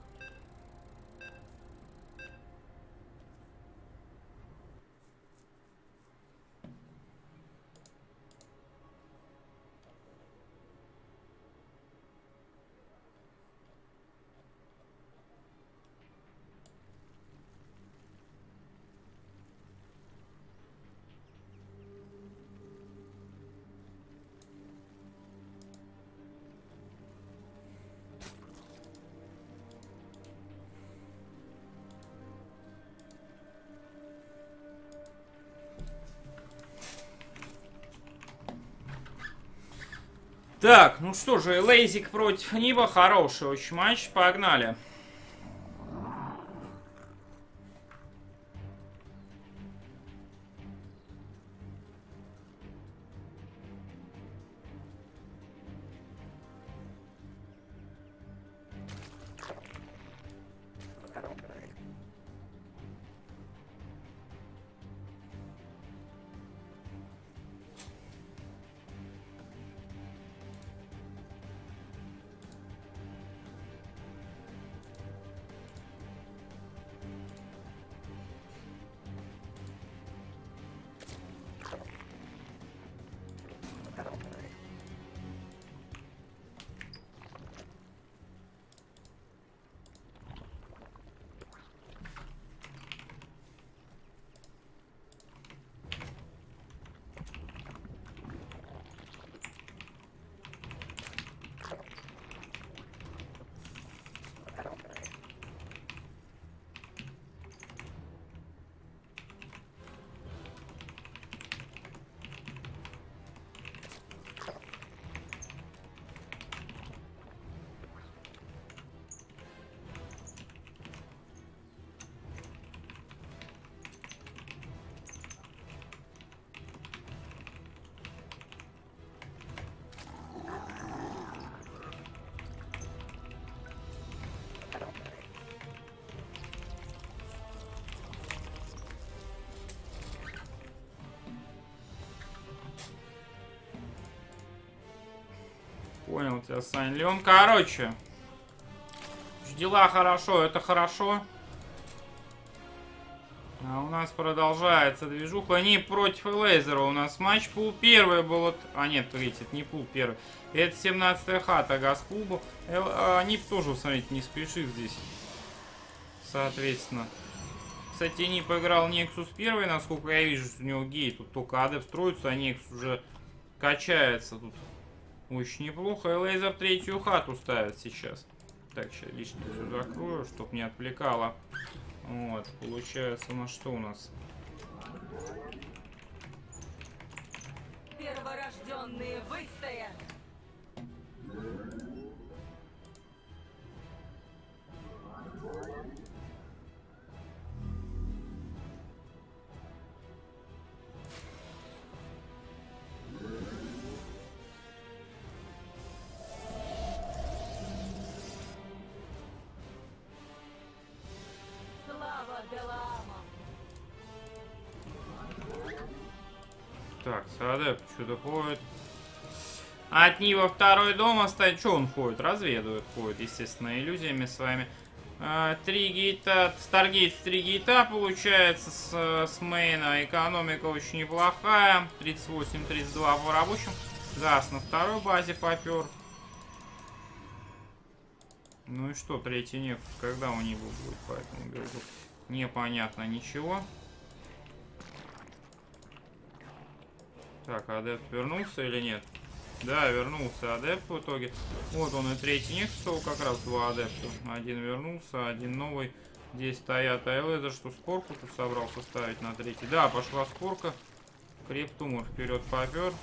Так, ну что же, Лейзик против Ниба, хороший очень матч, погнали. Понял тебя, Сань Леон. Короче, дела хорошо, это хорошо. А у нас продолжается движуха. НиП против Лейзера у нас матч. Пул первый был. А нет, видите, это не пул первый. Это семнадцатая хата Газклубу. А, НиП тоже, смотрите, не спешит здесь. Соответственно. Кстати, НиП играл Nexus первый. Насколько я вижу, у него гей. Тут только адепт строится, а Nexus уже качается тут. Очень неплохо. И Лейзер третью хату ставит сейчас. Так, сейчас лишнее все закрою, чтоб не отвлекало. Вот, получается, на что у нас? Перворожденные выстоят. Так, адепт что-то ходит. От Нива второй дом оставить. Что он ходит? Разведывает, ходит, естественно, иллюзиями с вами. А, три гейта, Старгейт три гейта получается с, с мейна. Экономика очень неплохая. тридцать восемь тридцать два по рабочим. Газ на второй базе попер. Ну и что, третий неф, когда у него будет, поэтому берегу. Непонятно ничего. Так, адепт вернулся или нет? Да, вернулся адепт в итоге. Вот он и третий Нексус, как раз два адепта. Один вернулся, один новый. Здесь стоят айлезы, что спорку тут собрался ставить на третий. Да, пошла спорка. Криптуму вперед попер.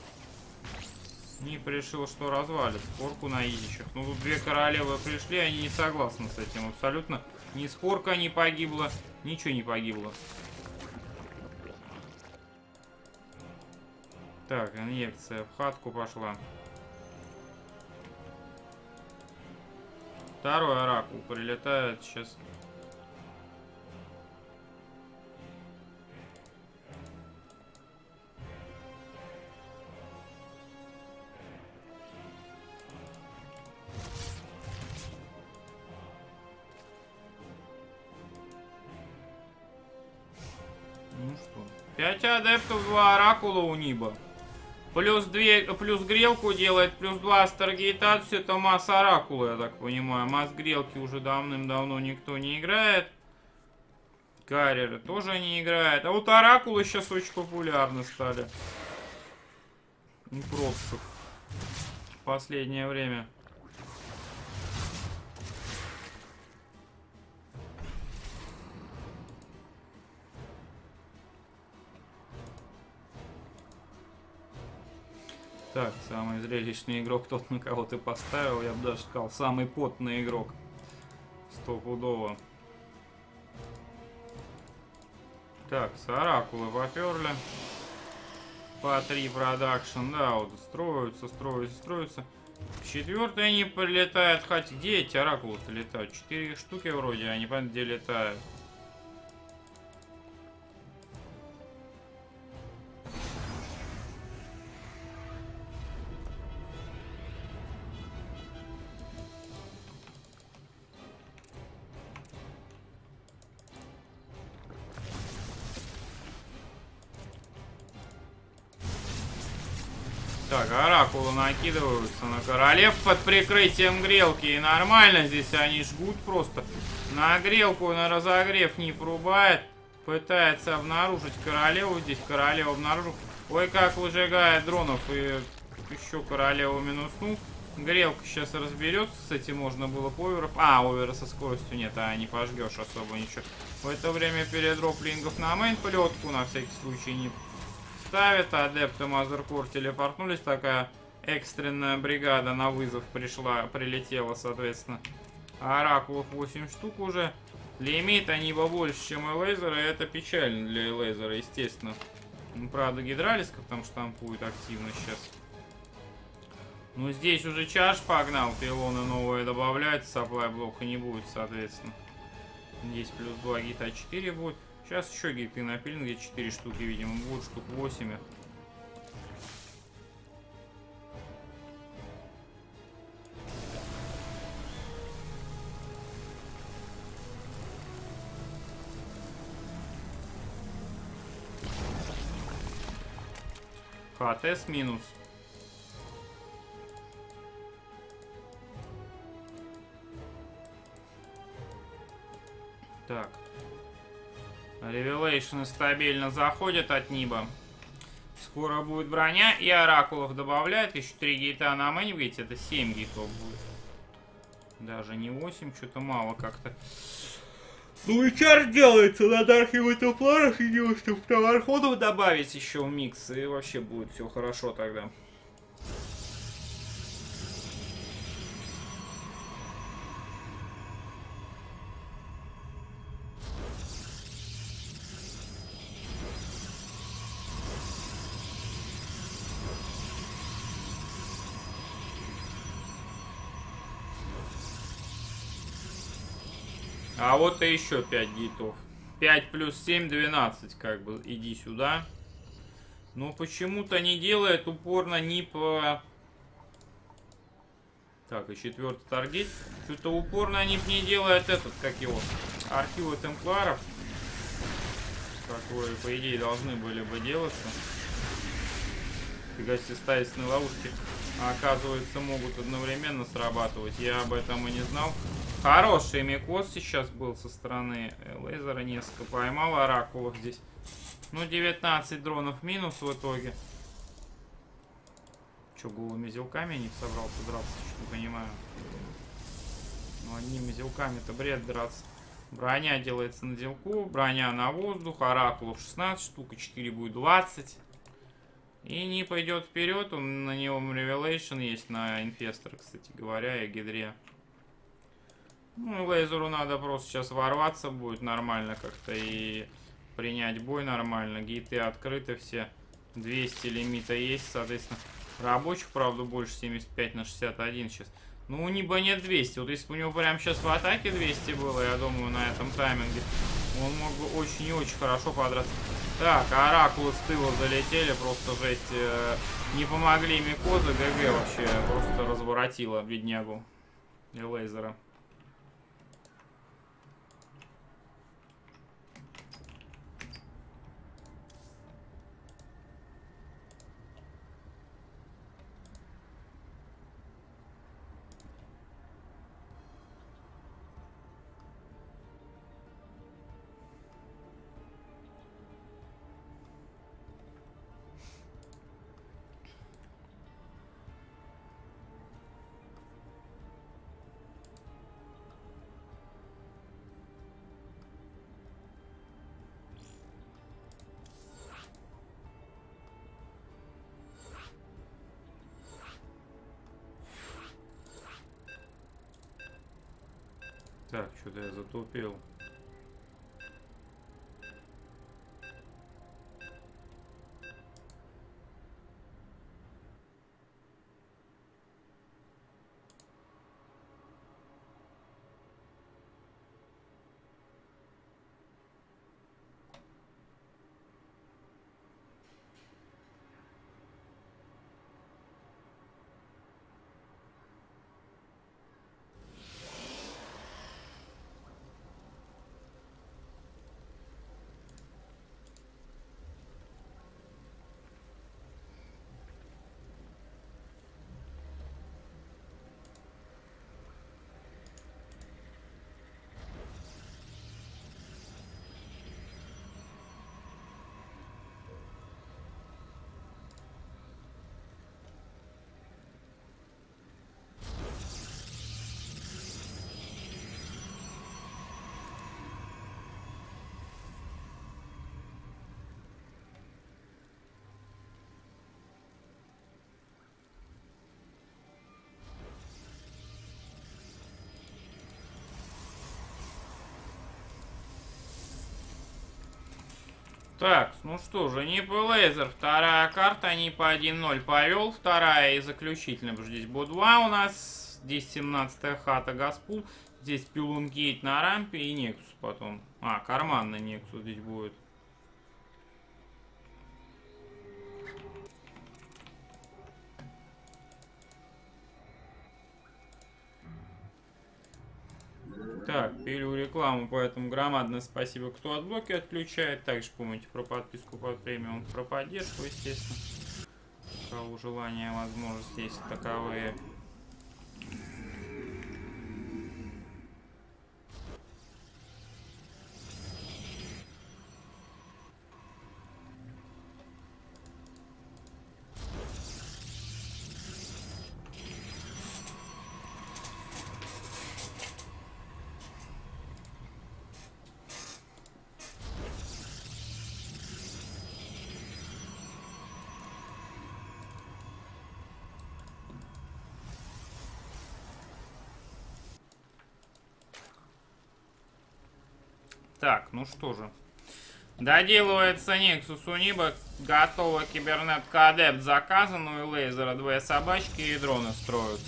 Нип решил, что развалит спорку на изичах. Ну тут две королевы пришли, они не согласны с этим. Абсолютно ни спорка не погибла, ничего не погибло. Так, инъекция в хатку пошла. Второй оракул прилетает сейчас. Ну что, пять адептов, два оракула у Ниба. Плюс две, плюс грелку делает, плюс два старгейта, все это масс оракула, я так понимаю. Масс грелки уже давным-давно никто не играет. Карьеры тоже не играет. А вот оракулы сейчас очень популярны стали. Ну просто в последнее время. Так, самый зрелищный игрок тот, на кого ты поставил, я бы даже сказал, самый потный игрок. Стопудово. Так, с оракулы поперли. По три продакшн, да, вот строятся, строятся, строятся. Четвертый не прилетает, хотя где эти оракулы-то летают? Четыре штуки вроде, а не понятно где летают. Так, оракулы накидываются на королев под прикрытием грелки. И нормально здесь они жгут просто. На грелку, на разогрев не пробает. Пытается обнаружить королеву. Здесь королеву обнаружил. Ой, как выжигает дронов. И еще королеву минуснул. Грелка сейчас разберется. Кстати, можно было по оверу. А, овера со скоростью нет, а не пожгешь особо ничего. В это время передроп лингов на мейн плетку на всякий случай не ставит, адепты Мазеркор телепортнулись, такая экстренная бригада на вызов пришла, прилетела, соответственно. Оракулов восемь штук уже. Лимит они побольше, чем и лазеры, и это печально для лазера, естественно. Правда, гидралисков там штампуют активно сейчас. Но здесь уже чаш погнал, пилоны новые добавляют, саплай блока не будет, соответственно. Здесь плюс два гита четыре будет. Сейчас еще гиты на пилинге четыре штуки, видимо, будет штук восемь. ХТС минус. Так. Ревелейшн стабильно заходит от Ниба. Скоро будет броня. И оракулов добавляет. Еще три гейта на мейн, видите, это семь гейтов будет. Даже не восемь, что-то мало как-то. Ну и чарт делается на дархе в этом плане. Единственное, что товарходов добавить еще в микс. И вообще будет все хорошо тогда. А вот и еще пять гитов. пять плюс семь, двенадцать, как бы. Иди сюда. Но почему-то не делает упорно НиП. Так, и четвертый таргет. Что-то упорно НиП не делает этот, как его, архивы темпларов. Которые, по идее, должны были бы делаться. Фига себе, ставительные ловушки, оказывается, могут одновременно срабатывать. Я об этом и не знал. Хороший микос сейчас был со стороны лазера. Несколько поймал оракулов здесь. Ну, девятнадцать дронов минус в итоге. Че, голыми зелками не собрался драться? Что не понимаю. Ну, одними зелками-то бред драться. Броня делается на делку. Броня на воздух. Оракулов шестнадцать штук. четыре будет двадцать. И не пойдет вперед. Он, на него Revelation есть на инфестор, кстати говоря, и гидре. Ну, Лейзеру надо просто сейчас ворваться будет нормально как-то и принять бой нормально. Гейты открыты все. двести лимита есть, соответственно. Рабочих, правда, больше семьдесят пять на шестьдесят один сейчас. Ну, у Ниба нет двести. Вот если бы у него прямо сейчас в атаке двести было, я думаю, на этом тайминге, он мог бы очень и очень хорошо подраться. Так, оракулы с тыла залетели, просто жесть. Э, не помогли Микоза, ГГ вообще просто разворотила беднягу и Лейзера. Так, что-то я затупил. Так, ну что же, НиП Лейзер, вторая карта, НиП один ноль повел, вторая и заключительная, потому что здесь Бо два у нас, здесь семнадцатая хата Газпул, здесь Пилунгейт на рампе и Нексус потом. А, карманный Нексус здесь будет. Так, пилю рекламу, поэтому громадное спасибо, кто от блоки отключает. Также помните про подписку под премиум, про поддержку, естественно. У кого желание, возможность есть таковые. Так, ну что же. Доделывается Нексус у Ниба. Готова кибернетка Адепт заказана. У Лейзера две собачки и дроны строятся.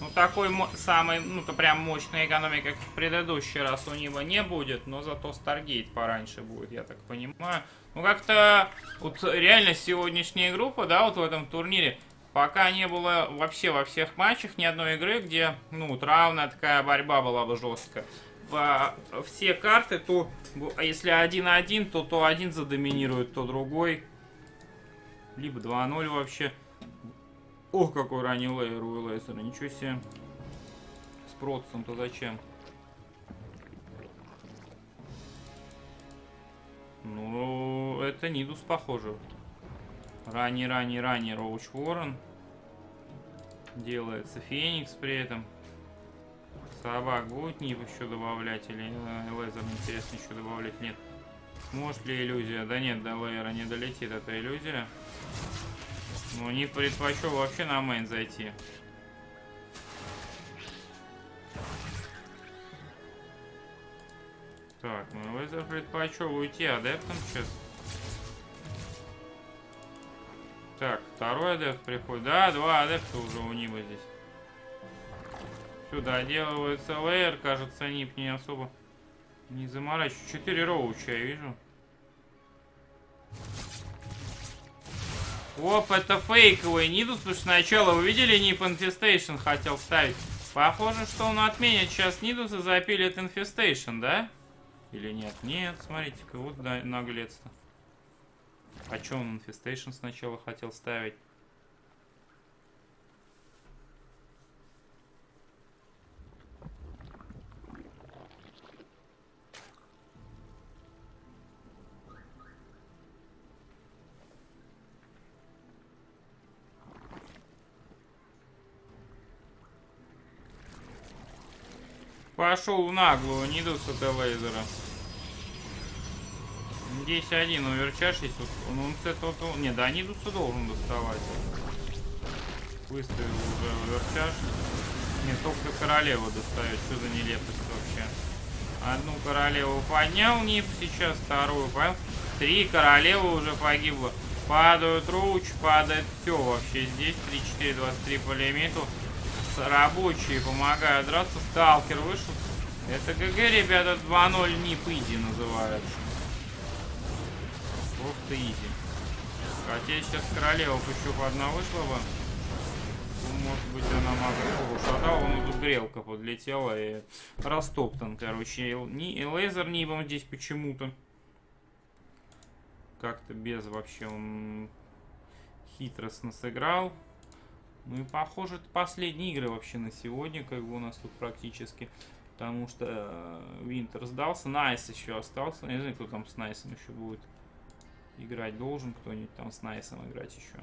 Ну, такой самой, ну, то прям мощной экономики, как в предыдущий раз, у Ниба не будет. Но зато Старгейт пораньше будет, я так понимаю. Ну, как-то вот реально сегодняшняя группа, да, вот в этом турнире, пока не было вообще во всех матчах ни одной игры, где, ну, вот равная такая борьба была бы жесткая. Все карты, то если один один, то то один задоминирует, то другой. Либо два ноль вообще. Ох, какой ранний лейер у Лейзера, ничего себе. С процентом-то зачем? Ну, это Нидус, похоже. Ранний, ранний, ранний Роуч Ворон. Делается Феникс при этом. Савак будет нип еще добавлять или лазер, интересно, еще добавлять? Нет. Сможет ли иллюзия? Да нет, до лейера не долетит эта иллюзия. Ну, не предпочел вообще на мейн зайти. Так, ну лейзер предпочел уйти адептом сейчас. Так, второй адепт приходит. Да, два адепта уже у ниба здесь. Сюда делается лейер, кажется, нип не особо не заморачиваю. четыре роуча я вижу. Оп, это фейковый нидус, потому что сначала вы видели, нип инфестейшн хотел ставить. Похоже, что он отменит сейчас нидус и запилит инфестейшн, да? Или нет? Нет, смотрите-ка, вот наглец-то. А чё он инфестейшн сначала хотел ставить? Пошел в наглую нидус от лейзера. Здесь один уверчаш есть. Он, он с этого... Не, да, нидуса должен доставать. Выставил уже уверчаш. Не, только королеву доставить. Что за нелепость вообще? Одну королеву поднял нип, сейчас вторую поднял. Три королевы уже погибло. Падают руч, падает все вообще здесь. три четыре двадцать три по лимиту. Рабочие помогают драться. Сталкер вышел. Это ГГ, ребята, два ноль нип изи называется. Просто изи. Хотя сейчас королева еще по одна вышла бы. Может быть, она могла. Ушатала, он тут грелка подлетела и растоптан, короче. И лазер нибом здесь почему-то. Как-то без вообще он хитростно сыграл. Ну и похоже, это последние игры вообще на сегодня, как бы у нас тут практически. Потому что Винтер э, сдался, Nice еще остался. Не знаю, кто там с Найсом еще будет играть должен, кто-нибудь там с Найсом играть еще.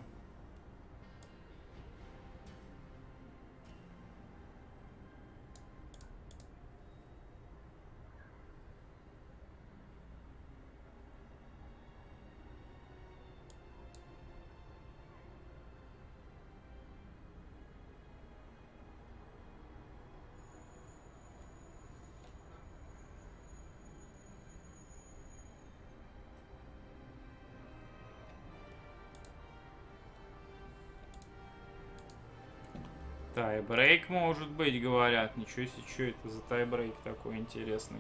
Тайбрейк может быть, говорят. Ничего себе, что это за тайбрейк такой интересный.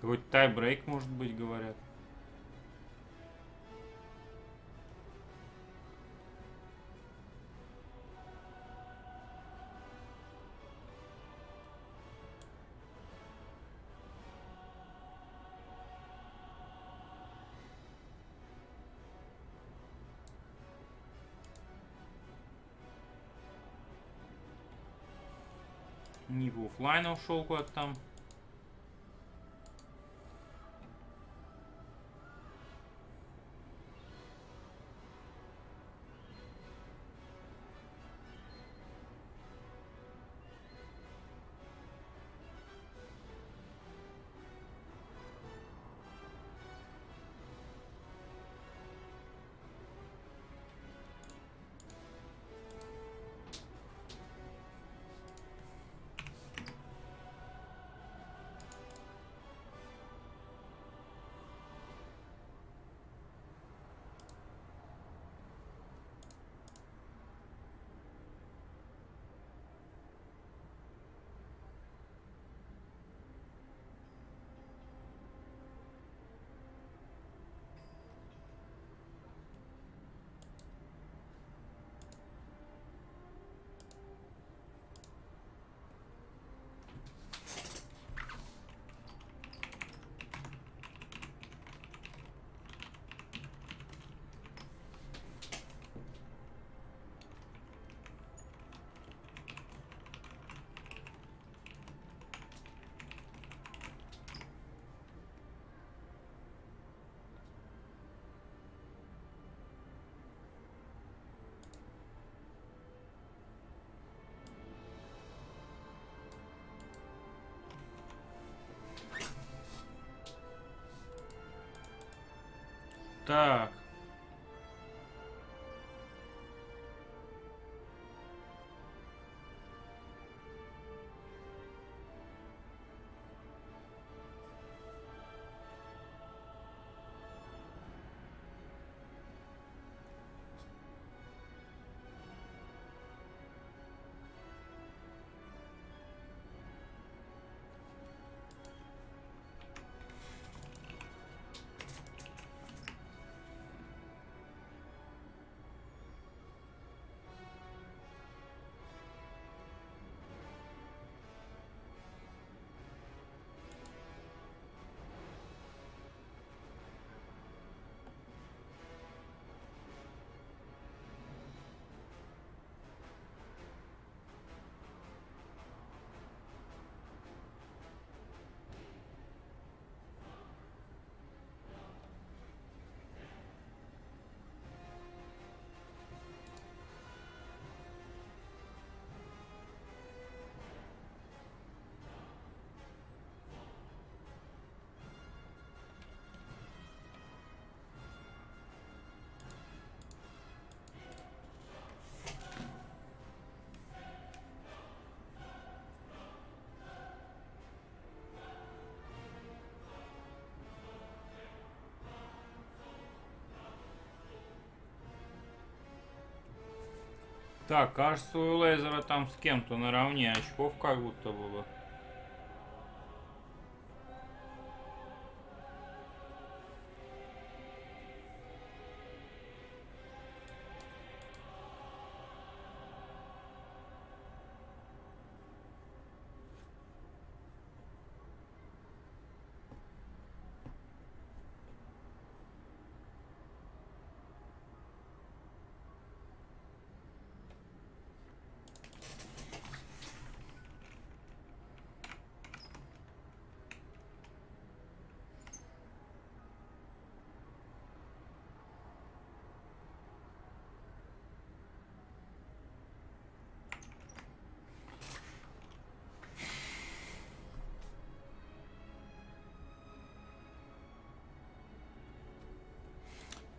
Какой-то тайбрейк может быть, говорят. Нип оффлайн ушел куда-то там. Так. Так, кажется, у Лейзера там с кем-то наравне очков как будто было.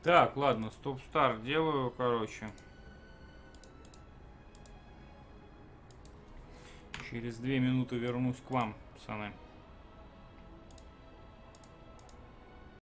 Так, ладно, стоп-старт делаю, короче. Через две минуты вернусь к вам, пацаны.